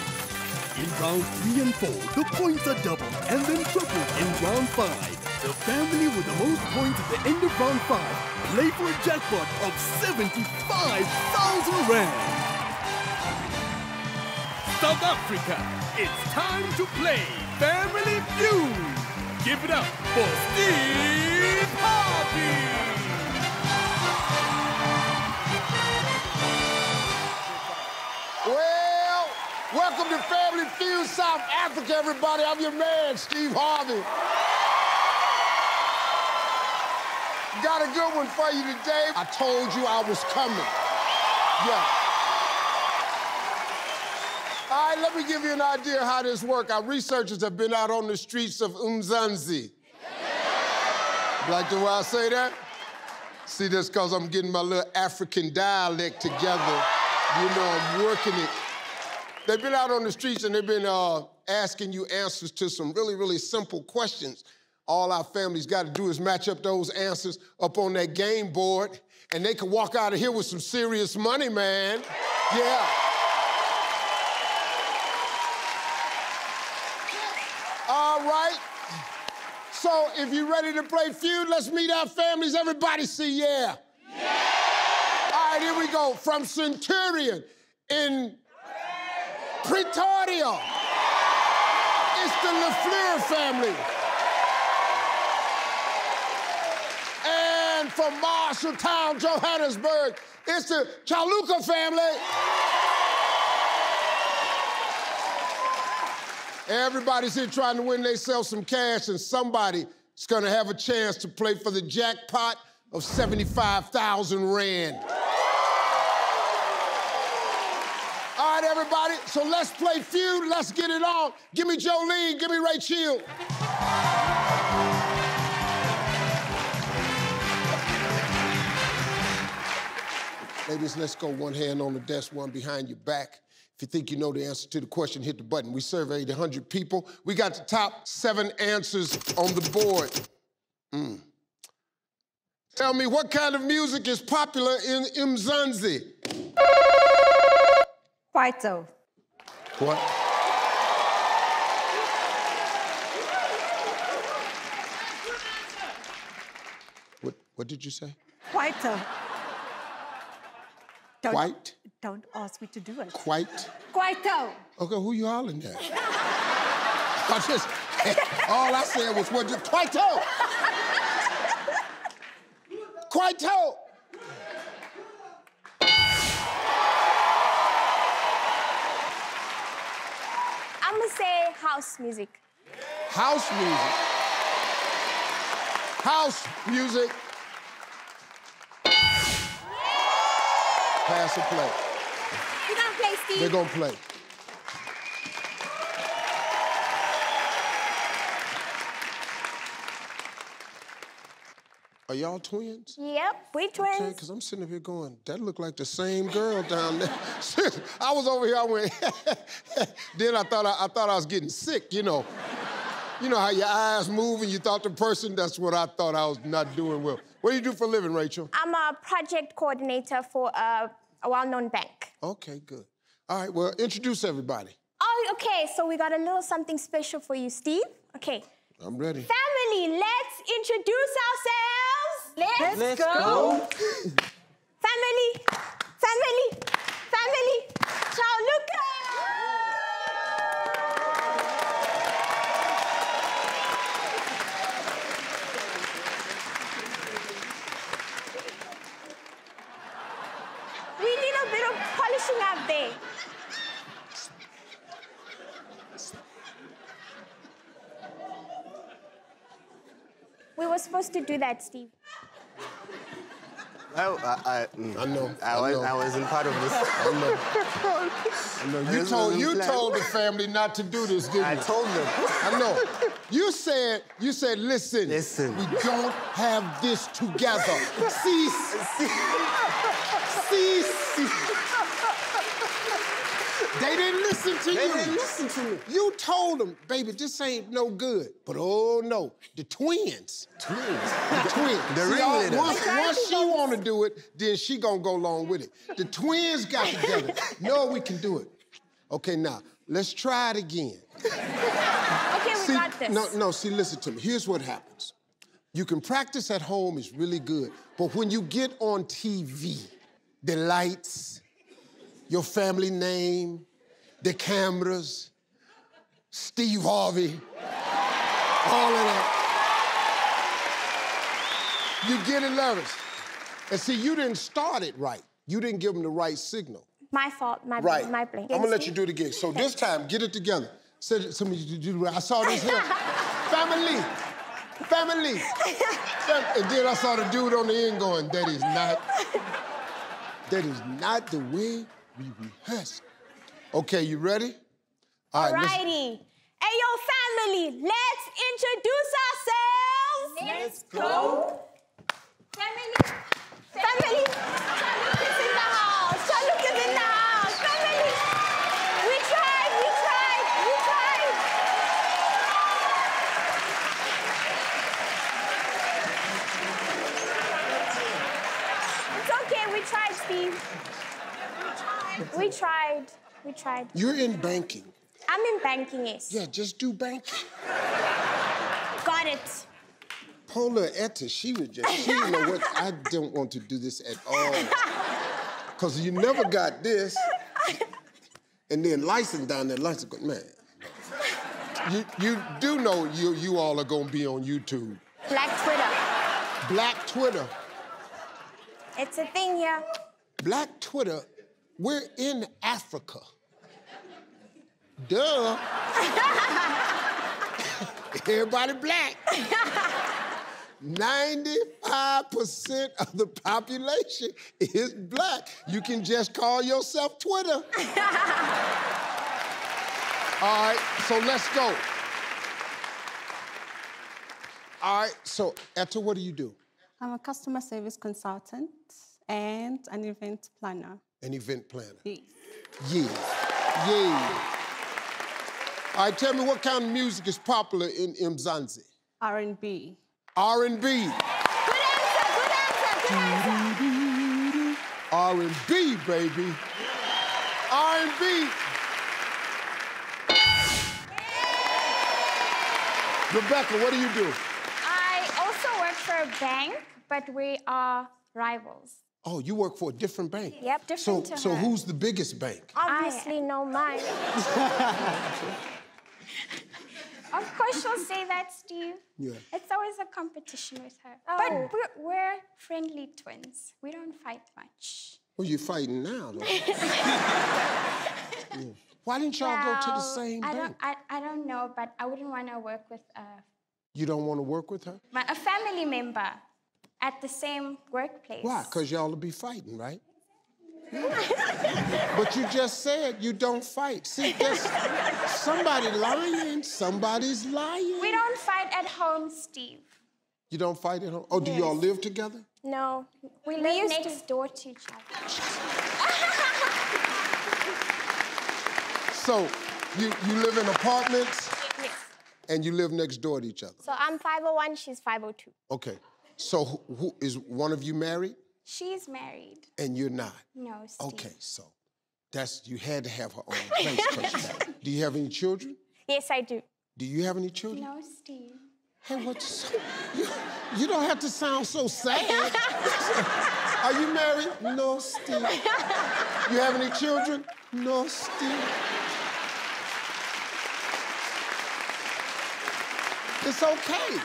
In rounds 3 and 4, the points are doubled and then tripled in round 5. The family with the most points at the end of round 5 play for a jackpot of 75,000 rand. South Africa, it's time to play Family Feud. Give it up for Steve Harvey. Well, welcome to Family Feud South Africa, everybody. I'm your man, Steve Harvey. Got a good one for you today. I told you I was coming. Yeah. All right, let me give you an idea how this works. Our researchers have been out on the streets of Mzansi. Yeah. Like the way I say that? See, that's because I'm getting my little African dialect together. You know, I'm working it. They've been out on the streets and they've been asking you answers to some really, really simple questions. All our families got to do is match up those answers up on that game board, and they can walk out of here with some serious money, man. Yeah. So if you're ready to play Feud, let's meet our families. Everybody see, yeah. Yeah! All right, here we go. From Centurion in Pretoria, it's the LeFleur family. And from Marshalltown, Johannesburg, it's the Chaluka family. Everybody's here trying to win themselves some cash, and somebody's gonna have a chance to play for the jackpot of 75,000 rand. All right, everybody, so let's play Feud, let's get it on. Give me Jolene, give me Rachel. Ladies, let's go one hand on the desk, one behind your back. If you think you know the answer to the question, hit the button. We surveyed 100 people. We got the top 7 answers on the board. Tell me, what kind of music is popular in Mzansi? Kwaito. What? What did you say? Kwaito. Quite? Don't ask me to do it. Quite? Quito. Okay, who you hollering at? All I said was, what, just Quito! Quito! I'm gonna say house music. House music? House music. Pass or play. You're gonna play, Steve. They're gonna play. Are y'all twins? Yep, we twins. Okay, because I'm sitting up here going, that looked like the same girl down there. I was over here, I went, then I thought I was getting sick, you know. You know how your eyes move and you thought the person, that's what I thought I was not doing well. What do you do for a living, Rachel? I'm a project coordinator for a well-known bank. Okay, good. All right, well, introduce everybody. Oh, okay, so we got a little something special for you, Steve. Okay. I'm ready. Family, let's introduce ourselves. Let's go. Family. Chaluka. Up there. We were supposed to do that, Steve. I know. I wasn't part of this. I know. You told the family not to do this, didn't you? I told them. I know. You said, listen. We don't have this together. Cease. They didn't listen to you. They didn't listen to me. You told them, baby, this ain't no good. But oh no, the twins. The twins. The ringleader. Once she wanna do it, then she gonna go along with it. The twins got together. No, we can do it. Okay, now, let's try it again. Okay, we got this. No, listen to me. Here's what happens. You can practice at home, it's really good. But when you get on TV, the lights, your family name, the cameras, Steve Harvey, all of that. You're getting nervous. And see, you didn't start it right. You didn't give them the right signal. My fault, my blame. I'm gonna let you do it again. So this time, get it together. Said to me, I saw this here. Family. And then I saw the dude on the end going, that is not the way we rehearse. Okay, you ready? All right. Alrighty. Hey, yo, family, let's introduce ourselves. Let's go. Family. Chaluka's in the house. Chaluka's in the house. Family. We tried. It's okay, we tried, Steve. We tried. You're in banking. I'm in banking, yes. Yeah, just do banking. it. Polar Etta, she was just, she didn't know what, I don't want to do this at all. Because you never got this. And then Lyson down there, Lyson, man. You do know you all are gonna be on YouTube. Black Twitter. Black Twitter. It's a thing, yeah. Black Twitter, we're in Africa. Duh. Everybody black. 95% of the population is black. You can just call yourself Twitter. All right, so let's go. All right, so Etta, what do you do? I'm a customer service consultant and an event planner. An event planner? Yes. Yes. Yes. All right, tell me what kind of music is popular in Mzansi? R&B. R&B. Good answer, good answer, good answer. R&B, baby. R&B. Rebecca, what do you do? I also work for a bank, but we are rivals. Oh, you work for a different bank? Yep, different to her. So who's the biggest bank? Obviously, no mine. Of course she'll say that, Steve. Yeah. It's always a competition with her. Oh. But we're friendly twins. We don't fight much. Well, you're fighting now, though. Yeah. Why didn't y'all go to the same bank? I don't know, but I wouldn't want to work with a... You don't want to work with her? A family member at the same workplace. Why? Because y'all will be fighting, right? But you just said you don't fight. See, that's somebody lying. Somebody's lying. We don't fight at home, Steve. You don't fight at home? Oh, do y'all live together? No. We live next door to each other. So, you live in apartments? Yes. And you live next door to each other? So, I'm 501, she's 502. Okay. So, who is one of you married? She's married. And you're not? No, Steve. Okay, so you had to have her own place. Do you have any children? Yes, I do. Do you have any children? No, Steve. Hey, you don't have to sound so sad. Are you married? No, Steve. You have any children? No, Steve. It's okay.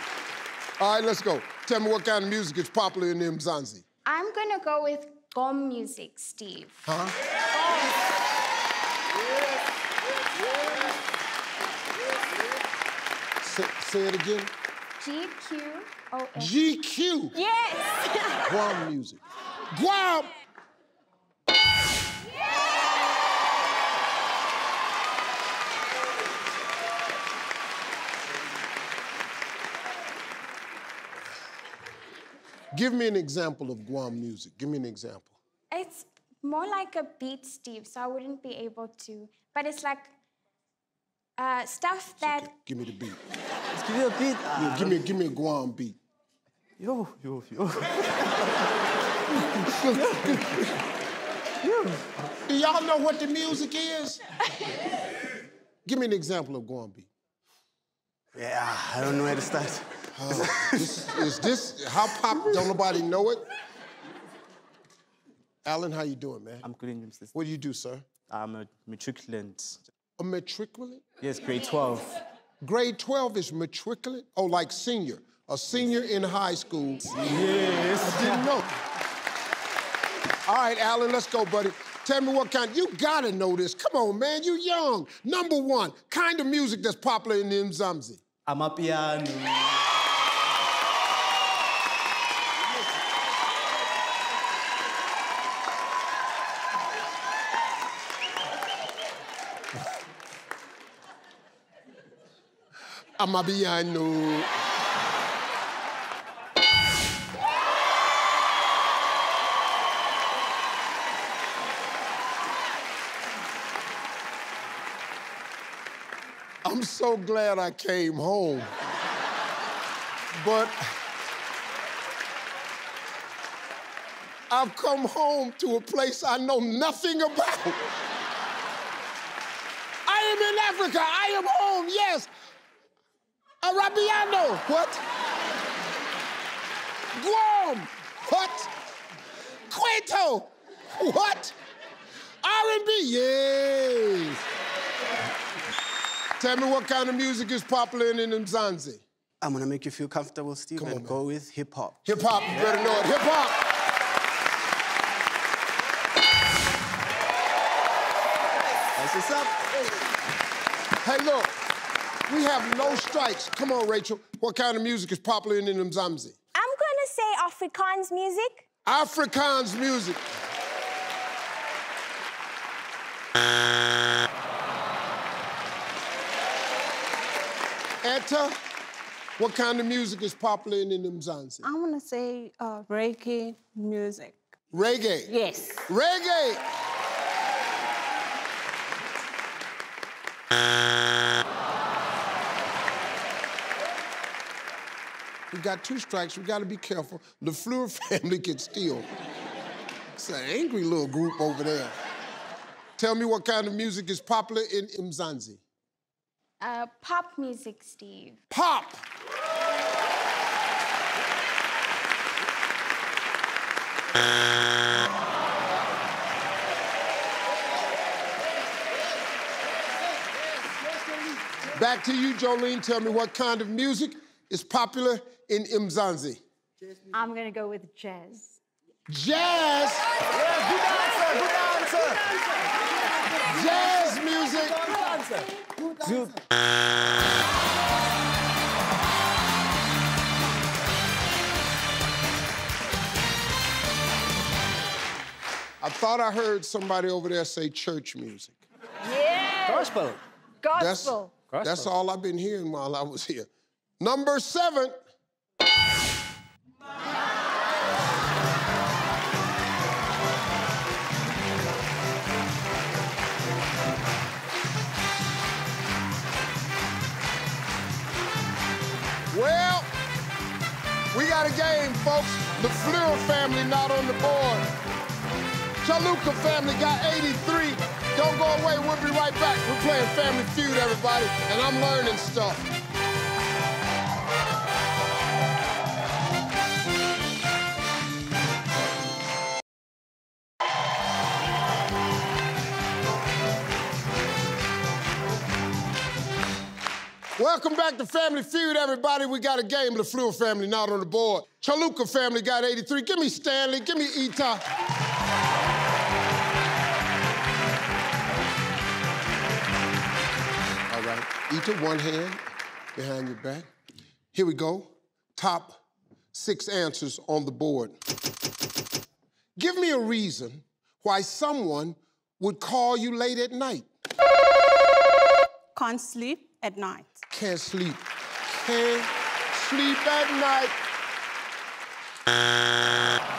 All right, let's go. Tell me what kind of music is popular in Mzansi. I'm gonna go with gom music, Steve. Huh? Gom. Yes. Say it again. G-Q-O-M. G-Q? Yes. Guam music. Guam! Give me an example of Guam music. Give me an example. It's more like a beat, Steve, so I wouldn't be able to. But it's like stuff that... Okay. Give me the beat. Just give me a beat. Yeah, give me a Guam beat. Yo, yo, yo. Do y'all know what the music is? Give me an example of Guam beat. Yeah, I don't know where to start. Is this how pop? Don't nobody know it? Alan, how you doing, man? I'm good, sister. What do you do, sir? I'm a matriculant. A matriculant? Yes, grade 12. Grade 12 is matriculant? Oh, like senior. A senior in high school. Yes. I didn't know. All right, Alan, let's go, buddy. Tell me what kind. You gotta know this. Come on, man. You young. Number one, kind of music that's popular in Mzansi. Amapiano. Amapiano. I'm so glad I came home. But I've come home to a place I know nothing about. I am in Africa. I am home, yes. I Rabiano. What? Guam. What? Cueto. What? R&B. Yes. Tell me what kind of music is popular in Mzansi. I'm gonna make you feel comfortable, Steve. Come on, and go with hip hop. Hip hop, you better know it. Hip hop. That's what's up. Hey, look, we have no strikes. Come on, Rachel. What kind of music is popular in Mzansi? I'm gonna say Afrikaans music. Afrikaans music. Etta. What kind of music is popular in Mzansi? I want to say reggae music. Reggae? Yes. Reggae! We got two strikes, we got to be careful. The LeFleur family can steal. It's an angry little group over there. Tell me what kind of music is popular in Mzansi. Pop music, Steve. Pop! Back to you, Jolene. Tell me what kind of music is popular in Mzansi. I'm gonna go with jazz. Jazz? Yeah, good answer, good answer. Jazz music. Good answer. Good answer. I thought I heard somebody over there say church music. Yeah. Gospel. Gospel. That's all I've been hearing while I was here. Number 7. Well, we got a game, folks. The LeFleur family not on the board. Chaluka family got 83. Don't go away, we'll be right back. We're playing Family Feud, everybody, and I'm learning stuff. Welcome back to Family Feud, everybody. We got a game, LeFleur family not on the board. Chaluka family got 83. Give me Stanley, give me Ita. Each of one hand behind your back. Here we go. Top 6 answers on the board. Give me a reason why someone would call you late at night. Can't sleep at night. Can't sleep. Can't sleep at night.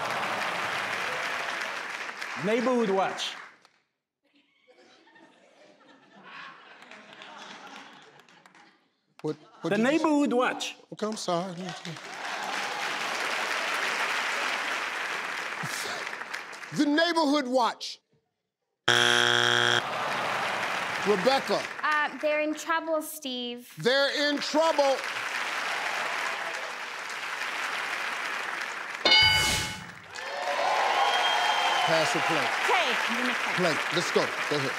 Neighborhood watch. What the neighborhood watch. Okay, I'm sorry. The neighborhood watch. Rebecca. They're in trouble, Steve. They're in trouble. Pass or play? Play. Play. Let's go. Go ahead.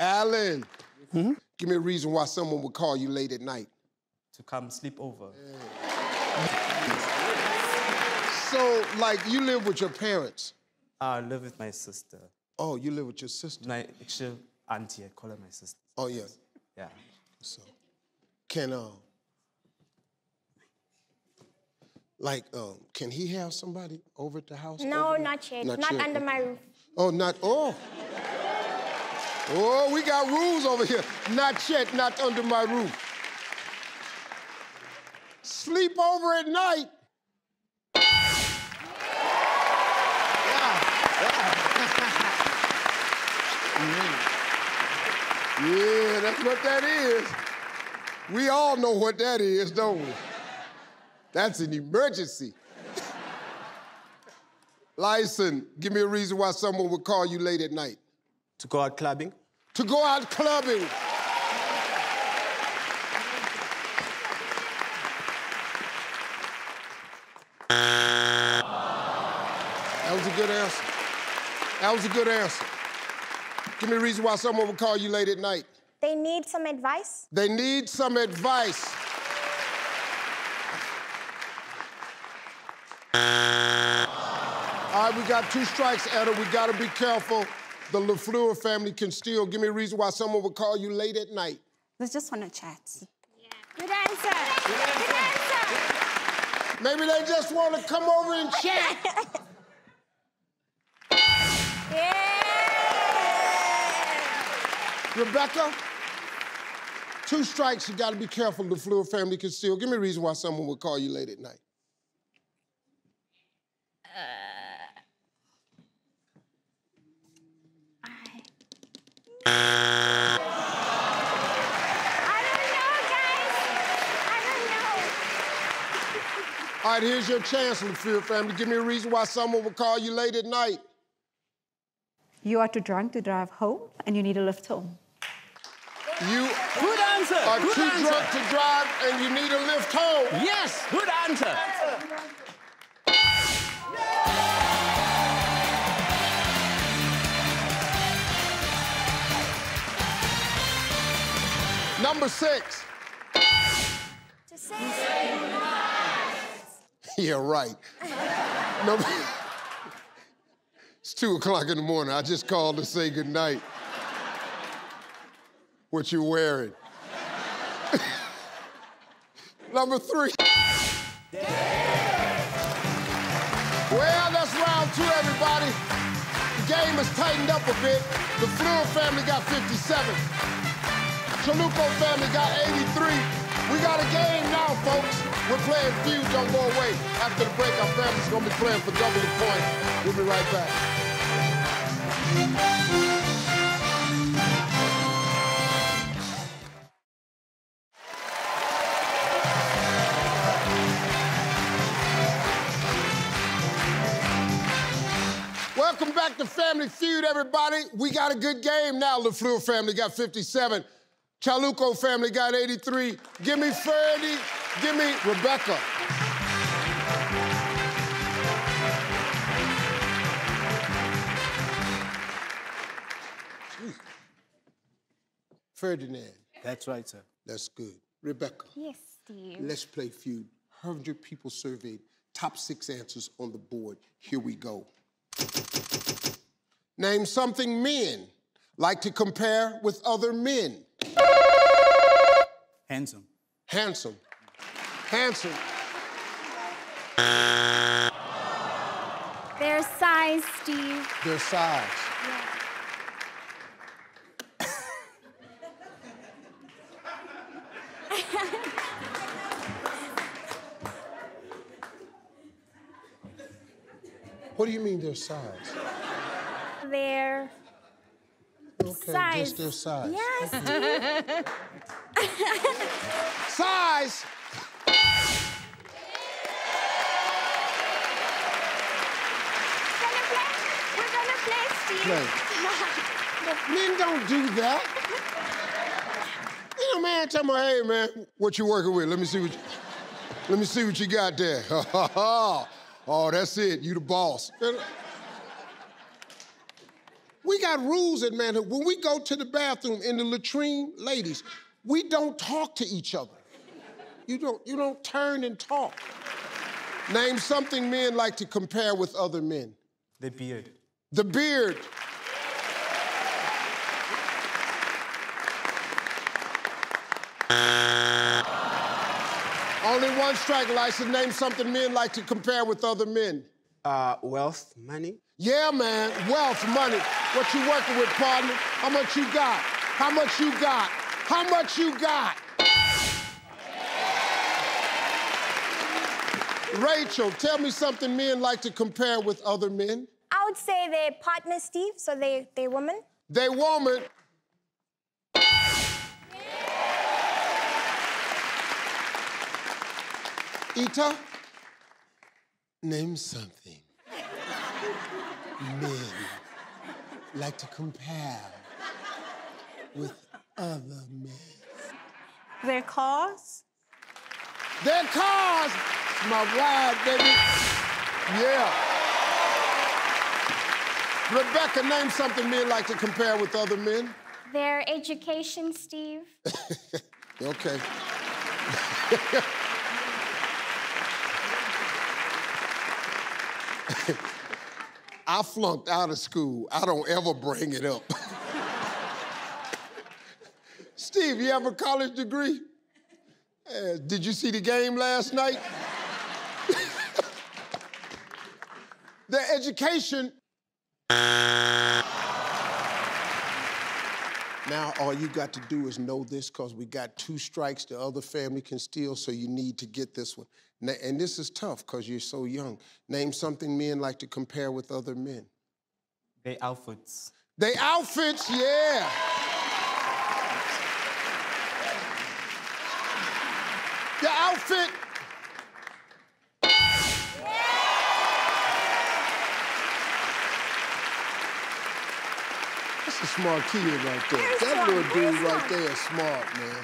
Alan, give me a reason why someone would call you late at night. To come sleep over. Yeah. So, like, you live with your parents? I live with my sister. Oh, you live with your sister? My actual auntie, I call her my sister. Oh, yeah. Yeah. So, can he have somebody over at the house? No, not yet. Not under my roof. Oh, not, oh. Oh, we got rules over here. Not yet, not under my roof. Sleep over at night. Yeah, that's what that is. We all know what that is, don't we? That's an emergency. Lyson, give me a reason why someone would call you late at night. To go out clubbing? to go out clubbing. That was a good answer. That was a good answer. Give me a reason why someone would call you late at night. They need some advice. They need some advice. All right, we got 2 strikes, Anna. We got to be careful. The LeFleur family can steal. Give me a reason why someone would call you late at night. It was just on a chat. Yeah. Good answer. Good answer. Good answer. Good answer. Maybe they just want to come over and chat. Rebecca, 2 strikes, you gotta be careful, the LeFleur family can steal. Give me a reason why someone would call you late at night. I don't know, guys. I don't know. All right, here's your chance, LeFleur family. Give me a reason why someone would call you late at night. You are too drunk to drive home, and you need a lift home. You good answer. Are good too answer. Drunk to drive and you need a lift home. Yes, good answer. Good answer. Yeah. Number 6. To say goodnight. Yeah, right. Number... It's 2 o'clock in the morning. I just called to say goodnight. What you wearing? Number 3. Damn. Well, that's round 2, everybody. The game has tightened up a bit. The LeFleur family got 57. Chaluka family got 83. We got a game now, folks. We're playing Feud, Don't Go Away. After the break, our family's gonna be playing for double the point. We'll be right back. Welcome back to Family Feud, everybody. We got a good game now. LeFleur family got 57. Chaluka family got 83. Give me Ferdy. Give me Rebecca. Jeez. Ferdinand. That's right, sir. That's good. Rebecca. Yes, Steve. Let's play Feud. 100 people surveyed. Top 6 answers on the board. Here we go. Name something men like to compare with other men. Handsome. Handsome. Handsome. Their size, Steve. Their size. Yeah. What do you mean their size? Their size. Just their size. Yes. Size. We're gonna play, Steve. Men don't do that. You know, man, tell me, hey, man, what you working with? Let me see what you got there. Oh, that's it. You the boss. We got rules in manhood. When we go to the bathroom in the latrine, ladies, we don't talk to each other. You don't turn and talk. Name something men like to compare with other men. The beard. The beard. Only 1 strike, Lyson. Name something men like to compare with other men. Wealth, money. Yeah, man, wealth, money. What you working with, partner? How much you got? How much you got? How much you got? Rachel, tell me something men like to compare with other men. I would say their partner, Steve, so they woman. They woman. Ita, name something men like to compare with other men. Their cause? Their cause! My wife, baby. Yeah. Rebecca, name something men like to compare with other men. Their education, Steve. Okay. I flunked out of school. I don't ever bring it up. Steve, you have a college degree? Did you see the game last night? Their education. Now, all you got to do is know this, because we got two strikes the other family can steal, so you need to get this one. Now, and this is tough, because you're so young. Name something men like to compare with other men. They outfits. They outfits, yeah. The outfit. A smart kid right there. Here's that one, little dude right there is smart, man.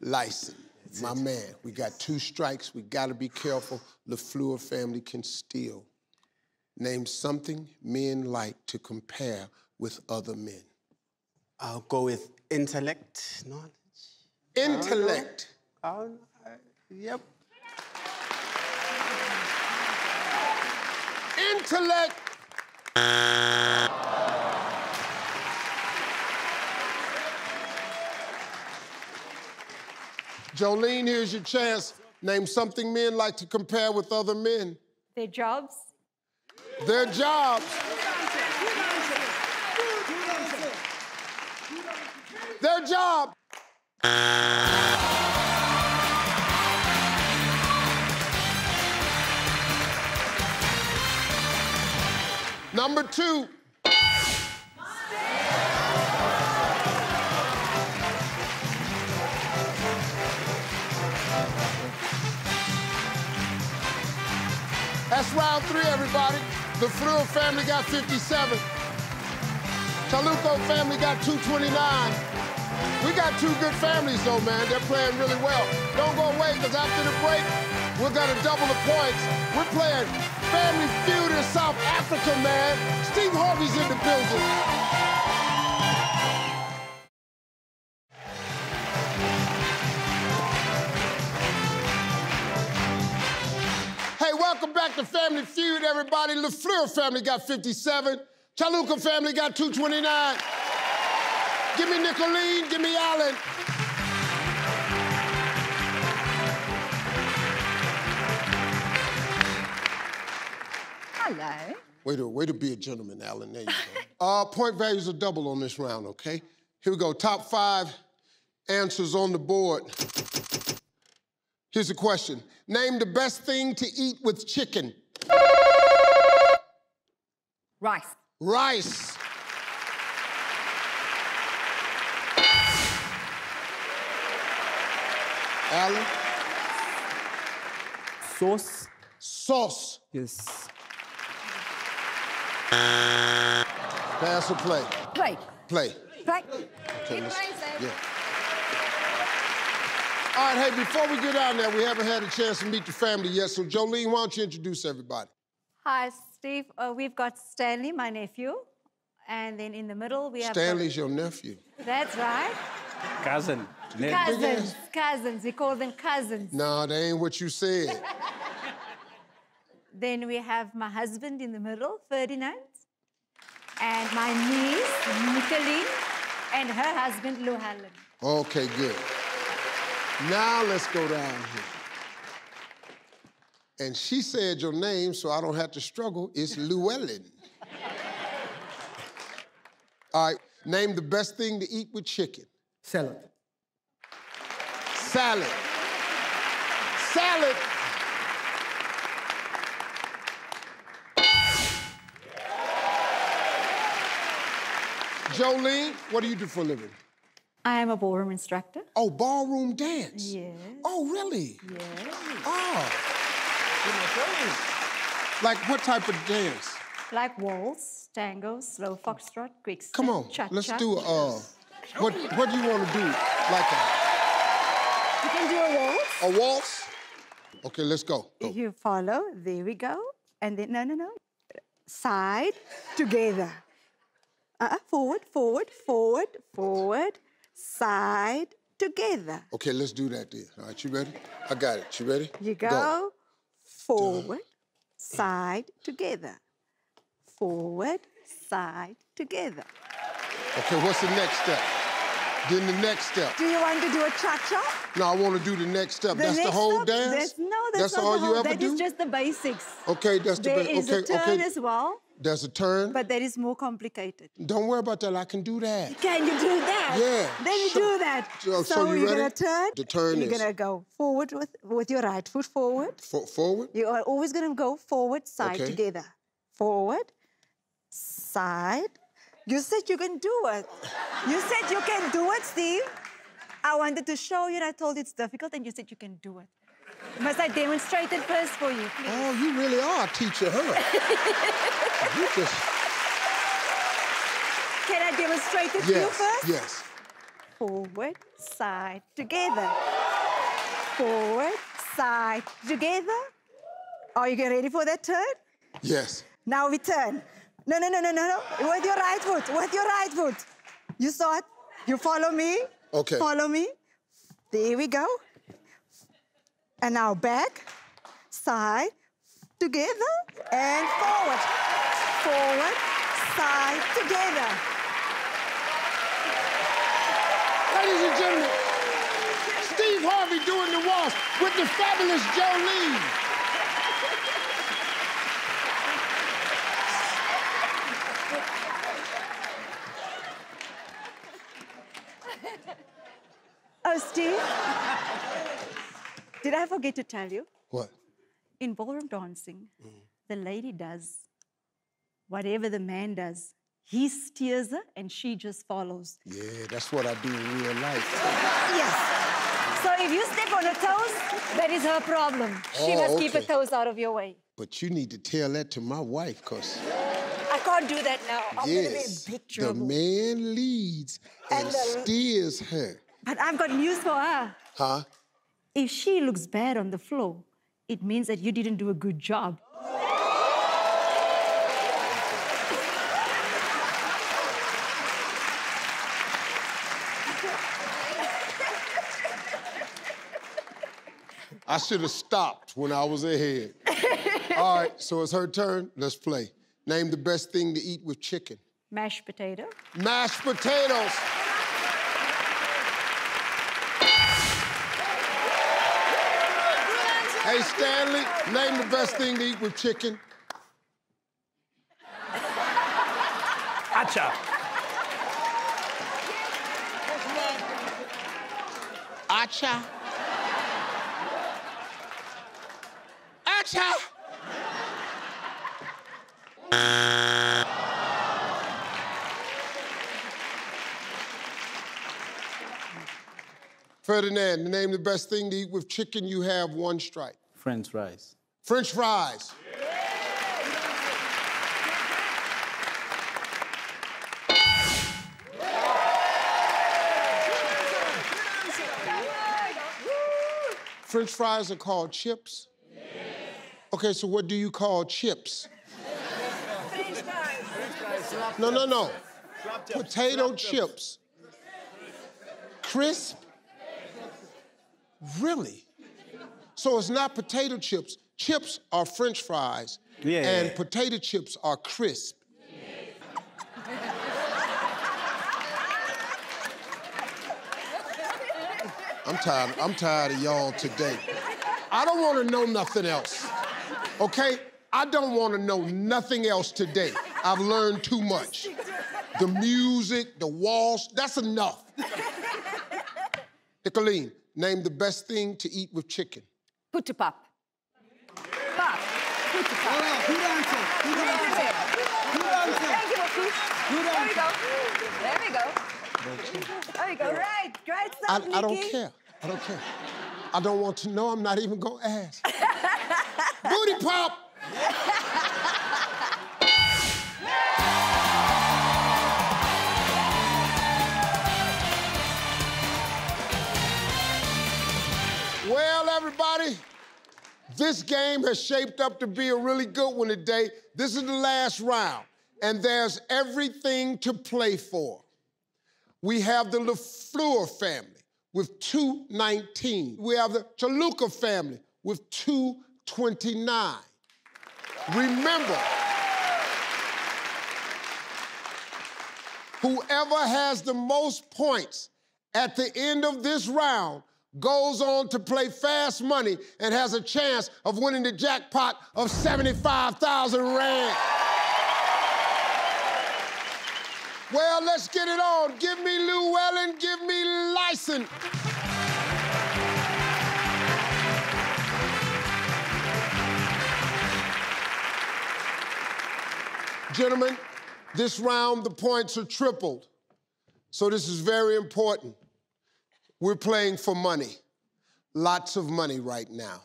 Lyson, my man. We got two strikes. We got to be careful. LeFleur family can steal. Name something men like to compare with other men. I'll go with intellect, knowledge. Intellect. Yep. Intellect. Jolene, here's your chance. Name something men like to compare with other men. Their jobs. Their jobs. Their job. Number two. That's round three, everybody. The Frill family got 57. Chaluka family got 229. We got two good families, though, man. They're playing really well. Don't go away, because after the break, we're going to double the points. We're playing Family Feud in South Africa, man. Steve Harvey's in the building. Welcome back to Family Feud, everybody. LeFleur family got 57. Chaluka family got 229. Give me Nicolene, give me Alan. Hello. Way to be a gentleman, Alan. There you go. Point values are double on this round, okay? Here we go. Top five answers on the board. Here's a question. Name the best thing to eat with chicken. Rice. Rice. Alan? Sauce. Sauce. Yes. Pass or play? Play. Play. Play. Okay, let's, yeah. All right, hey, before we get out there, we haven't had a chance to meet the family yet, so Jolene, why don't you introduce everybody? Hi, Steve. We've got Stanley, my nephew, and then in the middle we have... Stanley's your nephew. That's right. Cousin. Cousins. We call them cousins. No, they ain't what you said. Then we have my husband in the middle, Ferdinand, and my niece, Nicolene, and her husband, Luhallen. Okay, good. Now let's go down here. And she said your name, so I don't have to struggle. It's Llewellyn. All right, name the best thing to eat with chicken. Salad. Salad. Salad. Jolene, what do you do for a living? I am a ballroom instructor. Oh, ballroom dance? Yes. Oh, really? Yes. Oh. Like, what type of dance? Like waltz, tango, slow foxtrot, quick step, cha-cha. Let's do what do you want to do? Like a... You can do a waltz. A waltz? Okay, let's go. You follow, there we go. And then, no. Side, together. Forward, forward, forward, forward, side, together. Okay, let's do that then. All right, you ready? I got it, you ready? You go. Forward, side, together. Forward, side, together. Okay, what's the next step? Then the next step. Do you want to do a cha-cha? No, I want to do the next step. That's the whole dance? No, that's not the whole. That is just the basics. Okay, that's the basics. There is a turn as well. There's a turn. But that is more complicated. Don't worry about that. I can do that. Can you do that? Yeah. Then you do that. So you're going to turn. The turn is... You're going to go forward with your right foot forward. Forward? You are always going to go forward, side, together. Forward, side. You said you can do it. You said you can do it, Steve. I wanted to show you and I told you it's difficult and you said you can do it. Must I demonstrate it first for you, please? Oh, you really are a teacher, huh? You just... Can I demonstrate it to you first? Yes. Forward, side, together. Forward, side, together. Are you ready for that turn? Yes. Now we turn. No. With your right foot, with your right foot. You saw it? You follow me? Okay. Follow me. There we go. And now back, side, together, and forward. Forward, side, together. Ladies and gentlemen, Steve Harvey doing the waltz with the fabulous Jolene. Oh, Steve, did I forget to tell you? What? In ballroom dancing, the lady does whatever the man does. He steers her and she just follows. Yeah, that's what I do in real life. Yes. So if you step on her toes, that is her problem. She must keep her toes out of your way. But you need to tell that to my wife, because... I can't do that now. Yes, I'm going to be in big trouble. The man leads and steers her. But I've got news for her. Huh? If she looks bad on the floor, it means that you didn't do a good job. I should have stopped when I was ahead. All right, so it's her turn. Let's play. Name the best thing to eat with chicken. Mashed potato. Mashed potatoes. Hey, Stanley, name the best thing to eat with chicken. Acha. Acha. Acha. Ferdinand, name the best thing to eat with chicken. You have one strike. French fries. French fries. Yeah. French fries are called chips? Yes. Okay, so what do you call chips? French fries. French fries. No. Potato chips. Crisp? Really? So it's not potato chips. Chips are French fries, and potato chips are crisp. Yeah. I'm tired of y'all today. I don't want to know nothing else, okay? I don't want to know nothing else today. I've learned too much. The music, the waltz, that's enough. Nicolene, name the best thing to eat with chicken. Putu pap. Pap. Putu pap. Good answer. Good answer. Good answer. Thank you, Boku. Good answer. There we go. There we go. All right. Great stuff, Nikki. I don't care. I don't care. I don't want to know. I'm not even going to ask. Booty pop. everybody. This game has shaped up to be a really good one today. This is the last round, and there's everything to play for. We have the LeFleur family with 219. We have the Chaluka family with 229. Remember, whoever has the most points at the end of this round goes on to play fast money and has a chance of winning the jackpot of 75,000 rand. Well, let's get it on. Give me Llewellyn, give me Lyson. Gentlemen, this round the points are tripled, so this is very important. We're playing for money, lots of money right now.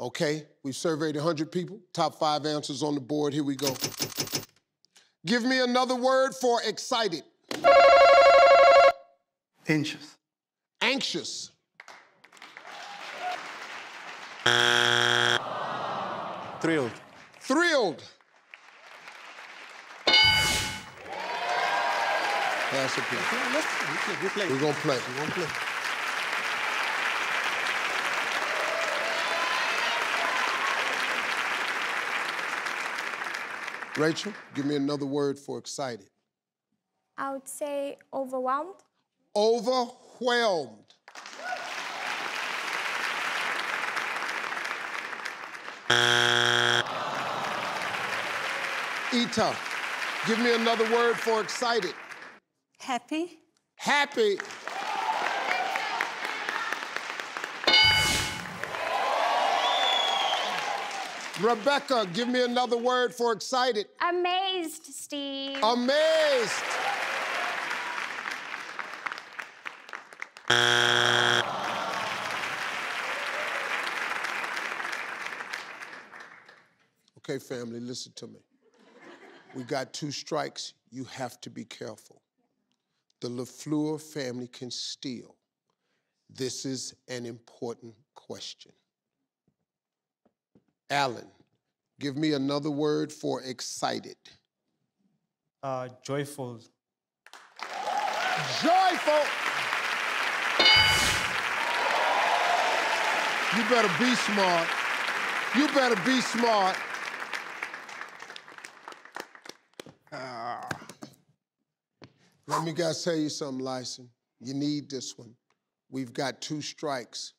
Okay, we've surveyed 100 people, top 5 answers on the board, here we go. Give me another word for excited. Anxious. Anxious. Thrilled. Thrilled. That's a play. We're gonna play. We're gonna play. Rachel, give me another word for excited. I would say overwhelmed. Overwhelmed. Ita, give me another word for excited. Happy. Happy. Rebecca, give me another word for excited. Amazed, Steve. Amazed. Okay, family, listen to me. We got 2 strikes. You have to be careful. The LeFleur family can steal. This is an important question. Alan, give me another word for excited. Joyful. Joyful! You better be smart. You better be smart. Let me guys tell you something, Lyson. You need this one. We've got 2 strikes.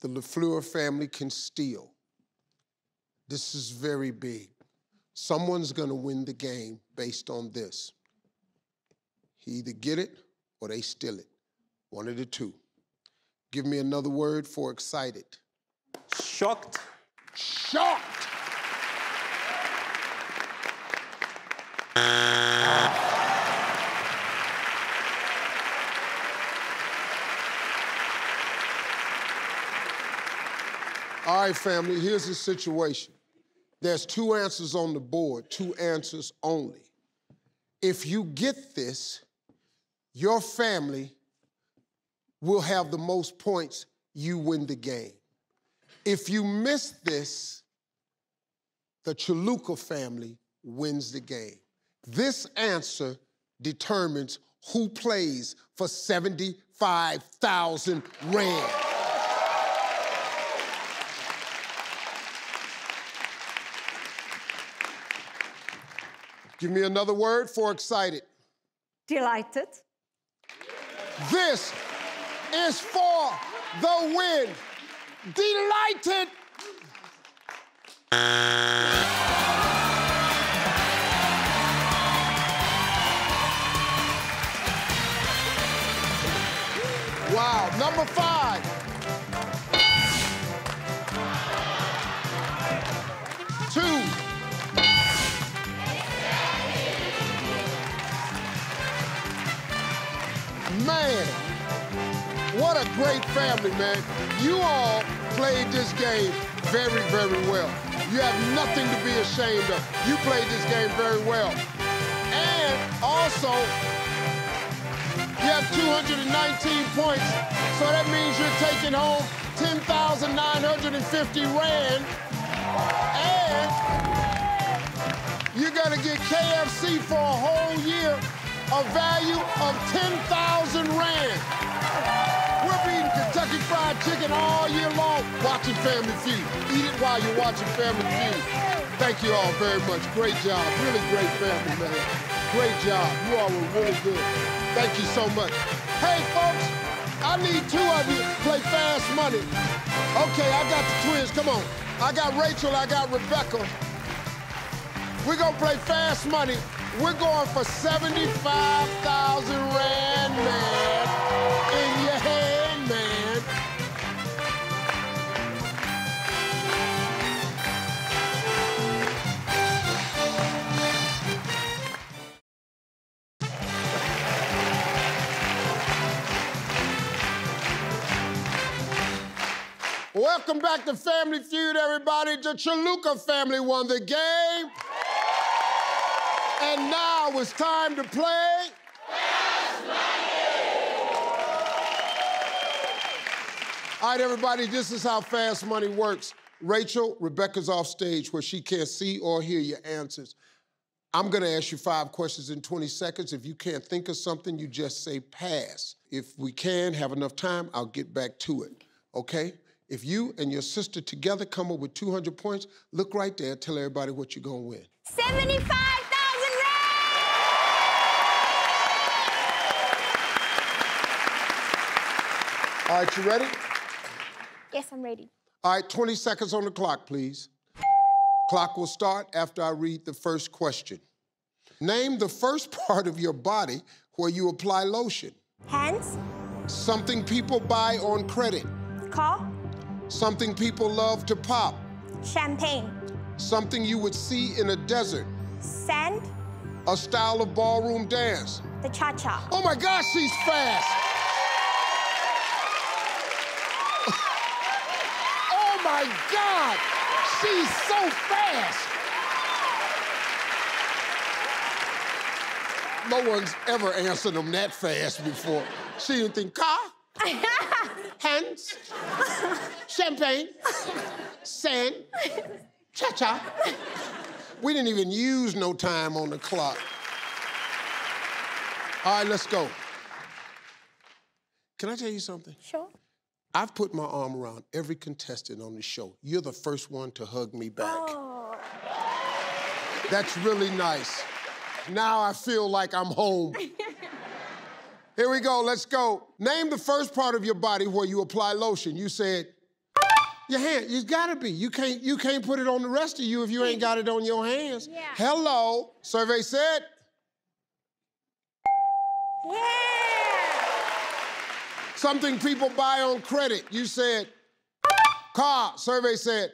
The LeFleur family can steal. This is very big. Someone's gonna win the game based on this. He either get it or they steal it. One of the 2. Give me another word for excited. Shocked. Shocked! All right, family, here's the situation. There's 2 answers on the board, 2 answers only. If you get this, your family will have the most points, you win the game. If you miss this, the Chaluka family wins the game. This answer determines who plays for 75,000 rand. Give me another word for excited. Delighted. This is for the win. Delighted. Wow, number 5. Man, what a great family, man. You all played this game very, very well. You have nothing to be ashamed of. You played this game very well. And also, you have 219 points, so that means you're taking home 10,950 rand. And you're gonna get KFC for a whole year, a value of 10,000 rand. We're eating Kentucky Fried Chicken all year long, watching Family Feud. Eat it while you're watching Family Feud. Thank you all very much. Great job. Really great family, man. Great job. You all were really good. Thank you so much. Hey, folks, I need two of you to play Fast Money. Okay, I got the twins. Come on. I got Rachel. I got Rebecca. We're going to play Fast Money. We're going for 75,000 rand, man. In your hand, man. Welcome back to Family Feud, everybody. The Chaluka family won the game. And now it's time to play Fast Money! All right, everybody, this is how Fast Money works. Rachel, Rebecca's off stage where she can't see or hear your answers. I'm gonna ask you 5 questions in 20 seconds. If you can't think of something, you just say pass. If we can have enough time, I'll get back to it, okay? If you and your sister together come up with 200 points, look right there, tell everybody what you're gonna win. 75! All right, you ready? Yes, I'm ready. All right, 20 seconds on the clock, please. Clock will start after I read the first question. Name the first part of your body where you apply lotion. Hands. Something people buy on credit. Car. Something people love to pop. Champagne. Something you would see in a desert. Sand. A style of ballroom dance. The cha-cha. Oh my gosh, she's fast! Oh my God, she's so fast. No one's ever answered them that fast before. She didn't think car, hands, champagne, sand, cha-cha. We didn't even use no time on the clock. All right, let's go. Can I tell you something? Sure. I've put my arm around every contestant on this show. You're the first one to hug me back. Oh. That's really nice. Now I feel like I'm home. Here we go, let's go. Name the first part of your body where you apply lotion. You said, your hand, you gotta be. You can't put it on the rest of you if you ain't got it on your hands. Yeah. Hello, survey said. Yeah. Something people buy on credit. You said, car. Survey said,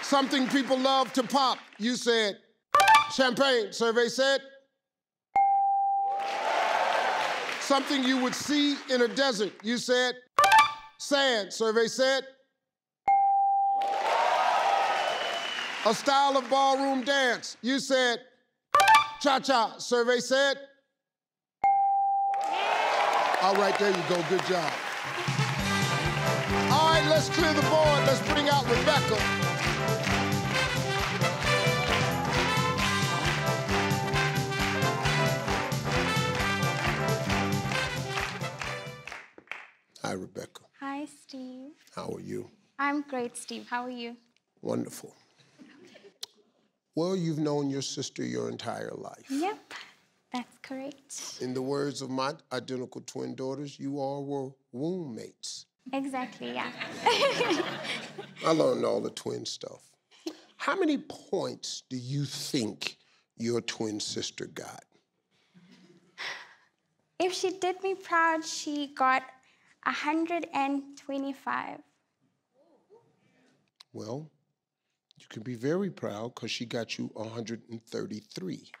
something people love to pop. You said, champagne. Survey said, something you would see in a desert. You said, sand. Survey said, a style of ballroom dance. You said, cha-cha. Survey said, all right, there you go, good job. All right, let's clear the board. Let's bring out Rebecca. Hi, Rebecca. Hi, Steve. How are you? I'm great, Steve. How are you? Wonderful. Well, you've known your sister your entire life. Yep. That's correct. In the words of my identical twin daughters, you all were womb mates. Exactly, yeah. I learned all the twin stuff. How many points do you think your twin sister got? If she did me proud, she got 125. Well, you can be very proud because she got you 133.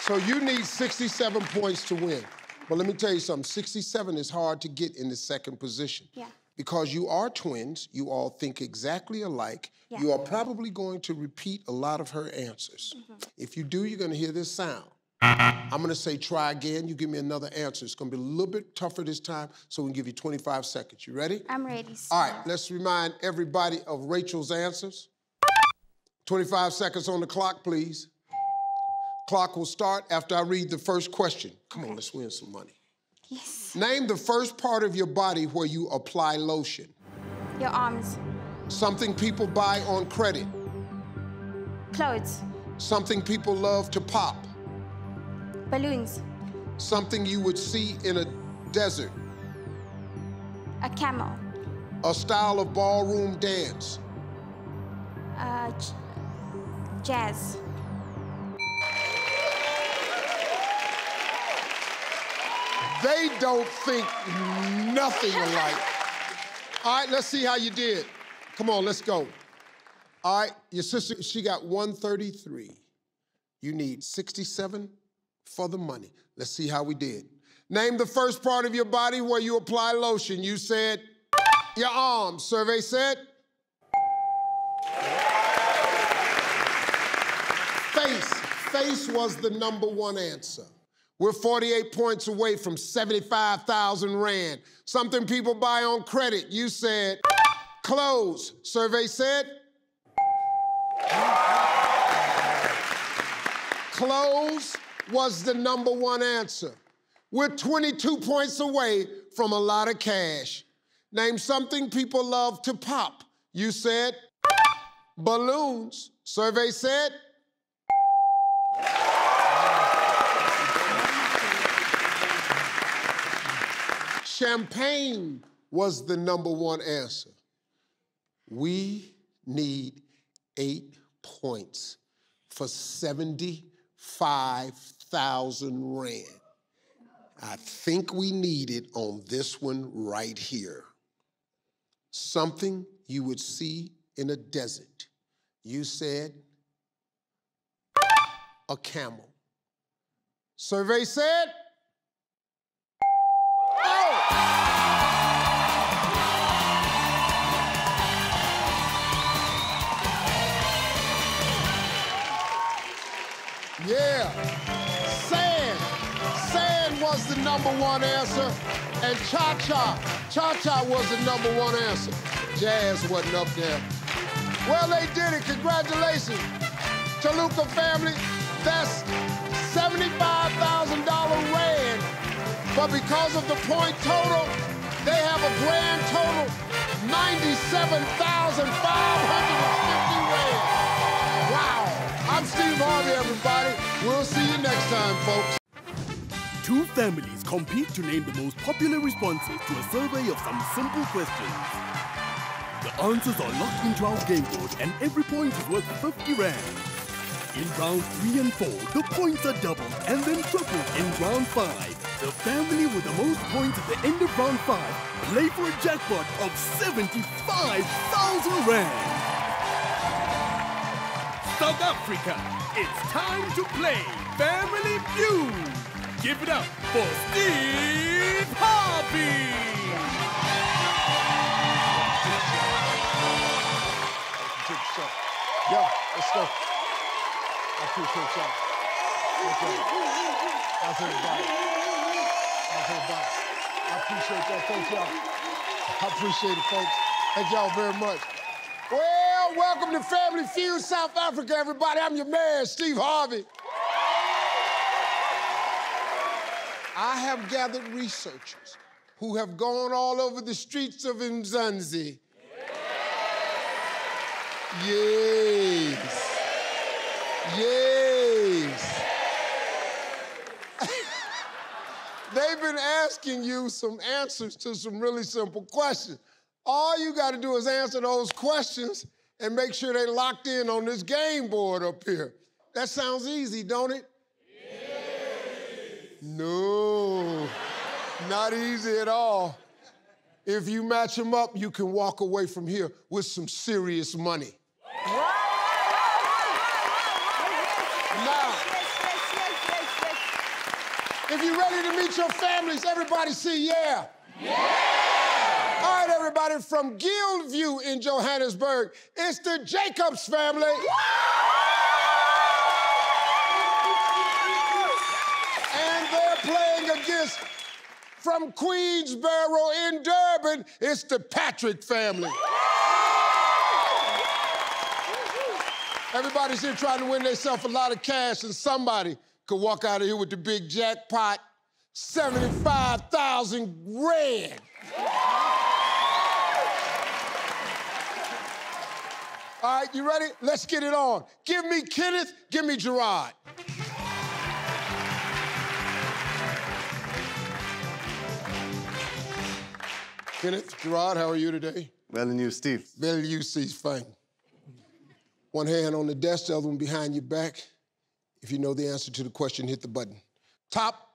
So you need 67 points to win. But let me tell you something, 67 is hard to get in the second position. Yeah. Because you are twins, you all think exactly alike. Yeah. You are probably going to repeat a lot of her answers. Mm-hmm. If you do, you're gonna hear this sound. I'm going to say try again. You give me another answer. It's going to be a little bit tougher this time, so we can give you 25 seconds. You ready? I'm ready, sir. All right, let's remind everybody of Rachel's answers. 25 seconds on the clock, please. Clock will start after I read the first question. Come on, let's win some money. Yes. Name the first part of your body where you apply lotion. Your arms. Something people buy on credit. Clothes. Something people love to pop. Balloons. Something you would see in a desert. A camel. A style of ballroom dance. Jazz. They don't think nothing alike. All right, let's see how you did. Come on, let's go. All right, your sister, she got 133. You need 67 for the money. Let's see how we did. Name the first part of your body where you apply lotion. You said your arms. Survey said face. Face was the number one answer. We're 48 points away from 75,000 rand. Something people buy on credit. You said clothes. Survey said clothes was the number one answer. We're 22 points away from a lot of cash. Name something people love to pop. You said balloons. Survey said champagne was the number one answer. We need 8 points for 75,000 rand. I think we need it on this one right here. Something you would see in a desert. You said a camel. Survey said yeah, sand. Sand was the number one answer, and cha-cha. Cha-cha was the number one answer. Jazz wasn't up there. Well, they did it. Congratulations, Chaluka family. That's $75,000 rand. But because of the point total, they have a grand total 97,550 rand. I'm Steve Harvey, everybody. We'll see you next time, folks. Two families compete to name the most popular responses to a survey of some simple questions. The answers are locked into our game board, and every point is worth 50 rand. In rounds 3 and 4, the points are doubled and then tripled in round 5. The family with the most points at the end of round 5 play for a jackpot of 75,000 rand. South Africa, it's time to play Family Feud. Give it up for Steve Harvey. Yeah, let's go. I appreciate y'all. That's everybody. That's everybody. I appreciate y'all. Thank y'all. I appreciate it, folks. Thank y'all very much. Well, welcome to Family Feud South Africa, everybody. I'm your man, Steve Harvey. I have gathered researchers who have gone all over the streets of Mzansi. Yes. Yes. They've been asking you some answers to some really simple questions. All you got to do is answer those questions and make sure they're locked in on this game board up here. That sounds easy, don't it? Yes. No, not easy at all. If you match them up, you can walk away from here with some serious money. Now, if you're ready to meet your families, everybody say yeah. Yeah. All right, everybody, from Guildview in Johannesburg, it's the Jacobs family. is from Queensborough in Durban, it's the Patrick family. Everybody's here trying to win themselves a lot of cash, and somebody could walk out of here with the big jackpot, 75,000 rand. All right, you ready? Let's get it on. Give me Kenneth, give me Gerard. Kenneth, Gerard, how are you today? Well, and you, Steve. Well, you, Steve, fine. One hand on the desk, the other one behind your back. If you know the answer to the question, hit the button. Top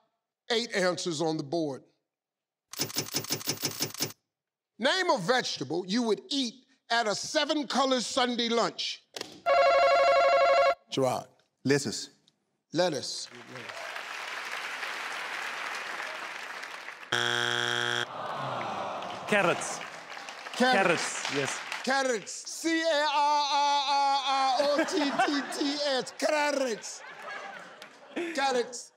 8 answers on the board. Name a vegetable you would eat at a 7-color Sunday lunch. Gerard. Lettuce. Lettuce. Carrots. Carrots, yes. Carrots. C-A-R-R-R-R-O-T-T-T-S. Carrots. Carrots.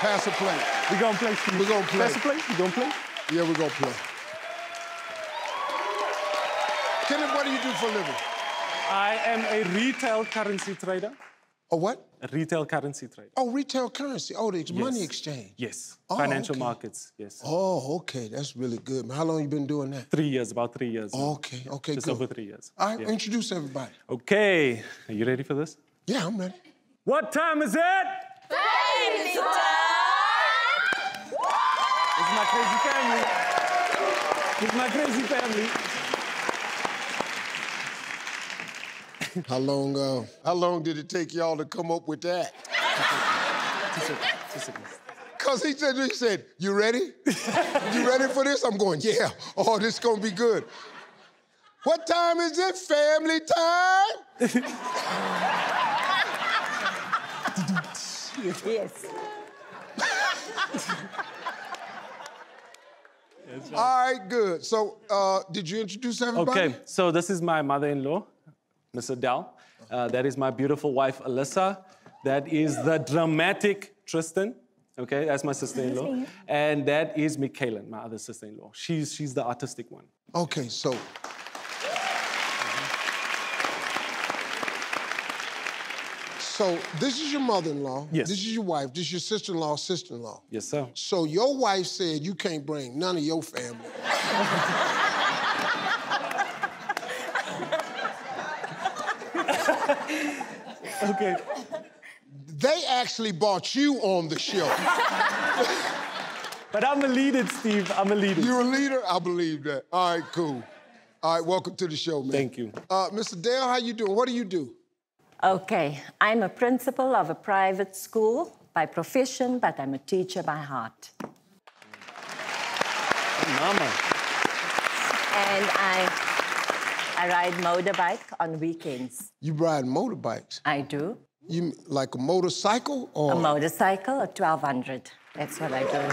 Pass a plate. We're gonna play. We're gonna play. Pass a plate. You gonna play? Yeah, we're gonna play. Kenneth, what do you do for a living? I am a retail currency trader. A what? A retail currency trader. Oh, retail currency. Oh, the money exchange. Yes. Oh, financial markets, yes. Oh, okay. That's really good. How long you been doing that? 3 years, about 3 years. Okay, okay, just good. Just over 3 years. All right, introduce everybody. Okay. Are you ready for this? Yeah, I'm ready. What time is it? Crazy time! This is my crazy family. This is my crazy family. How long did it take y'all to come up with that? 2 seconds. Because he said, you ready? You ready for this? I'm going, yeah. Oh, this is going to be good. What time is it? Family time? Yes. All right, good. So, did you introduce everybody? Okay, so this is my mother-in-law. Miss Adele, that is my beautiful wife, Alyssa. That is the dramatic Tristan. Okay, that's my sister-in-law. And that is Michaelin, my other sister-in-law. She's the artistic one. Okay, so. So this is your mother-in-law. Yes. This is your wife. This is your sister-in-law, sister-in-law. Yes, sir. So your wife said you can't bring none of your family. Okay. They actually bought you on the show. But I'm a leader, Steve. I'm a leader. You're a leader? I believe that. All right, cool. All right, welcome to the show, man. Thank you. Mr. Dale, how you doing? What do you do? Okay, I'm a principal of a private school by profession, but I'm a teacher by heart. Hey, mama. And I ride motorbike on weekends. You ride motorbikes? I do. You like a motorcycle or? A motorcycle, a 1200. That's what I do.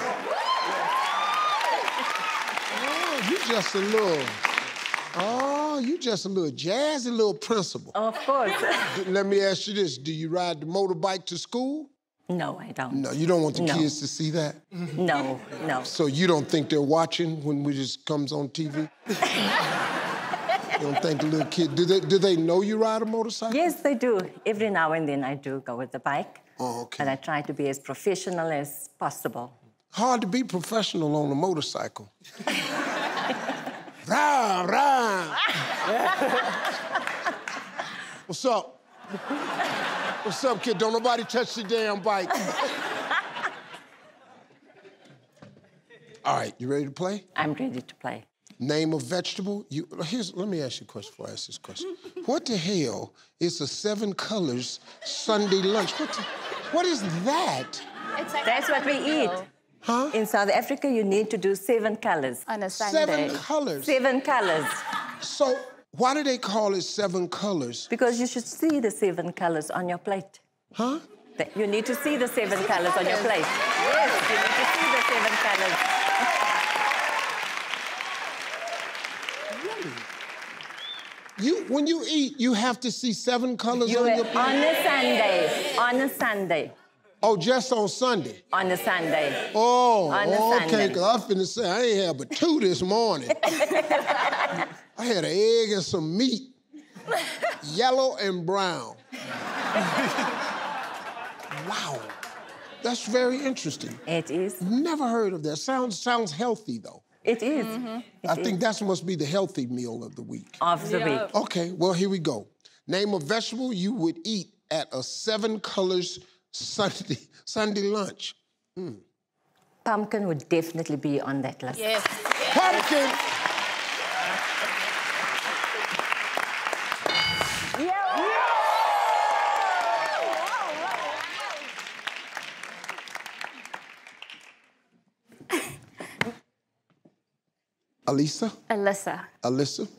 Oh, you just a little jazzy little principal. Oh, of course. Let me ask you this, do you ride the motorbike to school? No, I don't. No, you don't want the kids to see that? No, no. So you don't think they're watching when it just comes on TV? You don't think the little kid, do they know you ride a motorcycle? Yes, they do. Every now and then I do go with the bike. Oh, okay. And I try to be as professional as possible. Hard to be professional on a motorcycle. Rah, rah. What's up? What's up, kid? Don't nobody touch the damn bike. All right, you ready to play? I'm ready to play. Name a vegetable. Let me ask you a question before I ask this question. What the hell is a 7-colors Sunday lunch? What is that? That's what we eat. Huh? In South Africa, you need to do 7 colors. On a Sunday. 7 colors? 7 colors. So why do they call it 7 colors? Because you should see the 7 colors on your plate. Huh? You need to see the 7 colors on your plate. Yes, you need to see the 7 colors. When you eat, you have to see 7 colors on your plate? On the Sunday. On the Sunday. Oh, just on Sunday? On the Sunday. Oh, on the okay, because I finna say, I ain't had but 2 this morning. I had an egg and some meat, yellow and brown. Wow. That's very interesting. It is. Never heard of that. Sounds healthy, though. It is. Mm-hmm. I think that must be the healthy meal of the week. Of the week. Okay, well, here we go. Name a vegetable you would eat at a 7 colors Sunday lunch. Mm. Pumpkin would definitely be on that list. Yes. Pumpkin! Yeah. Yeah. Alyssa?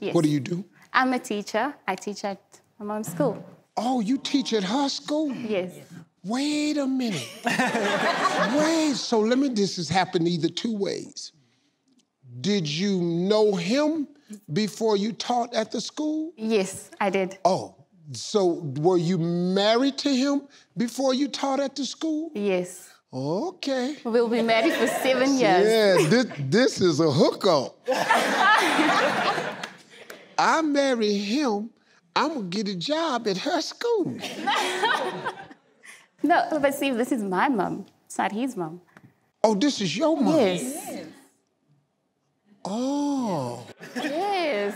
Yes. What do you do? I'm a teacher. I teach at my mom's school. Oh, you teach at her school? Yes. Wait a minute. So let me, this has happened either 2 ways. Did you know him before you taught at the school? Yes, I did. Oh, so were you married to him before you taught at the school? Yes. Okay. We'll be married for 7 years. Yeah, this is a hookup. I marry him, I'm gonna get a job at her school. No, but see, this is my mom. It's not his mom. Oh, this is your mom? Yes. Oh. Yes.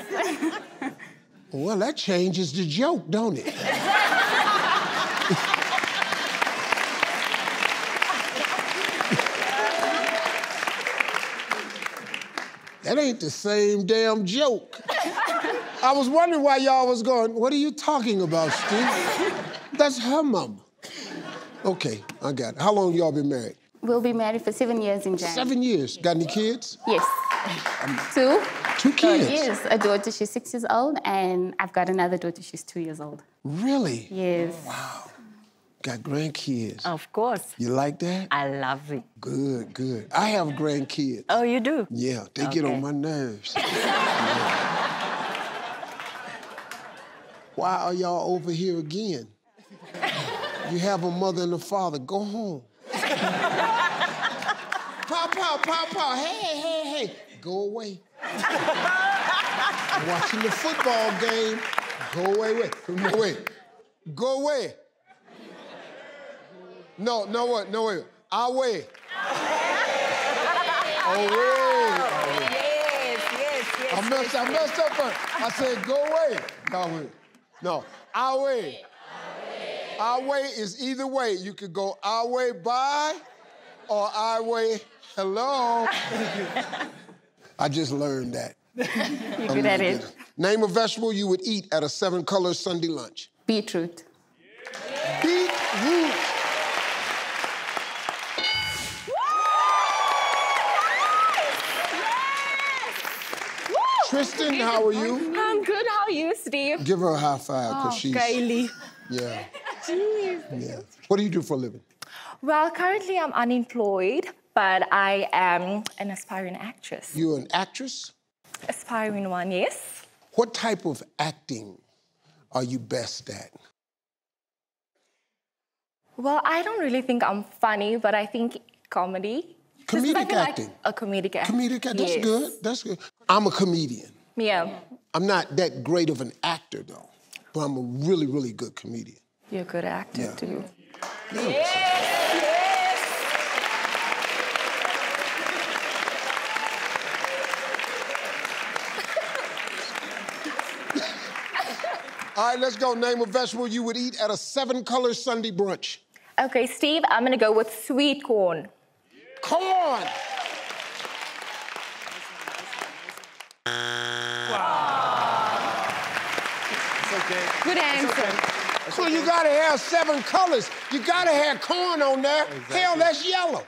Well, that changes the joke, don't it? That ain't the same damn joke. I was wondering why y'all was going, what are you talking about, Steve? That's her mama. Okay, I got it. How long y'all been married? We'll be married for 7 years in January. 7 years. Got any kids? Yes. 2. 2 kids? Yes, a daughter, she's 6 years old, and I've got another daughter, she's 2 years old. Really? Yes. Wow. Got grandkids. Of course. You like that? I love it. Good, good. I have grandkids. Oh, you do? Yeah, they get on my nerves. Why are y'all over here again? You have a mother and a father. Go home. Pop, hey. Go away. Watching the football game. Go away. No, wait. Away. Away. Yes. I messed up. I said, go away. No, away. Our way is either way. You could go our way bye or our way hello. I just learned that. You're good at it. Name a vegetable you would eat at a 7 colors Sunday lunch. Beetroot. Yeah. Beetroot. Yes! Tristan, how are you? I'm good. How are you, Steve? Give her a high five because she's... Gaily. Yeah. Yeah. What do you do for a living? Well, currently I'm unemployed, but I am an aspiring actress. You're an actress? Aspiring one, yes. What type of acting are you best at? Well, I don't really think I'm funny, but I think comedy. Comedic acting? Like a comedic acting. Comedic acting, that's good, that's good. I'm a comedian. Yeah. I'm not that great of an actor, though, but I'm a really, really good comedian. You're a good actor, too. Yeah. Yes! All right, let's go. Name a vegetable you would eat at a 7-color Sunday brunch. Okay, Steve, I'm gonna go with sweet corn. Yeah. Corn! Wow. It's okay. Good answer. It's okay. So you gotta have 7 colors. You gotta have corn on there. Exactly. Hell, that's yellow.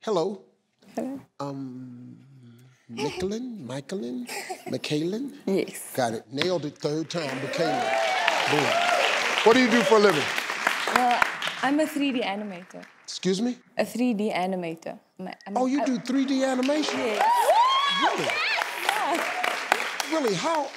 Hello. Hello. Michaelin? Yes. Got it. Nailed it 3rd time. Michaelin. Boom. What do you do for a living? Well, I'm a 3D animator. Excuse me? A 3D animator. You do 3D animation? Yes. Really? Kelly, how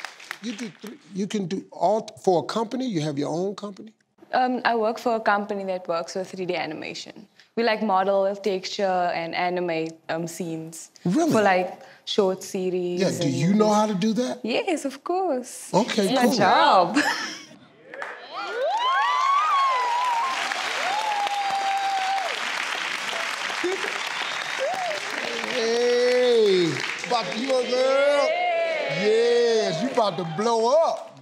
you do? You can do all for a company. You have your own company. I work for a company that works with 3D animation. We like model texture and animate scenes. Really? For like short series. Yeah. Do you know how to do that? Yes, of course. Okay, cool. Good job. Hey, about to you, girl. Yes, you about to blow up.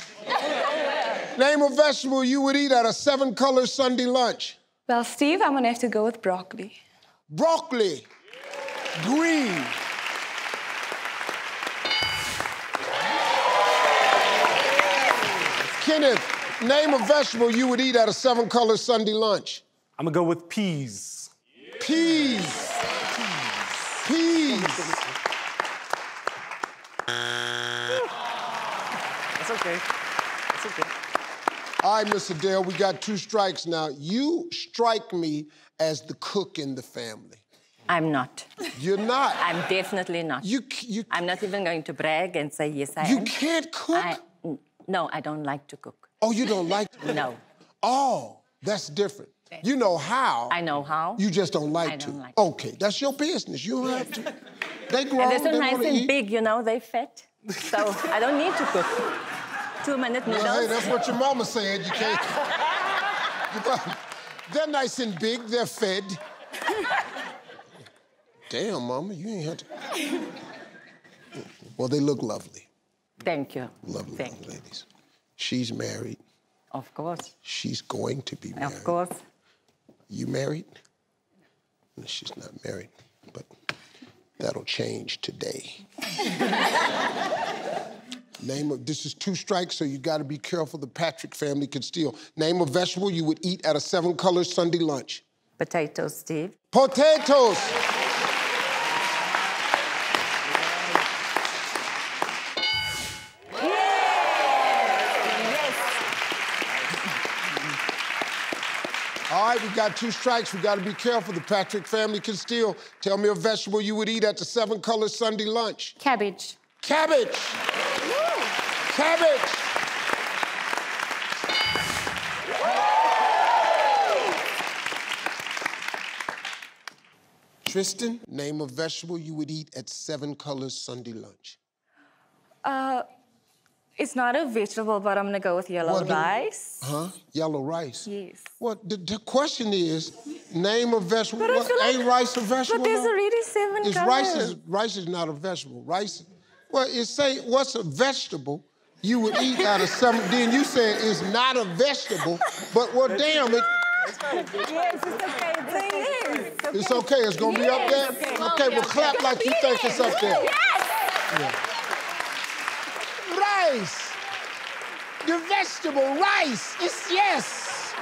Name a vegetable you would eat at a seven-color Sunday lunch. Well, Steve, I'm gonna have to go with broccoli. Broccoli, green. Kenneth, name a vegetable you would eat at a seven-color Sunday lunch. I'm gonna go with peas. Peas. Peas. That's okay. That's okay. All right, Mr. Dale, we got two strikes now. You strike me as the cook in the family. I'm not. You're not. I'm definitely not. I'm not even going to brag and say, yes, I am. You can't cook? No, I don't like to cook. Oh, you don't like to cook? No. Oh, that's different. You know how. I know how. You just don't like to. I don't like to. Okay, that's your business. You don't have to. They grow. And they're so nice and big, you know. They fat. So I don't need to cook. 2 minute noodles. Well, hey, that's what your mama said. You can't. They're nice and big. They're fed. Damn, mama, you ain't had to. Well, they look lovely. Thank you. Lovely Thank young ladies. You. She's married. Of course. She's going to be married. Of course. You married? No, she's not married, but that'll change today. This is two strikes, so you gotta be careful the Patrick family can steal. Name a vegetable you would eat at a seven-color Sunday lunch. Potatoes, Steve. Potatoes! All right, we got two strikes. We got to be careful. The Patrick family can steal. Tell me a vegetable you would eat at the seven-color Sunday lunch. Cabbage. Cabbage. Woo. Cabbage. Woo. Tristan, name a vegetable you would eat at seven-color Sunday lunch. It's not a vegetable, but I'm gonna go with yellow rice. Huh? Yellow rice? Yes. Well, the question is, name a vegetable. But ain't rice a vegetable? But there's already seven colors. Rice is not a vegetable. Rice, well, it say, what's a vegetable you would eat out of seven? Then you said it's not a vegetable, but well, damn it. Yes, it's okay. It's okay. It's gonna be up there? Okay, well, clap like you think it's up there. Yes! Yeah. Rice, the vegetable rice, it's yes.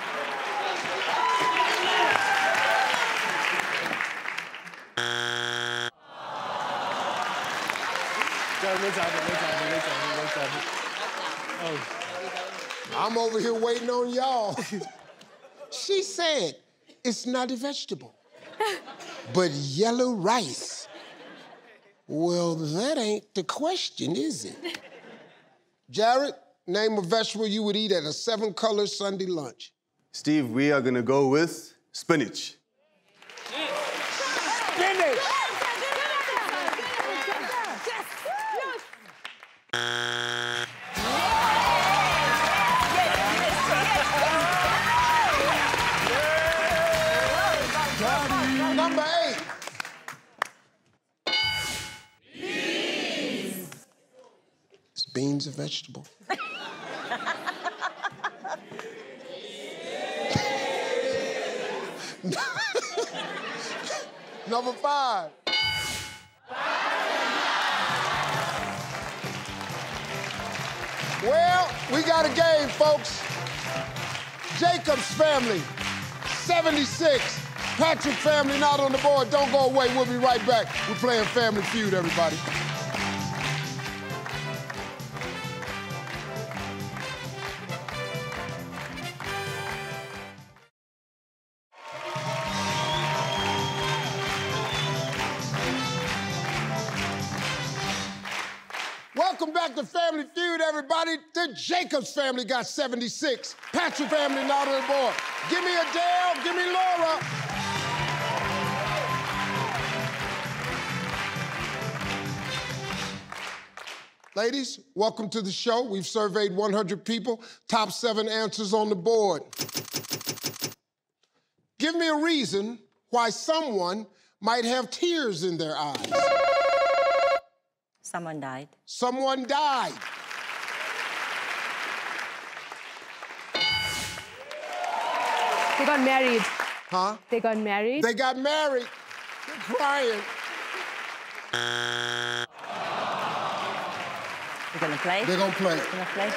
I'm over here waiting on y'all. She said, it's not a vegetable, but yellow rice. Well, that ain't the question, is it? Jared, name a vegetable you would eat at a seven-color Sunday lunch. Steve, we are gonna go with spinach. Spinach! Number 8. Beans a vegetable. Number 5. Well, we got a game, folks. Jacobs family, 76. Patrick family not on the board. Don't go away. We'll be right back. We're playing Family Feud, everybody. Welcome back to Family Feud, everybody. The Jacobs family got 76. Patrick family, not on the board. Give me Adele, give me Laura. Ladies, welcome to the show. We've surveyed 100 people. Top 7 answers on the board. Give me a reason why someone might have tears in their eyes. Someone died. Someone died. They got married. Huh? They got married. They got married. They're crying. We're gonna play? They're gonna play. We're gonna play?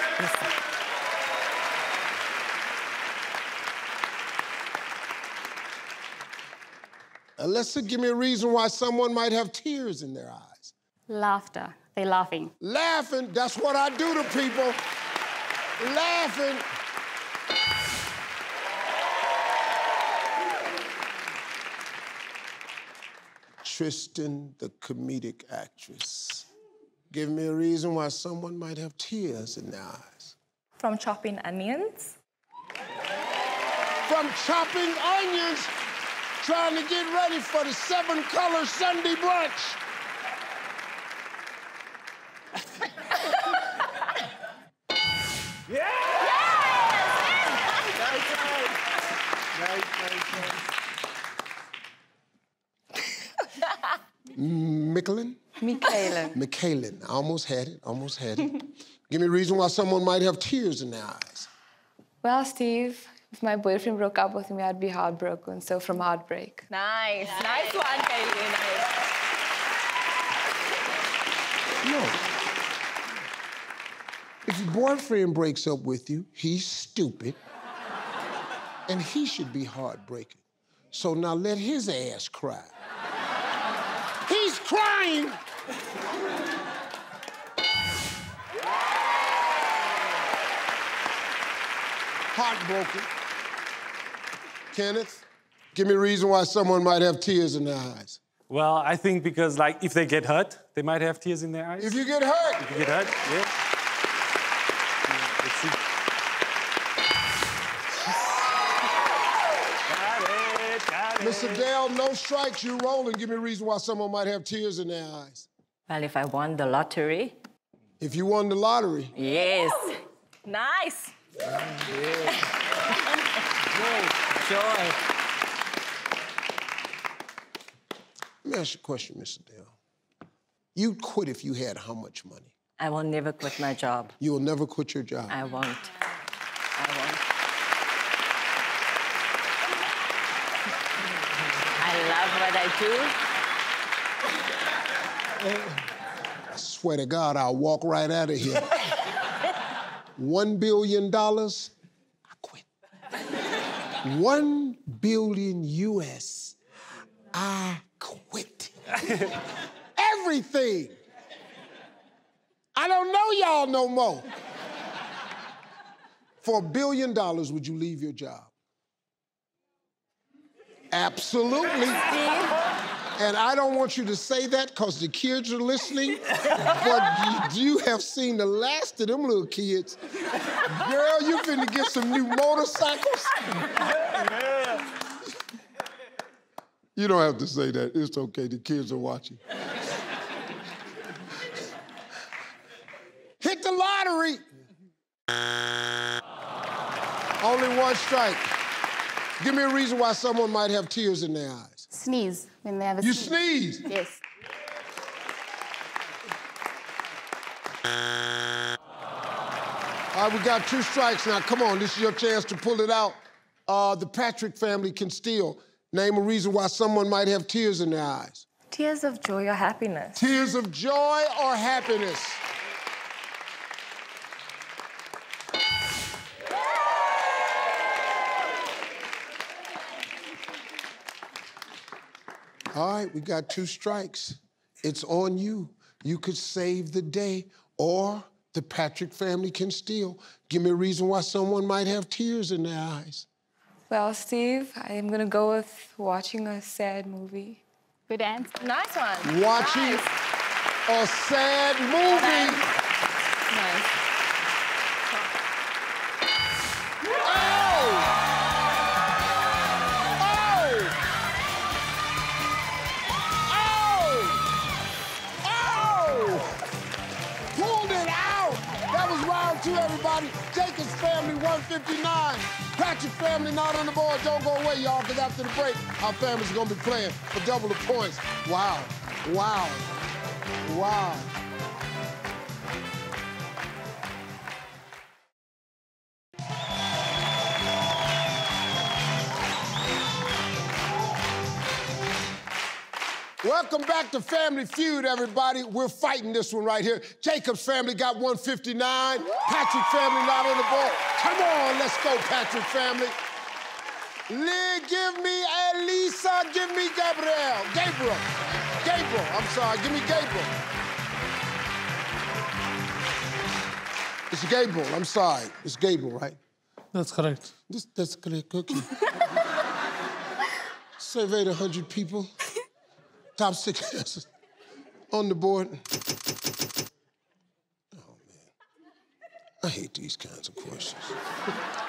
Listen. Alyssa, give me a reason why someone might have tears in their eyes. Laughter. They're laughing. Laughing. That's what I do to people. Laughing. Tristan, the comedic actress. Give me a reason why someone might have tears in their eyes. From chopping onions. From chopping onions, trying to get ready for the 7-color Sunday brunch. Michaelin? Michaelin. Michaelin. I almost had it, almost had it. Give me a reason why someone might have tears in their eyes. Well, Steve, if my boyfriend broke up with me, I'd be heartbroken, so from heartbreak. Nice. Nice one, Kaylin. No. If your boyfriend breaks up with you, he's stupid, and he should be heartbroken. So now let his ass cry. He's crying! Heartbroken. Kenneth, give me a reason why someone might have tears in their eyes. Well, I think because, like, if they get hurt, they might have tears in their eyes. If you get hurt? If you get hurt, yeah. Miss Adele, no strikes, you're rolling. Give me a reason why someone might have tears in their eyes. Well, if I won the lottery. If you won the lottery? Yes. Woo! Nice. Yes. Joy. Let me ask you a question, Miss Adele. You'd quit if you had how much money? I will never quit my job. You will never quit your job? I won't. I won't. I swear to God, I'll walk right out of here. $1 billion, I quit. $1 billion US, I quit. Everything. I don't know y'all no more. For $1 billion, would you leave your job? Absolutely. And I don't want you to say that because the kids are listening, but you have seen the last of them little kids. Girl, you finna get some new motorcycles. Yeah. You don't have to say that. It's okay, the kids are watching. Hit the lottery. Only one strike. Give me a reason why someone might have tears in their eyes. Sneeze when they have a sneeze. You sneeze? Yes. All right, we got 2 strikes now. Come on, this is your chance to pull it out. The Patrick family can steal. Name a reason why someone might have tears in their eyes. Tears of joy or happiness. Tears of joy or happiness. All right, we got 2 strikes. It's on you. You could save the day, or the Patrick family can steal. Give me a reason why someone might have tears in their eyes. Well, Steve, I'm gonna go with watching a sad movie. Good answer. Nice one. Watching a sad movie. was round two, everybody. Jacob's family, 159. Patrick's family not on the board. Don't go away, y'all, because after the break, our family's going to be playing for double the points. Wow. Wow. Wow. Welcome back to Family Feud, everybody. We're fighting this one right here. Jacob's family got 159. Patrick's family not on the board. Come on, let's go, Patrick family. Lee, give me Elisa, give me Gabriel. Gabriel, I'm sorry, give me Gabriel. It's Gabriel, I'm sorry. It's Gabriel, right? That's correct. That's correct cookie. Surveyed 100 people. Top six on the board. Oh, man. I hate these kinds of questions.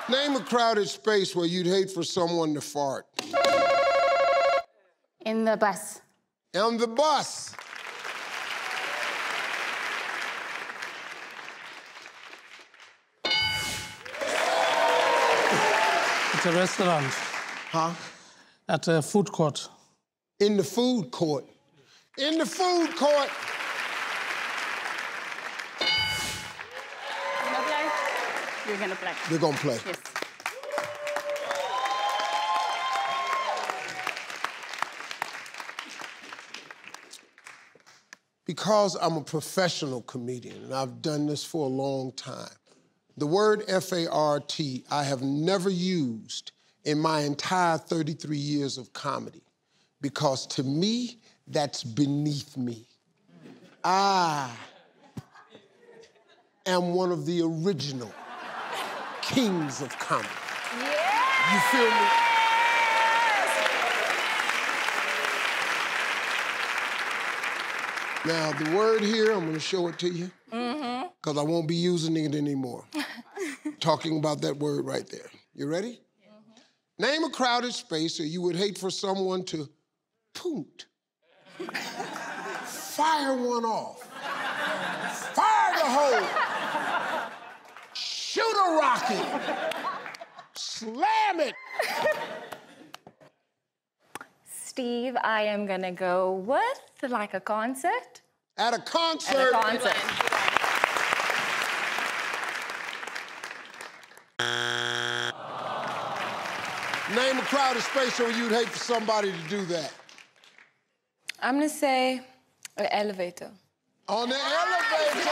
Name a crowded space where you'd hate for someone to fart. In the bus. On the bus. It's a restaurant. Huh? At a food court. In the food court. In the food court. You're gonna play? You're gonna play. They're gonna play. Yes. Because I'm a professional comedian, and I've done this for a long time, the word F-A-R-T I have never used in my entire 33 years of comedy. Because to me, that's beneath me. I am one of the original kings of comedy. Yeah! You feel me? Yes! Now, the word here, I'm gonna show it to you, because I won't be using it anymore. Talking about that word right there. You ready? Name a crowded space that you would hate for someone to poot. Fire one off. Fire the hole. Shoot a rocket. Slam it. Steve, I am gonna go with like a concert. At a concert. At a concert. Name a crowded space where you'd hate for somebody to do that. I'm gonna say an elevator. On the elevator! Nice.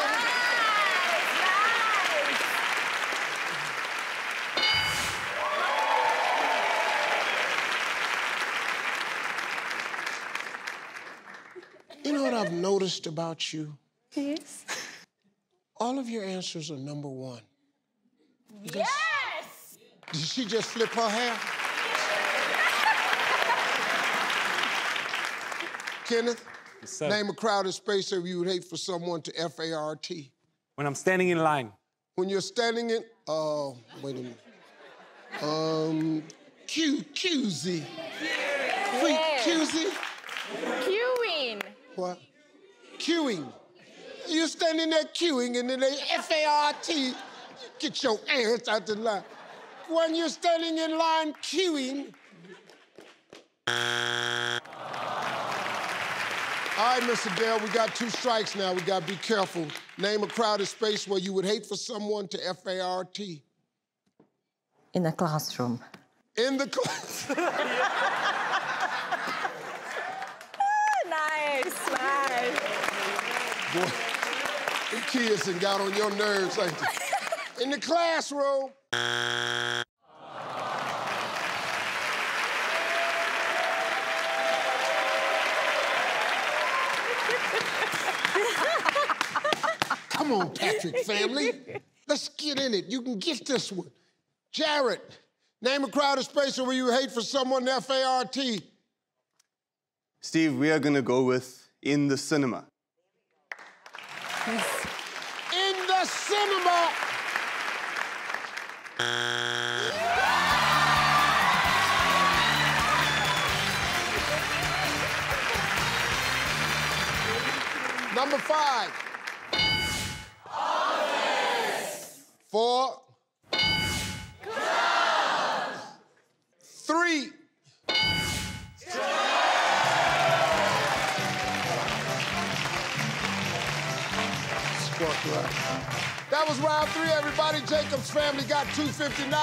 You know what I've noticed about you? Yes. All of your answers are number one. Yes! Did she just flip her hair? Kenneth, yes, name a crowded space that you would hate for someone to F-A-R-T. When I'm standing in line. When you're standing in, oh, wait a minute. Q-Q-Z. Q-Z? Queuing. What? Queuing. You're standing there queuing and then they F-A-R-T. Get your ass out the line. When you're standing in line queuing. All right, Mr. Dale, we got two strikes now. We got to be careful. Name a crowded space where you would hate for someone to F-A-R-T. In the classroom. In the classroom. Nice, nice. Boy, the kids and got on your nerves, ain't they? In the classroom. Come on, Patrick family. Let's get in it. You can get this one. Jared, name a crowded space where you hate for someone to F-A-R-T. Steve, we are going to go with in the cinema. Yes. In the cinema. Number 5. Office. Four. Close. Three. That was round three, everybody. Jacob's family got 259.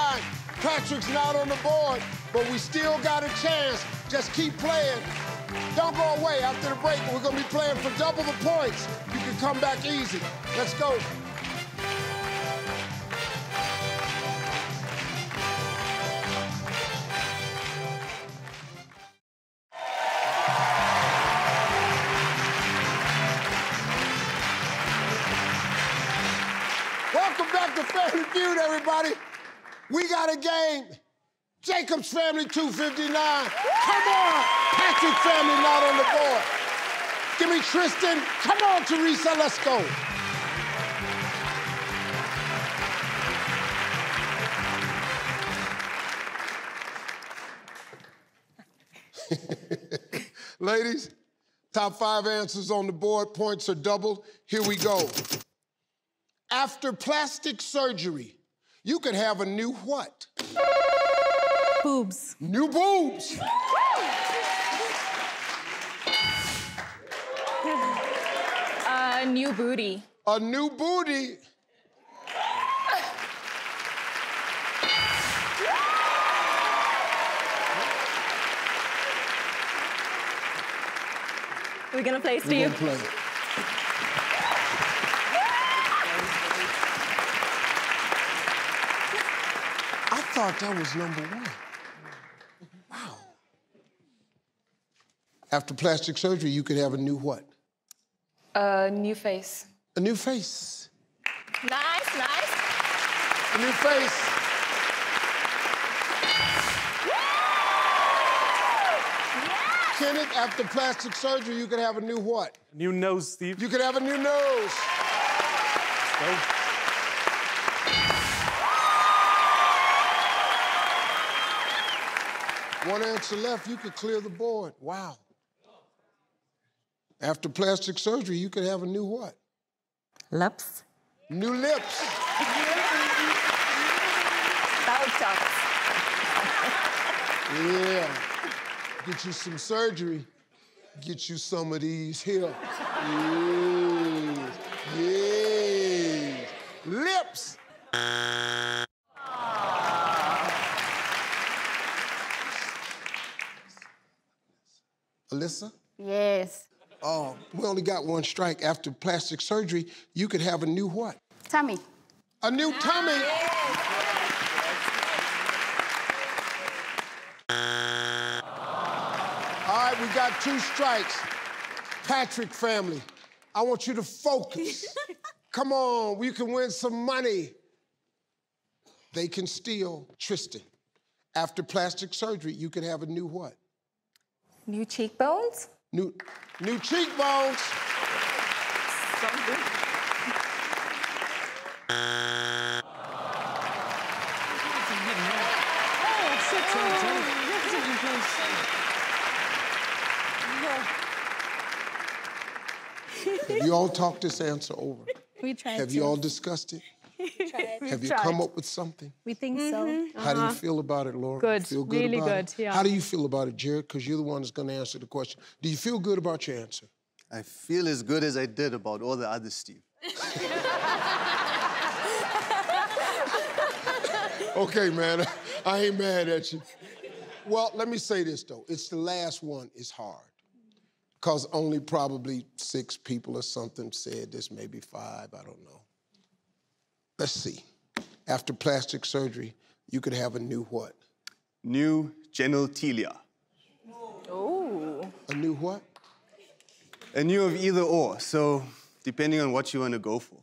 Patrick's not on the board, but we still got a chance. Just keep playing. Don't go away. After the break, we're going to be playing for double the points. You can come back easy. Let's go. Everybody, we got a game. Jacob's family 259. Come on, Patrick family not on the board. Give me Tristan. Come on, Teresa, let's go. Ladies, top five answers on the board. Points are doubled. Here we go. After plastic surgery, you could have a new what? Boobs. New boobs. A new booty. A new booty. We're gonna play, Steve. We're gonna play. I thought that was number one. Wow. After plastic surgery, you could have a new what? A new face. A new face. Nice, nice. A new face. Yes. Kenneth, after plastic surgery, you could have a new what? A new nose, Steve. You could have a new nose. Let's go. One answer left, you could clear the board. Wow. After plastic surgery, you could have a new what? Lips. New lips. That was tough. Yeah. Get you some surgery. Get you some of these here. Yeah. Yeah. Lips. Alyssa? Yes. Oh, we only got one strike. After plastic surgery, you could have a new what? Tummy. A new tummy? Yes. All right, we got two strikes. Patrick family, I want you to focus. Come on, we can win some money. They can steal. Tristan, after plastic surgery, you could have a new what? New cheekbones? New cheekbones. Something. Have you all talked this answer over? We tried. Have you all discussed it? We tried. Have you come up with something? We think so. How do you feel about it, Laura? Good. Feel good really about good, it? Yeah. How do you feel about it, Jared? Because you're the one that's going to answer the question. Do you feel good about your answer? I feel as good as I did about all the other Steve. Okay, man. I ain't mad at you. Well, let me say this, though. It's the last one. It's hard. Because only probably 6 people or something said this, maybe 5. I don't know. Let's see. After plastic surgery, you could have a new what? New genitalia. Oh. A new what? A new of either or, so depending on what you want to go for.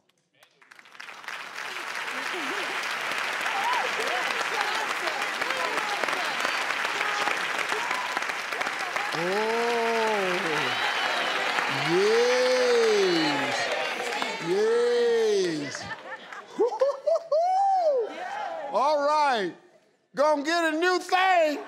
Gonna get a new thing.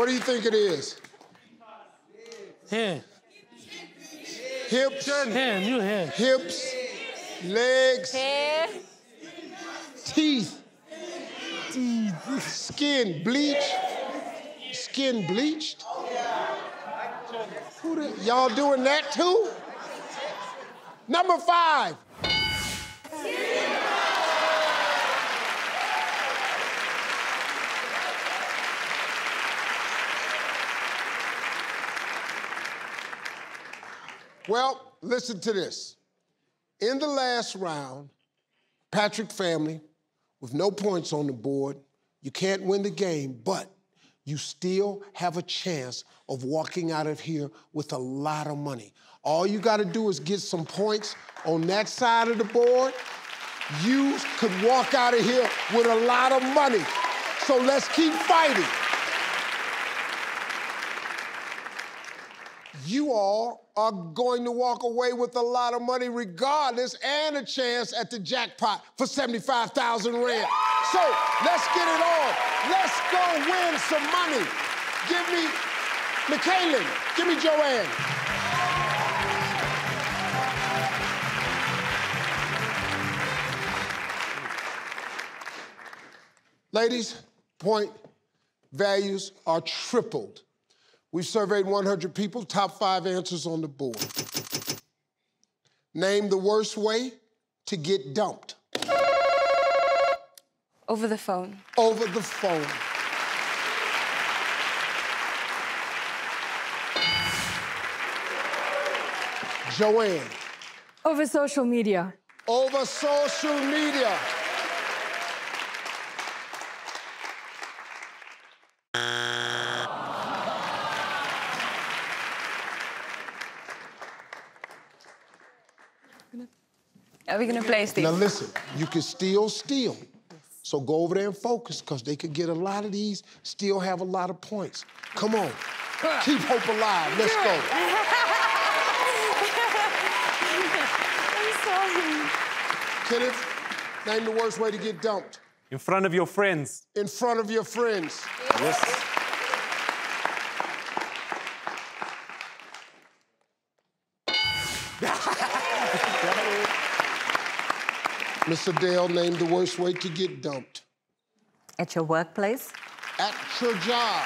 What do you think it is? Hand. Hips. Hand, you hand. Hips. Legs. Hair. Teeth. Teeth. Skin bleached. Skin bleached. Y'all doing that too? Number 5. Well, listen to this. In the last round, Patrick family, with no points on the board, you can't win the game, but you still have a chance of walking out of here with a lot of money. All you gotta do is get some points on that side of the board. You could walk out of here with a lot of money. So let's keep fighting. You all are going to walk away with a lot of money regardless and a chance at the jackpot for 75,000 rand. So let's get it on. Let's go win some money. Give me McKaylin. Give me Joanne. Ladies, point values are tripled. We've surveyed 100 people, top 5 answers on the board. Name the worst way to get dumped. Over the phone. Over the phone. Joanne. Over social media. Over social media. Are we gonna play, Steve? Now listen, you can still steal. So go over there and focus, because they could get a lot of these, still have a lot of points. Come on, keep hope alive, let's go. I'm sorry. Kenneth, name the worst way to get dumped. In front of your friends. In front of your friends. Yes. Miss Adele, named the worst way to get dumped. At your workplace? At your job.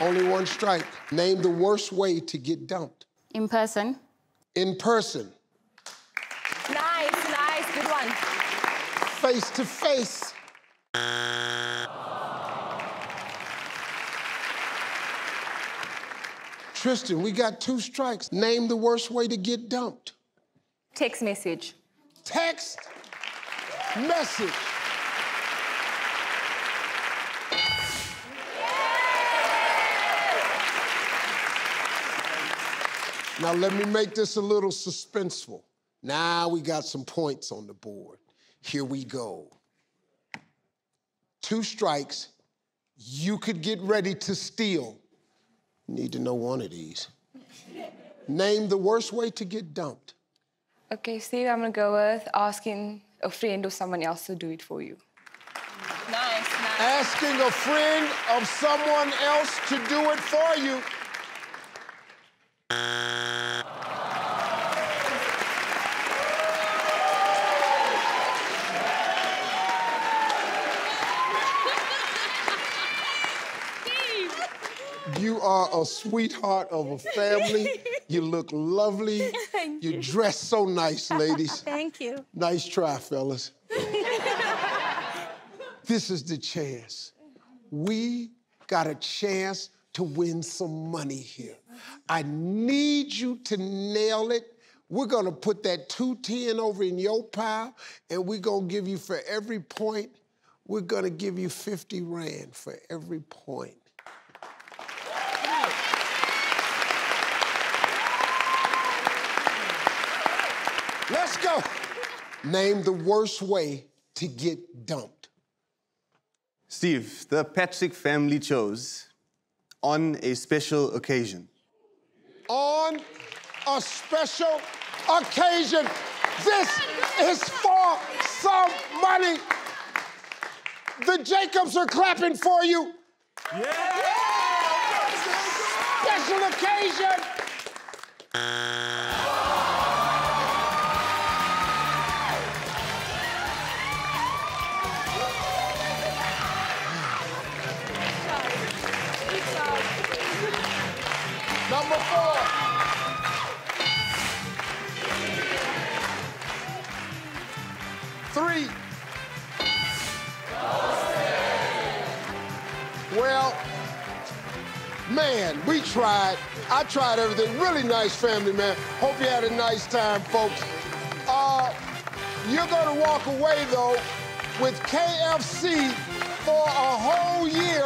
Only one strike. Name the worst way to get dumped. In person. In person. Nice, nice, good one. Face to face. Tristan, we got 2 strikes. Name the worst way to get dumped. Text message. Text message. Now, let me make this a little suspenseful. Now we got some points on the board. Here we go. 2 strikes. You could get ready to steal. Need to know one of these. Name the worst way to get dumped. Okay, Steve, I'm gonna go with asking a friend or someone else to do it for you. Nice, nice. Asking a friend of someone else to do it for you. You are a sweetheart of a family. You look lovely. Thank you. You dress so nice, ladies. Thank you. Nice try, fellas. This is the chance. We got a chance to win some money here. I need you to nail it. We're going to put that 210 over in your pile, and we're going to give you for every point, we're going to give you 50 rand for every point. Let's go. Name the worst way to get dumped. Steve, the Patrick family chose on a special occasion. On a special occasion. This is for somebody. The Jacobs are clapping for you. Yeah! Special occasion. Number four. Three. Well, man, we tried. I tried everything. Really nice family, man. Hope you had a nice time, folks. You're gonna walk away, though, with KFC for a whole year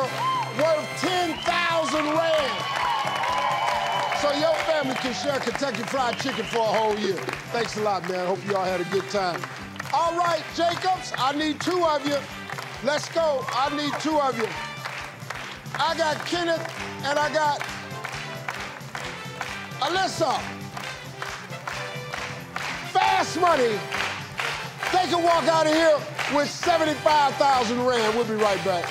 worth 10,000 rand. So your family can share Kentucky Fried Chicken for a whole year. Thanks a lot, man. Hope you all had a good time. All right, Jacobs, I need two of you. Let's go. I need two of you. I got Kenneth and I got Alyssa. Fast money. They can walk out of here with 75,000 rand. We'll be right back.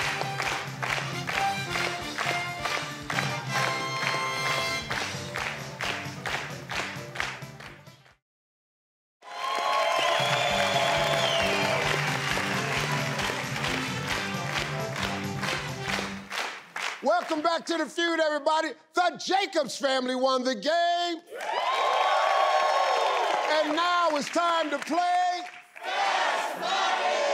To the feud, everybody. The Jacobs family won the game. And now it's time to play Fast Money!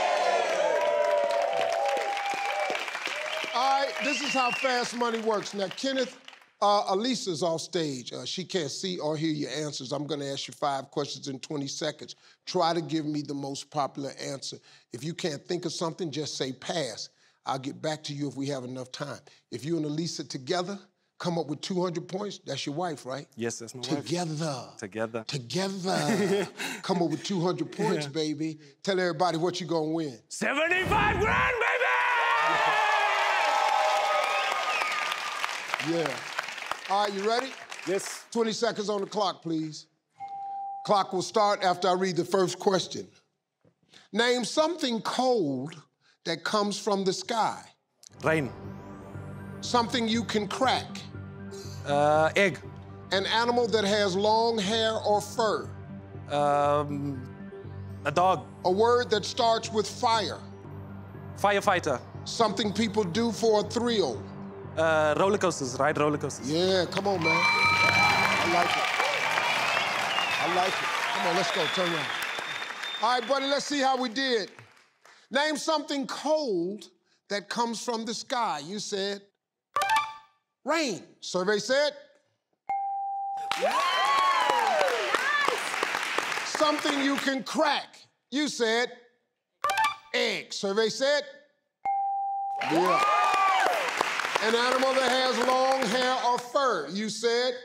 All right, this is how Fast Money works. Now, Kenneth, Elisa's off stage. She can't see or hear your answers. I'm gonna ask you 5 questions in 20 seconds. Try to give me the most popular answer. If you can't think of something, just say pass. I'll get back to you if we have enough time. If you and Elisa together come up with 200 points, that's your wife, right? Yes, that's my wife. Together. Together. Come up with 200 points, baby. Tell everybody what you're gonna win. 75 grand, baby! Yeah. All right, you ready? Yes. 20 seconds on the clock, please. Clock will start after I read the first question. Name something cold that comes from the sky. Rain. Something you can crack. Egg. An animal that has long hair or fur. A dog. A word that starts with fire. Firefighter. Something people do for a thrill. Roller coasters, ride roller coasters. Yeah, come on, man. I like it. I like it. Come on, let's go, turn around. All right, buddy, let's see how we did. Name something cold that comes from the sky. You said rain. Survey said. Woo! Nice. Something you can crack. You said egg. Survey said. Yeah. An animal that has long hair or fur. You said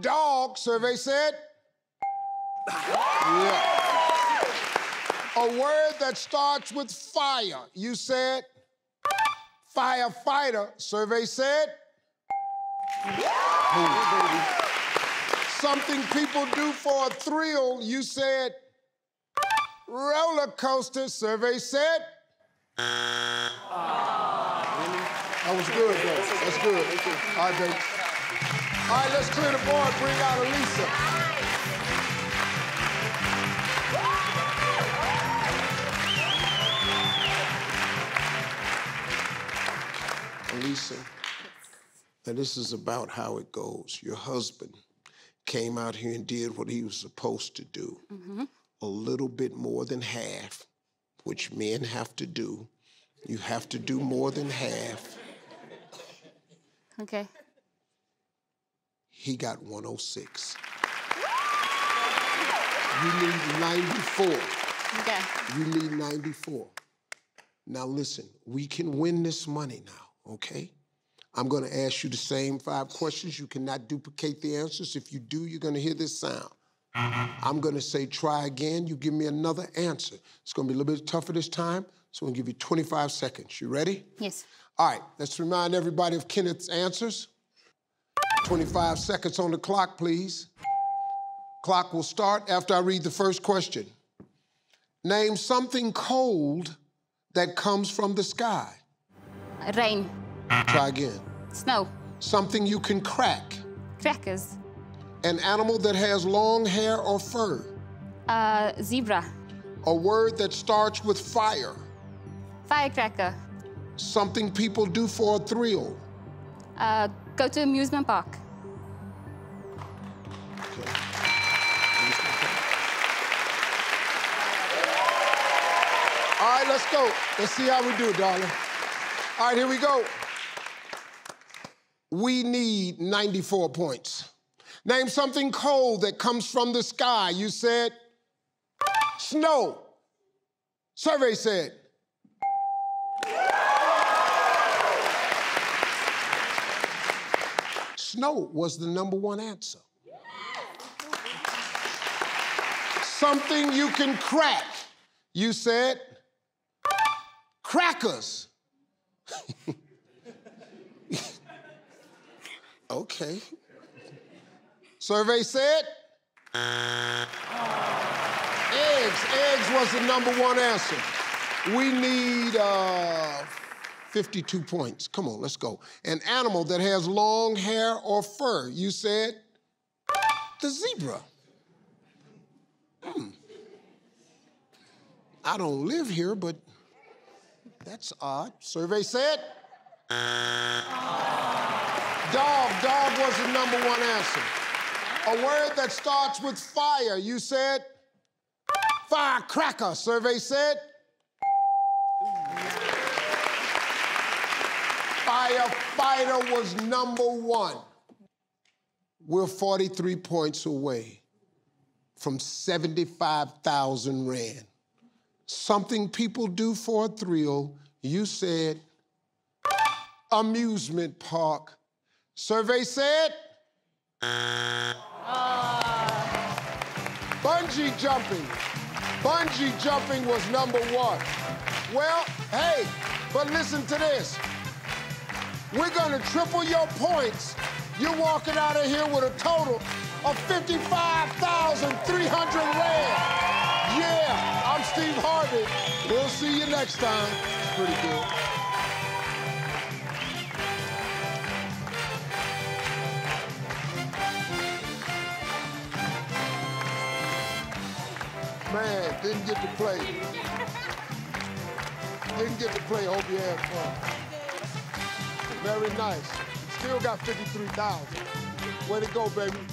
dog. Survey said. Yeah. A word that starts with fire. You said firefighter. Survey said something people do for a thrill. You said roller coaster. Survey said that was good, bro. That's good. All right, baby. All right, let's clear the board. Bring out Elisa. Elisa, now this is about how it goes. Your husband came out here and did what he was supposed to do. A little bit more than half, which men have to do. You have to do more than half. Okay. He got 106. You need 94. Okay. You need 94. Now listen, we can win this money now. Okay? I'm gonna ask you the same 5 questions. You cannot duplicate the answers. If you do, you're gonna hear this sound. I'm gonna say try again. You give me another answer. It's gonna be a little bit tougher this time, so I'm gonna give you 25 seconds. You ready? Yes. All right, let's remind everybody of Kenneth's answers. 25 seconds on the clock, please. Clock will start after I read the first question. Name something cold that comes from the sky. Rain. Try again. Snow. Something you can crack. Crackers. An animal that has long hair or fur. Zebra. A word that starts with fire. Firecracker. Something people do for a thrill. Go to amusement park. Okay. All right, let's go. Let's see how we do, darling. All right, here we go. We need 94 points. Name something cold that comes from the sky. You said snow. Survey said. Snow was the #1 answer. Something you can crack. You said crackers. Okay. Survey said? Eggs. Eggs was the #1 answer. We need 52 points. Come on, let's go. An animal that has long hair or fur. You said? The zebra. I don't live here, but that's odd. Survey said? Dog. Dog was the #1 answer. A word that starts with fire. You said firecracker. Survey said firefighter was #1. We're 43 points away from 75,000 rand. Something people do for a thrill. You said amusement park. Survey said bungee jumping. Bungee jumping was #1. Well, hey, but listen to this. We're gonna triple your points. You're walking out of here with a total of 55,300 rand. Yeah, I'm Steve Harvey. We'll see you next time. It's pretty good. Man, didn't get to play. Didn't get to play. Hope you had fun. Very nice. Still got 53,000. Way to go, baby.